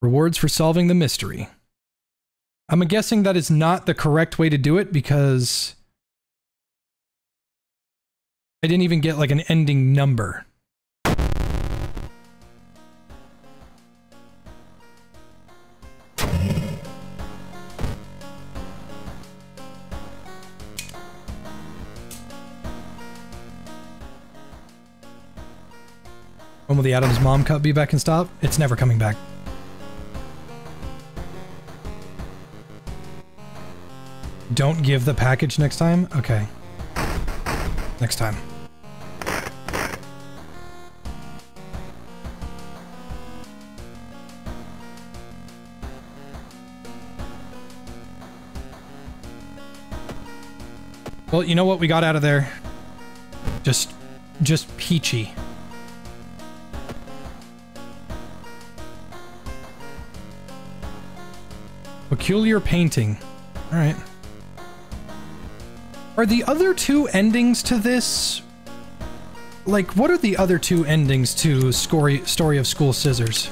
Rewards for solving the mystery. I'm guessing that is not the correct way to do it because... I didn't even get like an ending number. When will the Adam's Mom cut be back in stock? It's never coming back. Don't give the package next time? Okay. Next time. Well, you know what? We got out of there. Just peachy. Peculiar painting. All right. Are the other two endings to this? Like, what are the other two endings to Story of School Scissors?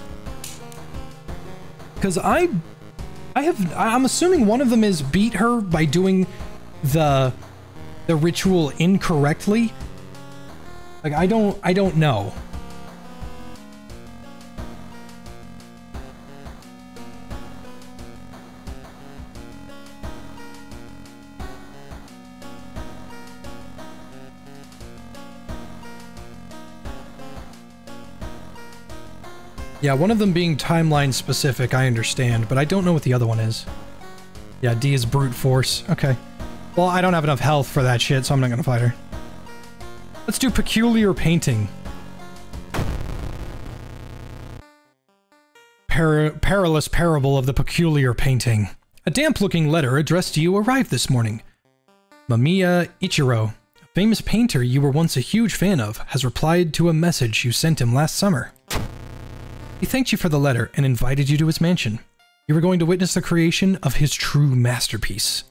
Because I'm assuming one of them is beat her by doing the ritual incorrectly. Like, I don't know. Yeah, one of them being timeline specific, I understand, but I don't know what the other one is. Yeah, D is brute force. Okay. Well, I don't have enough health for that shit, so I'm not gonna fight her. Let's do peculiar painting. Perilous parable of the peculiar painting. A damp-looking letter addressed to you arrived this morning. Mamiya Ichiro, a famous painter you were once a huge fan of, has replied to a message you sent him last summer. He thanked you for the letter and invited you to his mansion. You were going to witness the creation of his true masterpiece.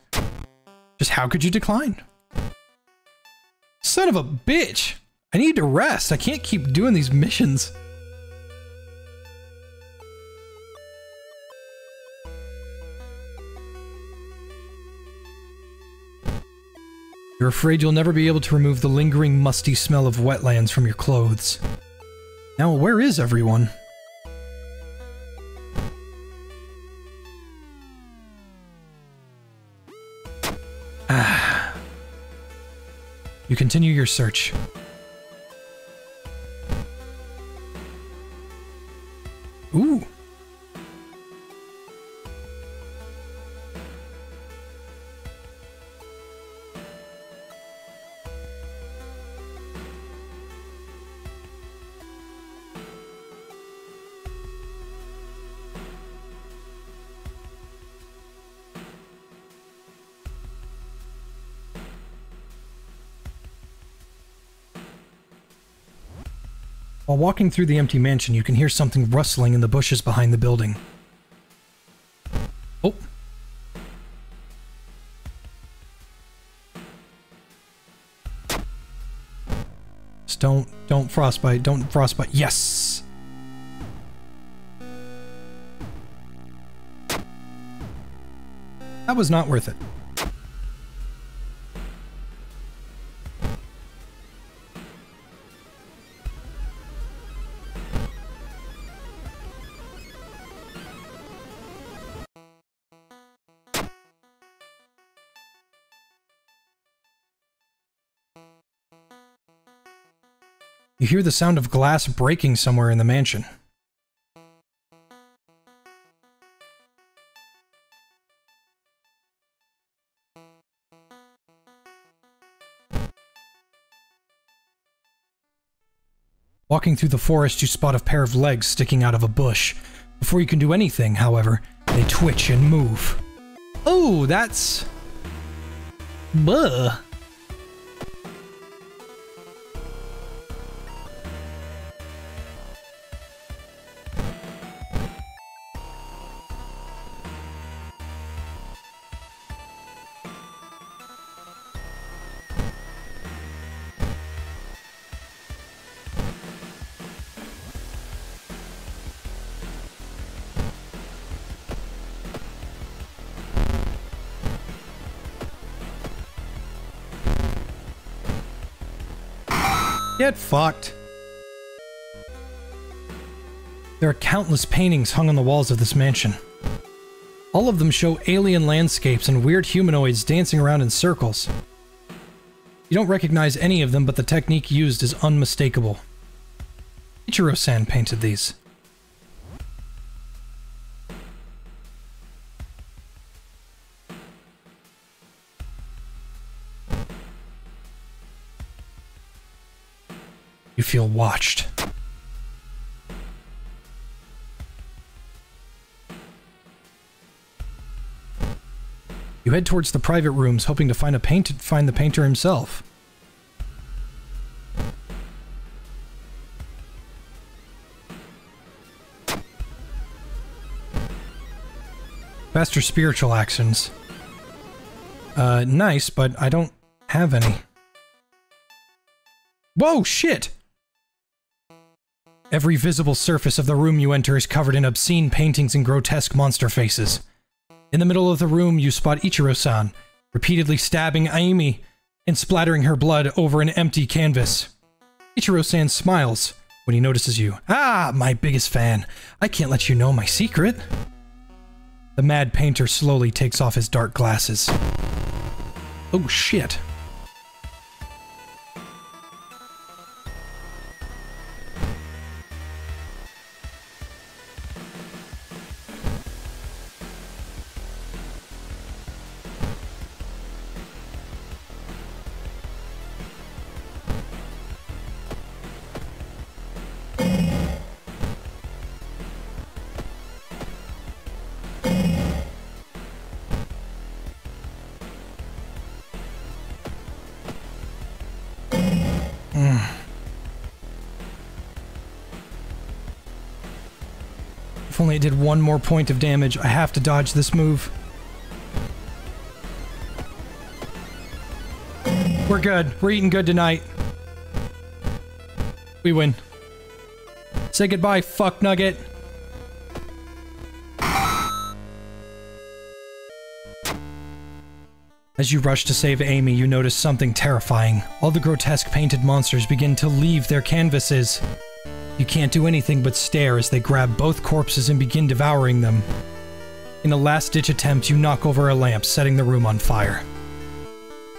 Just how could you decline? Son of a bitch! I need to rest. I can't keep doing these missions. You're afraid you'll never be able to remove the lingering musty smell of wetlands from your clothes. Now, where is everyone? You continue your search. Ooh. While walking through the empty mansion, you can hear something rustling in the bushes behind the building. Oh. Just don't frostbite, don't frostbite. Yes! That was not worth it. You hear the sound of glass breaking somewhere in the mansion. Walking through the forest, you spot a pair of legs sticking out of a bush. Before you can do anything, however, they twitch and move. Oh, that's... Buh. Get fucked. There are countless paintings hung on the walls of this mansion. All of them show alien landscapes and weird humanoids dancing around in circles. You don't recognize any of them, but the technique used is unmistakable. Ichiro-san painted these. You feel watched. You head towards the private rooms, hoping to find the painter himself. Faster spiritual actions. Nice, but I don't have any. Whoa, shit! Every visible surface of the room you enter is covered in obscene paintings and grotesque monster faces. In the middle of the room, you spot Ichiro-san, repeatedly stabbing Aimi and splattering her blood over an empty canvas. Ichiro-san smiles when he notices you. Ah, my biggest fan. I can't let you know my secret. The mad painter slowly takes off his dark glasses. Oh shit. If only it did one more point of damage. I have to dodge this move. We're good. We're eating good tonight. We win. Say goodbye, fuck nugget. As you rush to save Aimi, you notice something terrifying. All the grotesque painted monsters begin to leave their canvases. You can't do anything but stare as they grab both corpses and begin devouring them. In a last-ditch attempt, you knock over a lamp, setting the room on fire.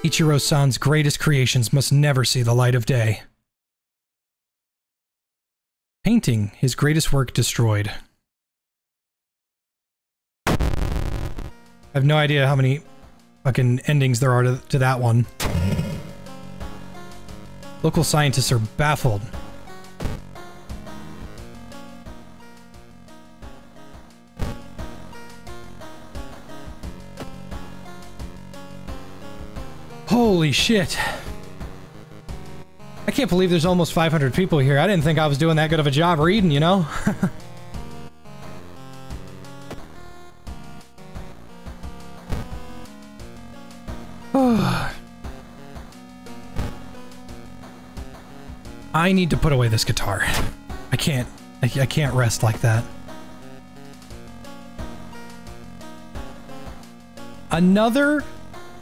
Ichiro-san's greatest creations must never see the light of day. Painting his greatest work destroyed. I have no idea how many fucking endings there are to that one. Local scientists are baffled. Holy shit. I can't believe there's almost 500 people here. I didn't think I was doing that good of a job reading, you know? I need to put away this guitar. I can't rest like that. Another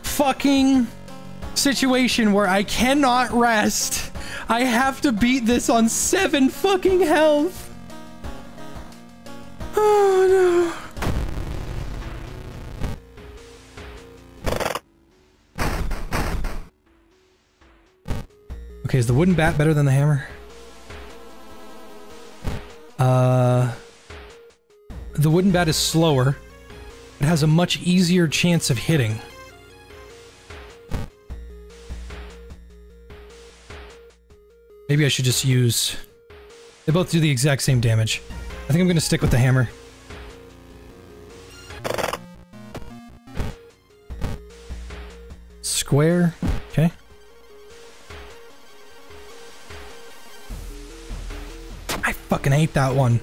fucking situation where I cannot rest. I have to beat this on 7 fucking health. Oh no. Okay, is the wooden bat better than the hammer? The wooden bat is slower. It has a much easier chance of hitting. Maybe I should just use... They both do the exact same damage. I think I'm gonna stick with the hammer. Square. Okay. I fucking hate that one.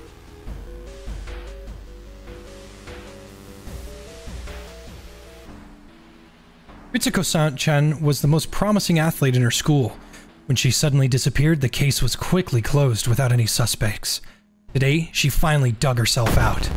Ritsuko Sanchen was the most promising athlete in her school. When she suddenly disappeared, the case was quickly closed without any suspects. Today, she finally dug herself out.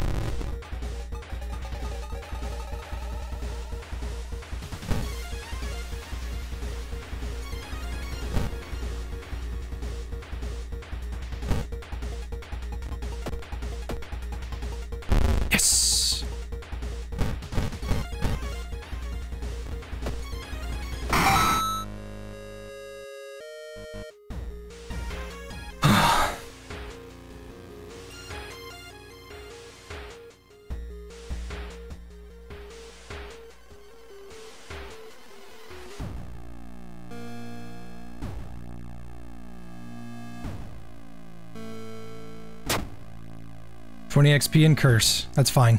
20 XP and curse. That's fine.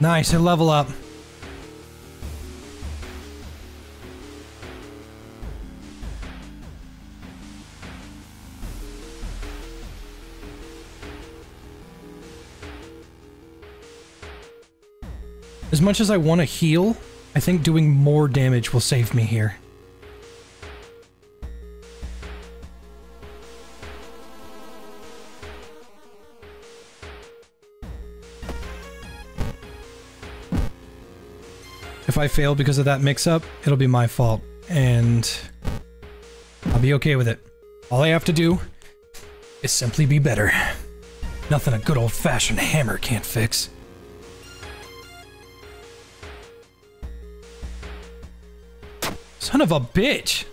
Nice, I level up. As much as I want to heal, I think doing more damage will save me here. If I fail because of that mix-up, it'll be my fault, and I'll be okay with it. All I have to do is simply be better. Nothing a good old-fashioned hammer can't fix. Son of a bitch!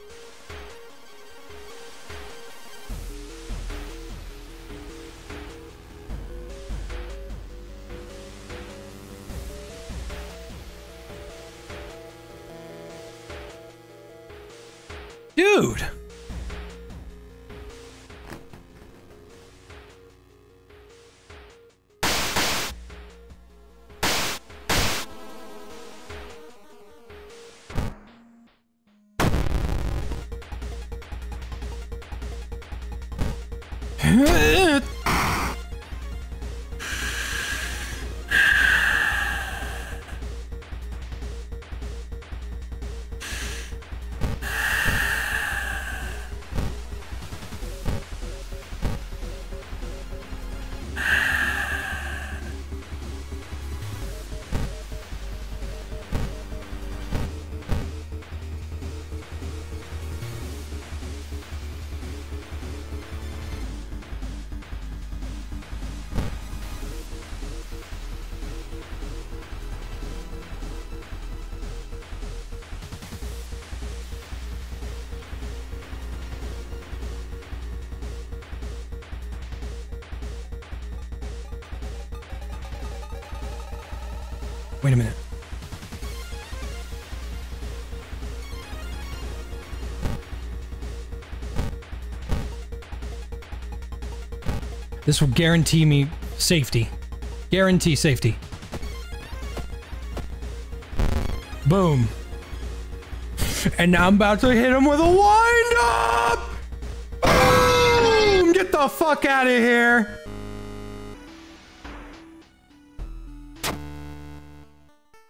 Dude! Wait a minute. This will guarantee me safety. Guarantee safety. Boom. And now I'm about to hit him with a wind-up! Boom! Get the fuck out of here!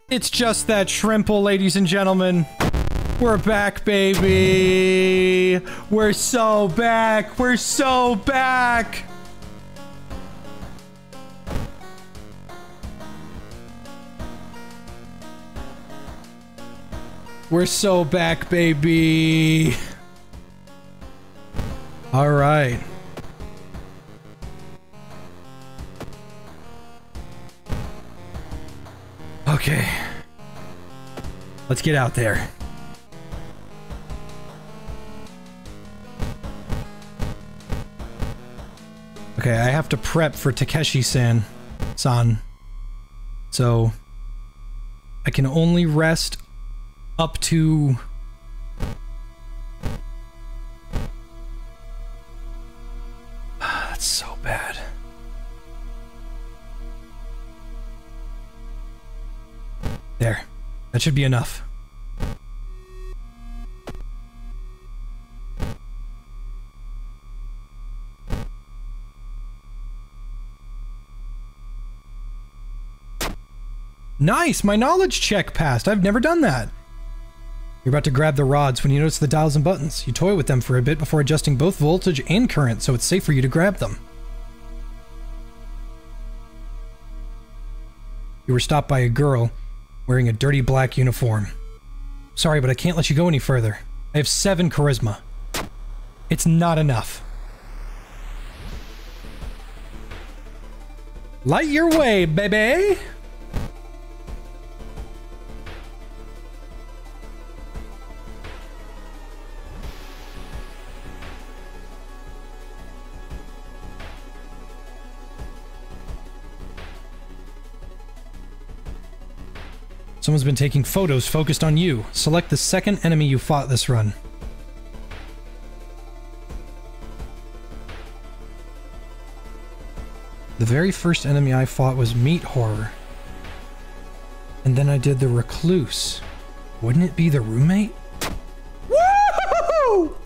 It's just that shrimple, ladies and gentlemen. We're back, baby. We're so back. We're so back. We're so back, baby. All right. Okay. Let's get out there. Okay, I have to prep for Takashi-san. So I can only rest up to... That's so bad. There. That should be enough. Nice! My knowledge check passed! I've never done that! You're about to grab the rods when you notice the dials and buttons. You toy with them for a bit before adjusting both voltage and current, so it's safe for you to grab them. You were stopped by a girl wearing a dirty black uniform. Sorry, but I can't let you go any further. I have 7 charisma. It's not enough. Light your way, baby! Someone's been taking photos focused on you. Select the second enemy you fought this run. The very first enemy I fought was Meat Horror. And then I did the Recluse. Wouldn't it be the roommate? Woo!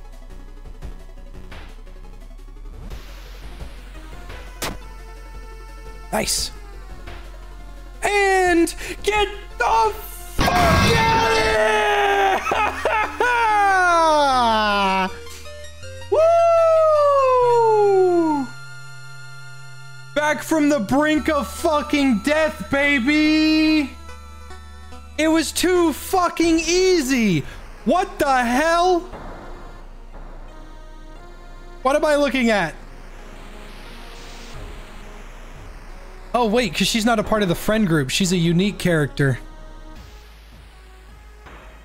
Nice. And get the fuck out of here! Woo! Back from the brink of fucking death, baby! It was too fucking easy! What the hell? What am I looking at? Oh wait, because she's not a part of the friend group. She's a unique character.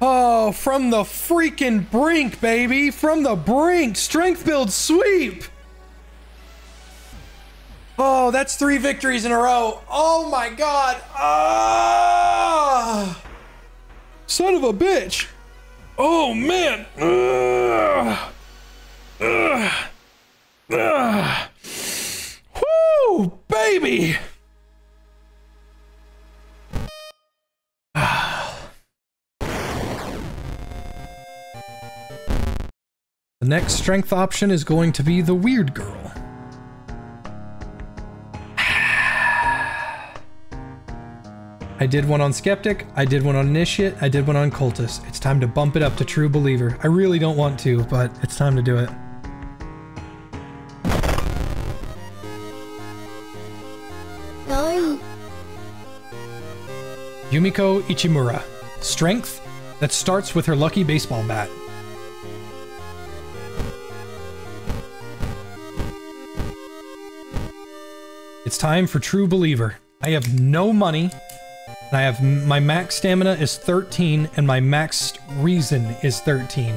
Oh, from the freaking brink, baby! From the brink! Strength build sweep! Oh, that's 3 victories in a row. Oh my god! Ah! Son of a bitch! Oh man! Ugh. Ugh. Ugh. Woo! Baby! The next strength option is going to be the weird girl. I did one on Skeptic, I did one on Initiate, I did one on Cultist. It's time to bump it up to True Believer. I really don't want to, but it's time to do it. Yumiko Ichimura. Strength that starts with her lucky baseball bat. It's time for True Believer. I have no money. And I have my max stamina is 13 and my max reason is 13.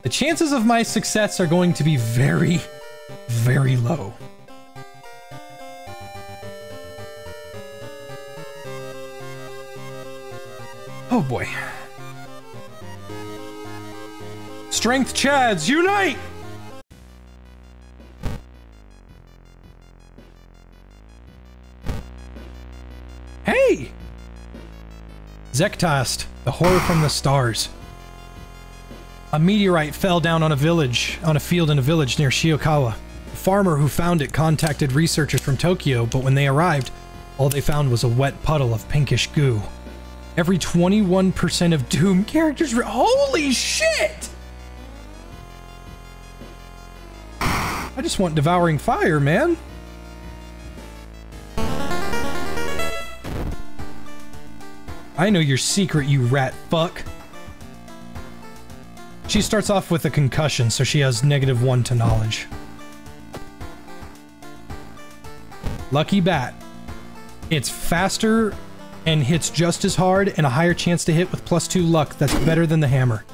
The chances of my success are going to be very, very low. Oh boy. Strength Chads, unite! Hey! Zektast, the horror from the stars. A meteorite fell down on a field in a village near Shiokawa. The farmer who found it contacted researchers from Tokyo, but when they arrived, all they found was a wet puddle of pinkish goo. Every 21% of Doom characters HOLY SHIT! I just want Devouring Fire, man. I know your secret, you rat fuck. She starts off with a concussion, so she has -1 to knowledge. Lucky Bat. It's faster and hits just as hard and a higher chance to hit with +2 luck. That's better than the hammer.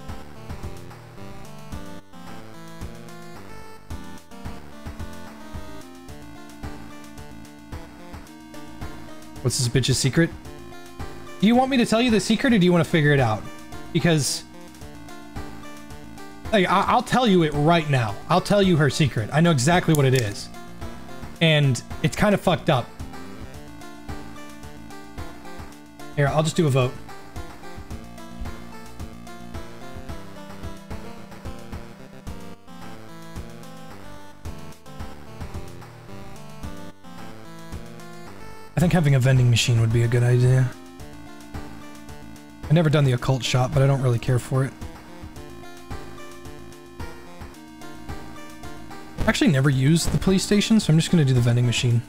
What's this bitch's secret? Do you want me to tell you the secret, or do you want to figure it out? Because... like, I'll tell you it right now. I'll tell you her secret. I know exactly what it is. And it's kind of fucked up. Here, I'll just do a vote. I think having a vending machine would be a good idea. I've never done the occult shop, but I don't really care for it. I actually never used the police station, so I'm just going to do the vending machine.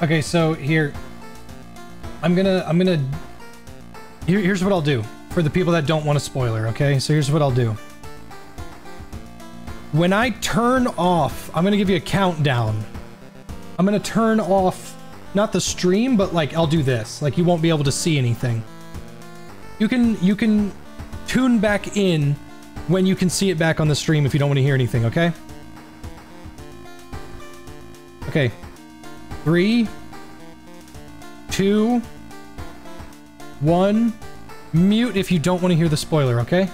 Okay, so here, here's what I'll do. for the people that don't want a spoiler, okay? So here's what I'll do. When I turn off, I'm gonna give you a countdown. I'm gonna turn off, not the stream, but like I'll do this. Like you won't be able to see anything. You can tune back in when you can see it back on the stream if you don't want to hear anything, okay? Okay. 3, 2, 1. Mute if you don't want to hear the spoiler, okay?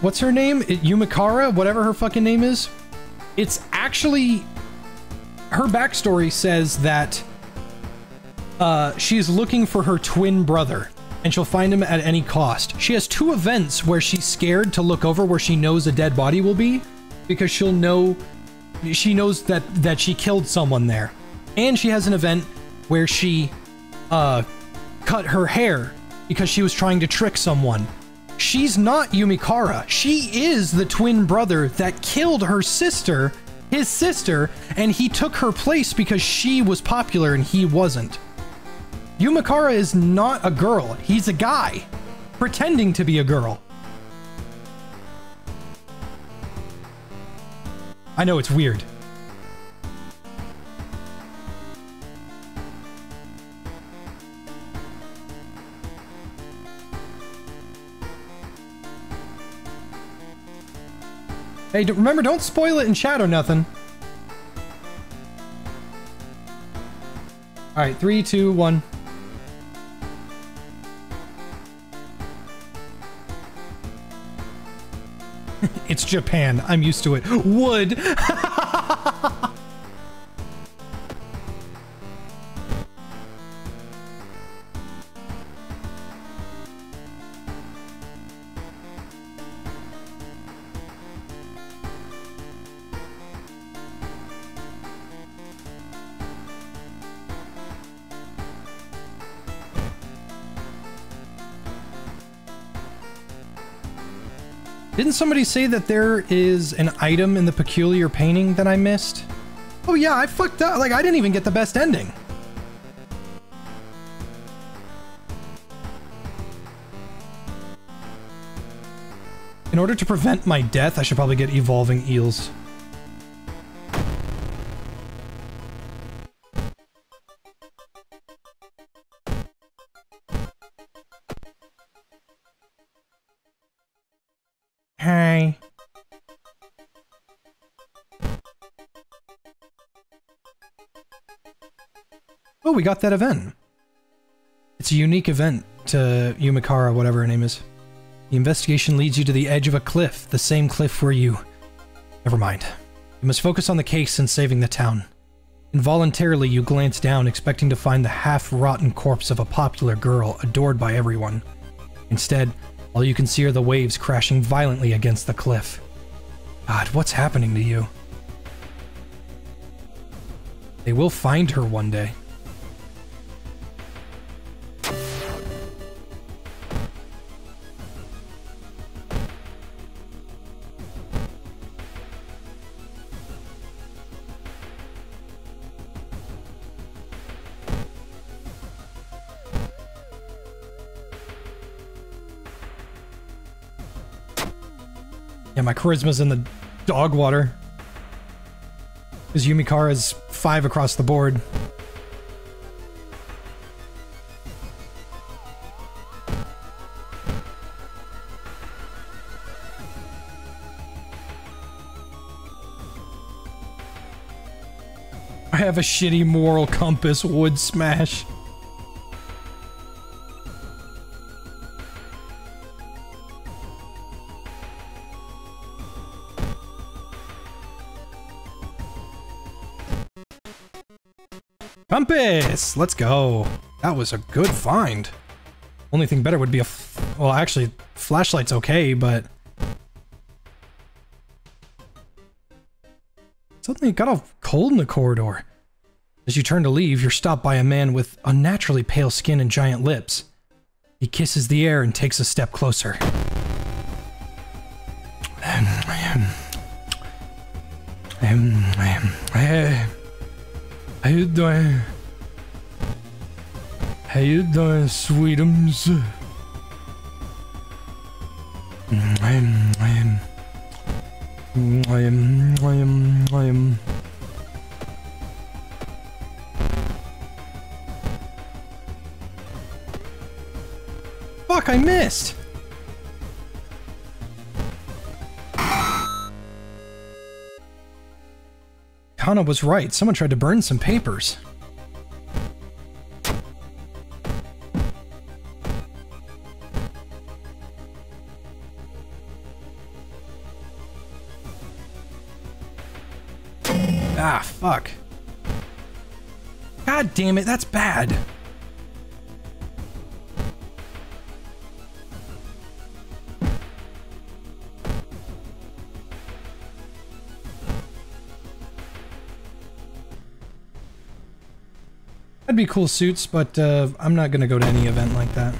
What's her name? Yumikara, whatever her fucking name is. It's actually... her backstory says that she's looking for her twin brother, and she'll find him at any cost. She has two events where she's scared to look over where she knows a dead body will be, because she'll know... she knows that she killed someone there. And she has an event where she cut her hair because she was trying to trick someone. She's not Yumikara. She is the twin brother that killed her sister, his sister, and he took her place because she was popular and he wasn't. Yumikara is not a girl. He's a guy pretending to be a girl. I know it's weird. Hey, remember, don't spoil it in chat or nothing. All right, 3, 2, 1. It's Japan. I'm used to it. Wood. Didn't somebody say that there is an item in the peculiar painting that I missed? Oh yeah, I fucked up. Like, I didn't even get the best ending. In order to prevent my death, I should probably get evolving eels. Oh, we got that event. It's a unique event to Yumikara, whatever her name is. The investigation leads you to the edge of a cliff, the same cliff where you... Never mind. You must focus on the case and saving the town. Involuntarily, you glance down, expecting to find the half-rotten corpse of a popular girl, adored by everyone. Instead, all you can see are the waves crashing violently against the cliff. God, what's happening to you? They will find her one day. Yeah, my charisma's in the dog water. Because Yumikara's 5 across the board. I have a shitty moral compass, wood smash. Compass! Let's go. That was a good find. Only thing better would be a... well, actually, flashlight's okay, but... suddenly it got all cold in the corridor. As you turn to leave, you're stopped by a man with unnaturally pale skin and giant lips. He kisses the air and takes a step closer. How you doing, sweetums? I am. Fuck! I missed. Kana was right. Someone tried to burn some papers. Ah, fuck. God damn it, that's bad. That'd be cool suits, but I'm not gonna go to any event like that.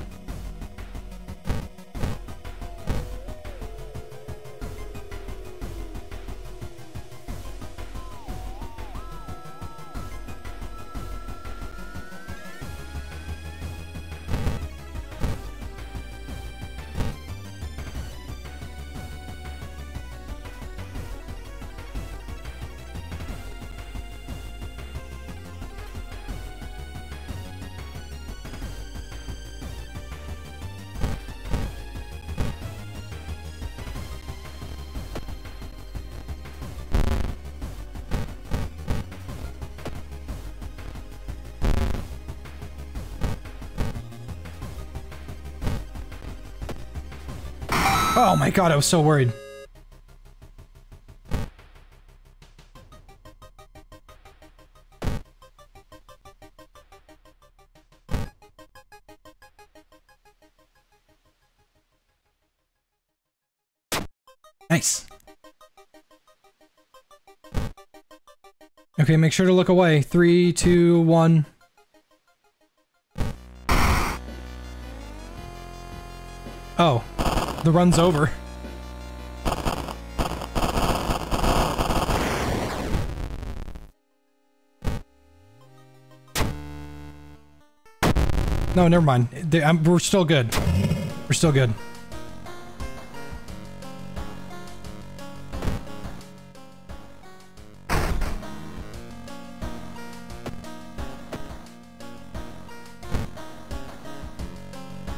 Oh my god, I was so worried. Nice. Okay, make sure to look away. 3, 2, 1. Oh. The run's over. No, never mind. We're still good. We're still good.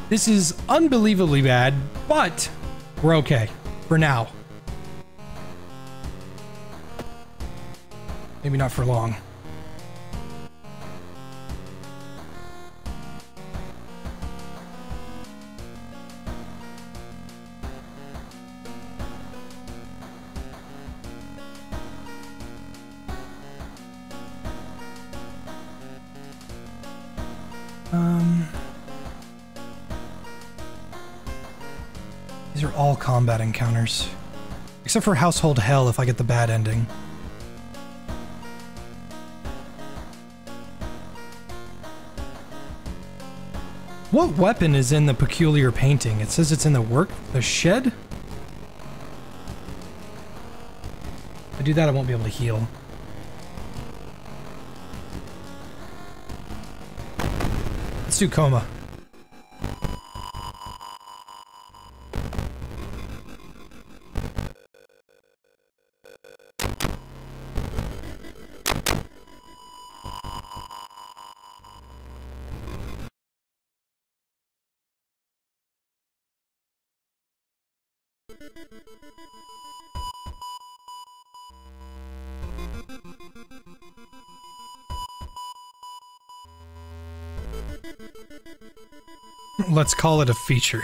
This is unbelievably bad, but we're okay for now. Maybe not for long. Combat encounters. Except for Household Hell if I get the bad ending. What weapon is in the peculiar painting? It says it's in the shed? If I do that, I won't be able to heal. Let's do Coma. Let's call it a feature.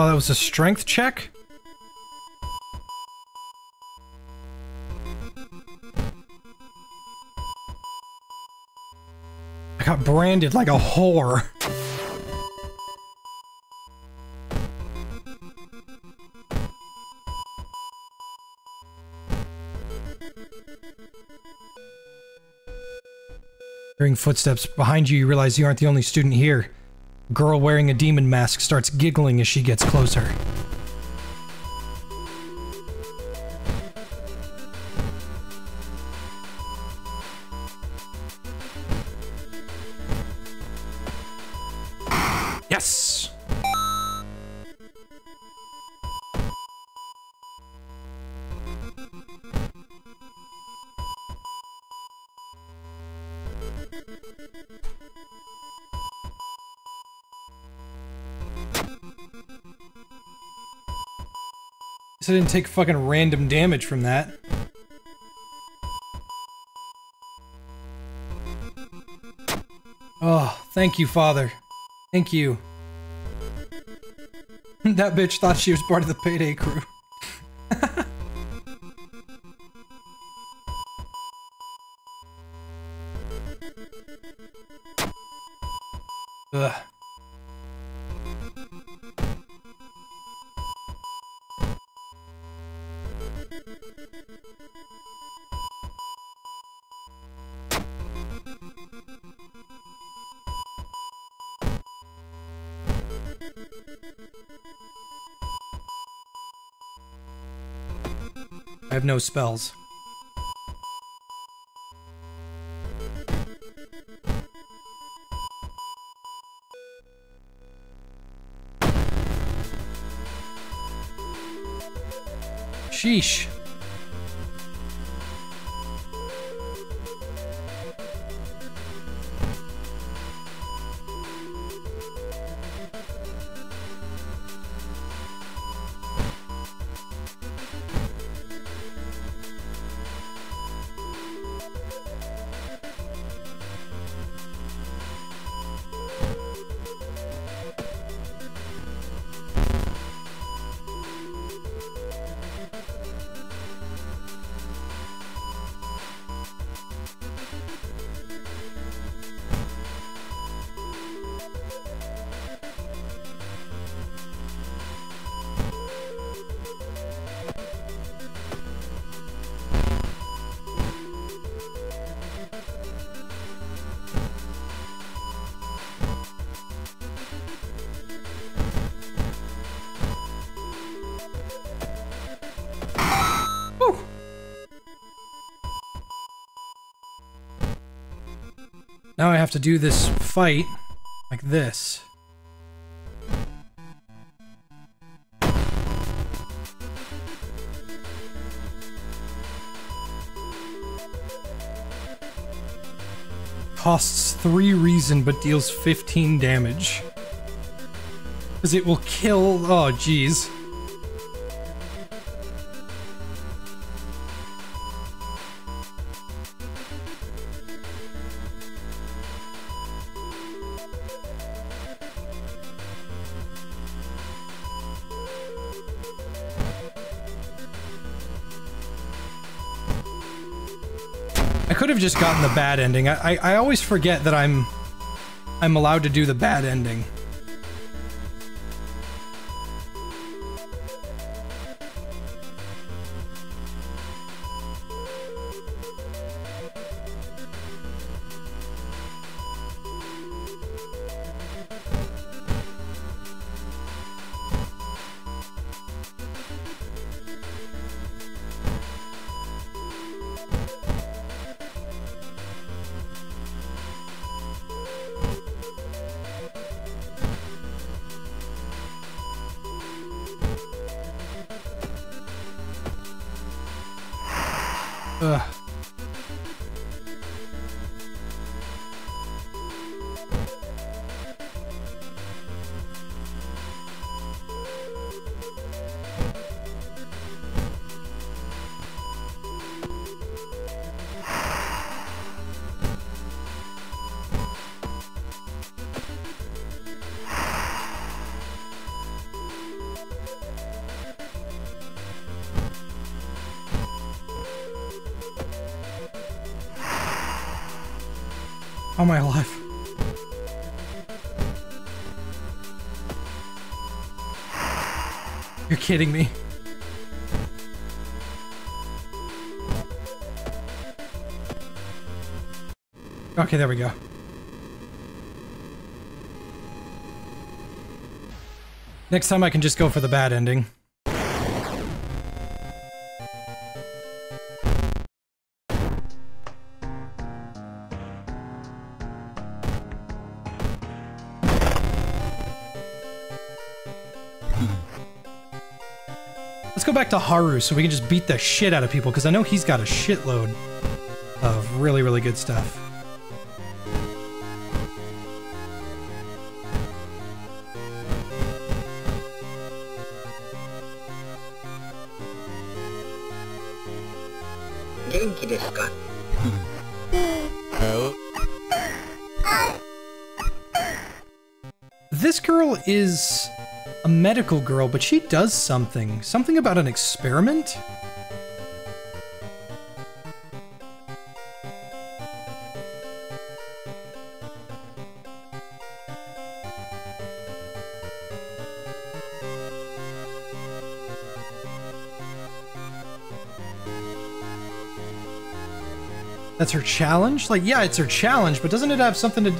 Oh, that was a strength check? I got branded like a whore. Hearing footsteps behind you, you realize you aren't the only student here. A girl wearing a demon mask starts giggling as she gets closer. Yes! I didn't take fucking random damage from that. Oh, thank you, Father. Thank you. That bitch thought she was part of the payday crew. Ugh. I have no spells. Sheesh. Now I have to do this fight like this. Costs 3 reason but deals 15 damage. Because it will kill... oh jeez. Just gotten the bad ending. I always forget that I'm allowed to do the bad ending. How am I alive? You're kidding me. Okay, there we go. Next time I can just go for the bad ending. Let's go back to Haru so we can just beat the shit out of people, because I know he's got a shitload of really, really good stuff. This girl is a medical girl, but she does something. Something about an experiment? That's her challenge? Like, yeah, it's her challenge, but doesn't it have something to...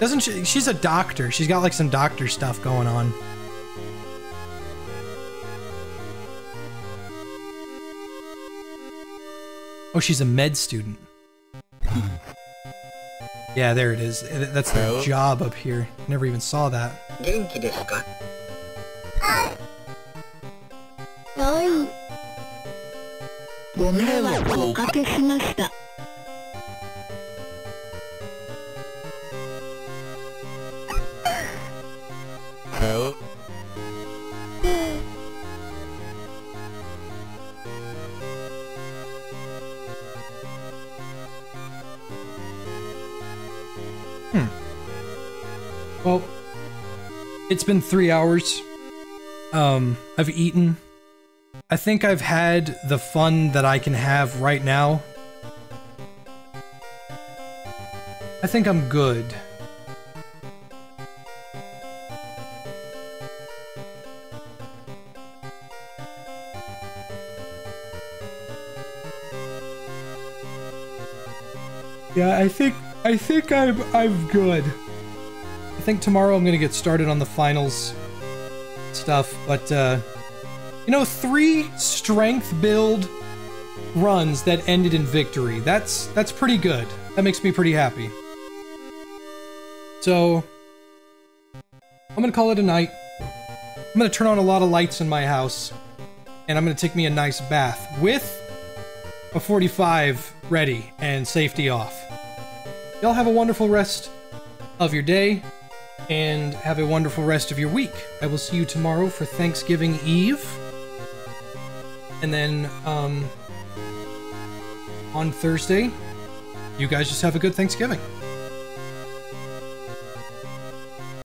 Doesn't she? She's a doctor. She's got like some doctor stuff going on. Oh, she's a med student. Yeah, there it is. That's the job up here. Never even saw that. Well, it's been 3 hours. I've eaten. I think I've had the fun that I can have right now. I think I'm good. Yeah, I think I'm good. I think tomorrow I'm gonna get started on the finals stuff, but you know, 3 strength build runs that ended in victory. That's pretty good. That makes me pretty happy. So I'm gonna call it a night. I'm gonna turn on a lot of lights in my house, and I'm gonna take me a nice bath with a 45 ready and safety off. Y'all have a wonderful rest of your day, and have a wonderful rest of your week. I will see you tomorrow for Thanksgiving Eve, and then on Thursday, you guys just have a good Thanksgiving.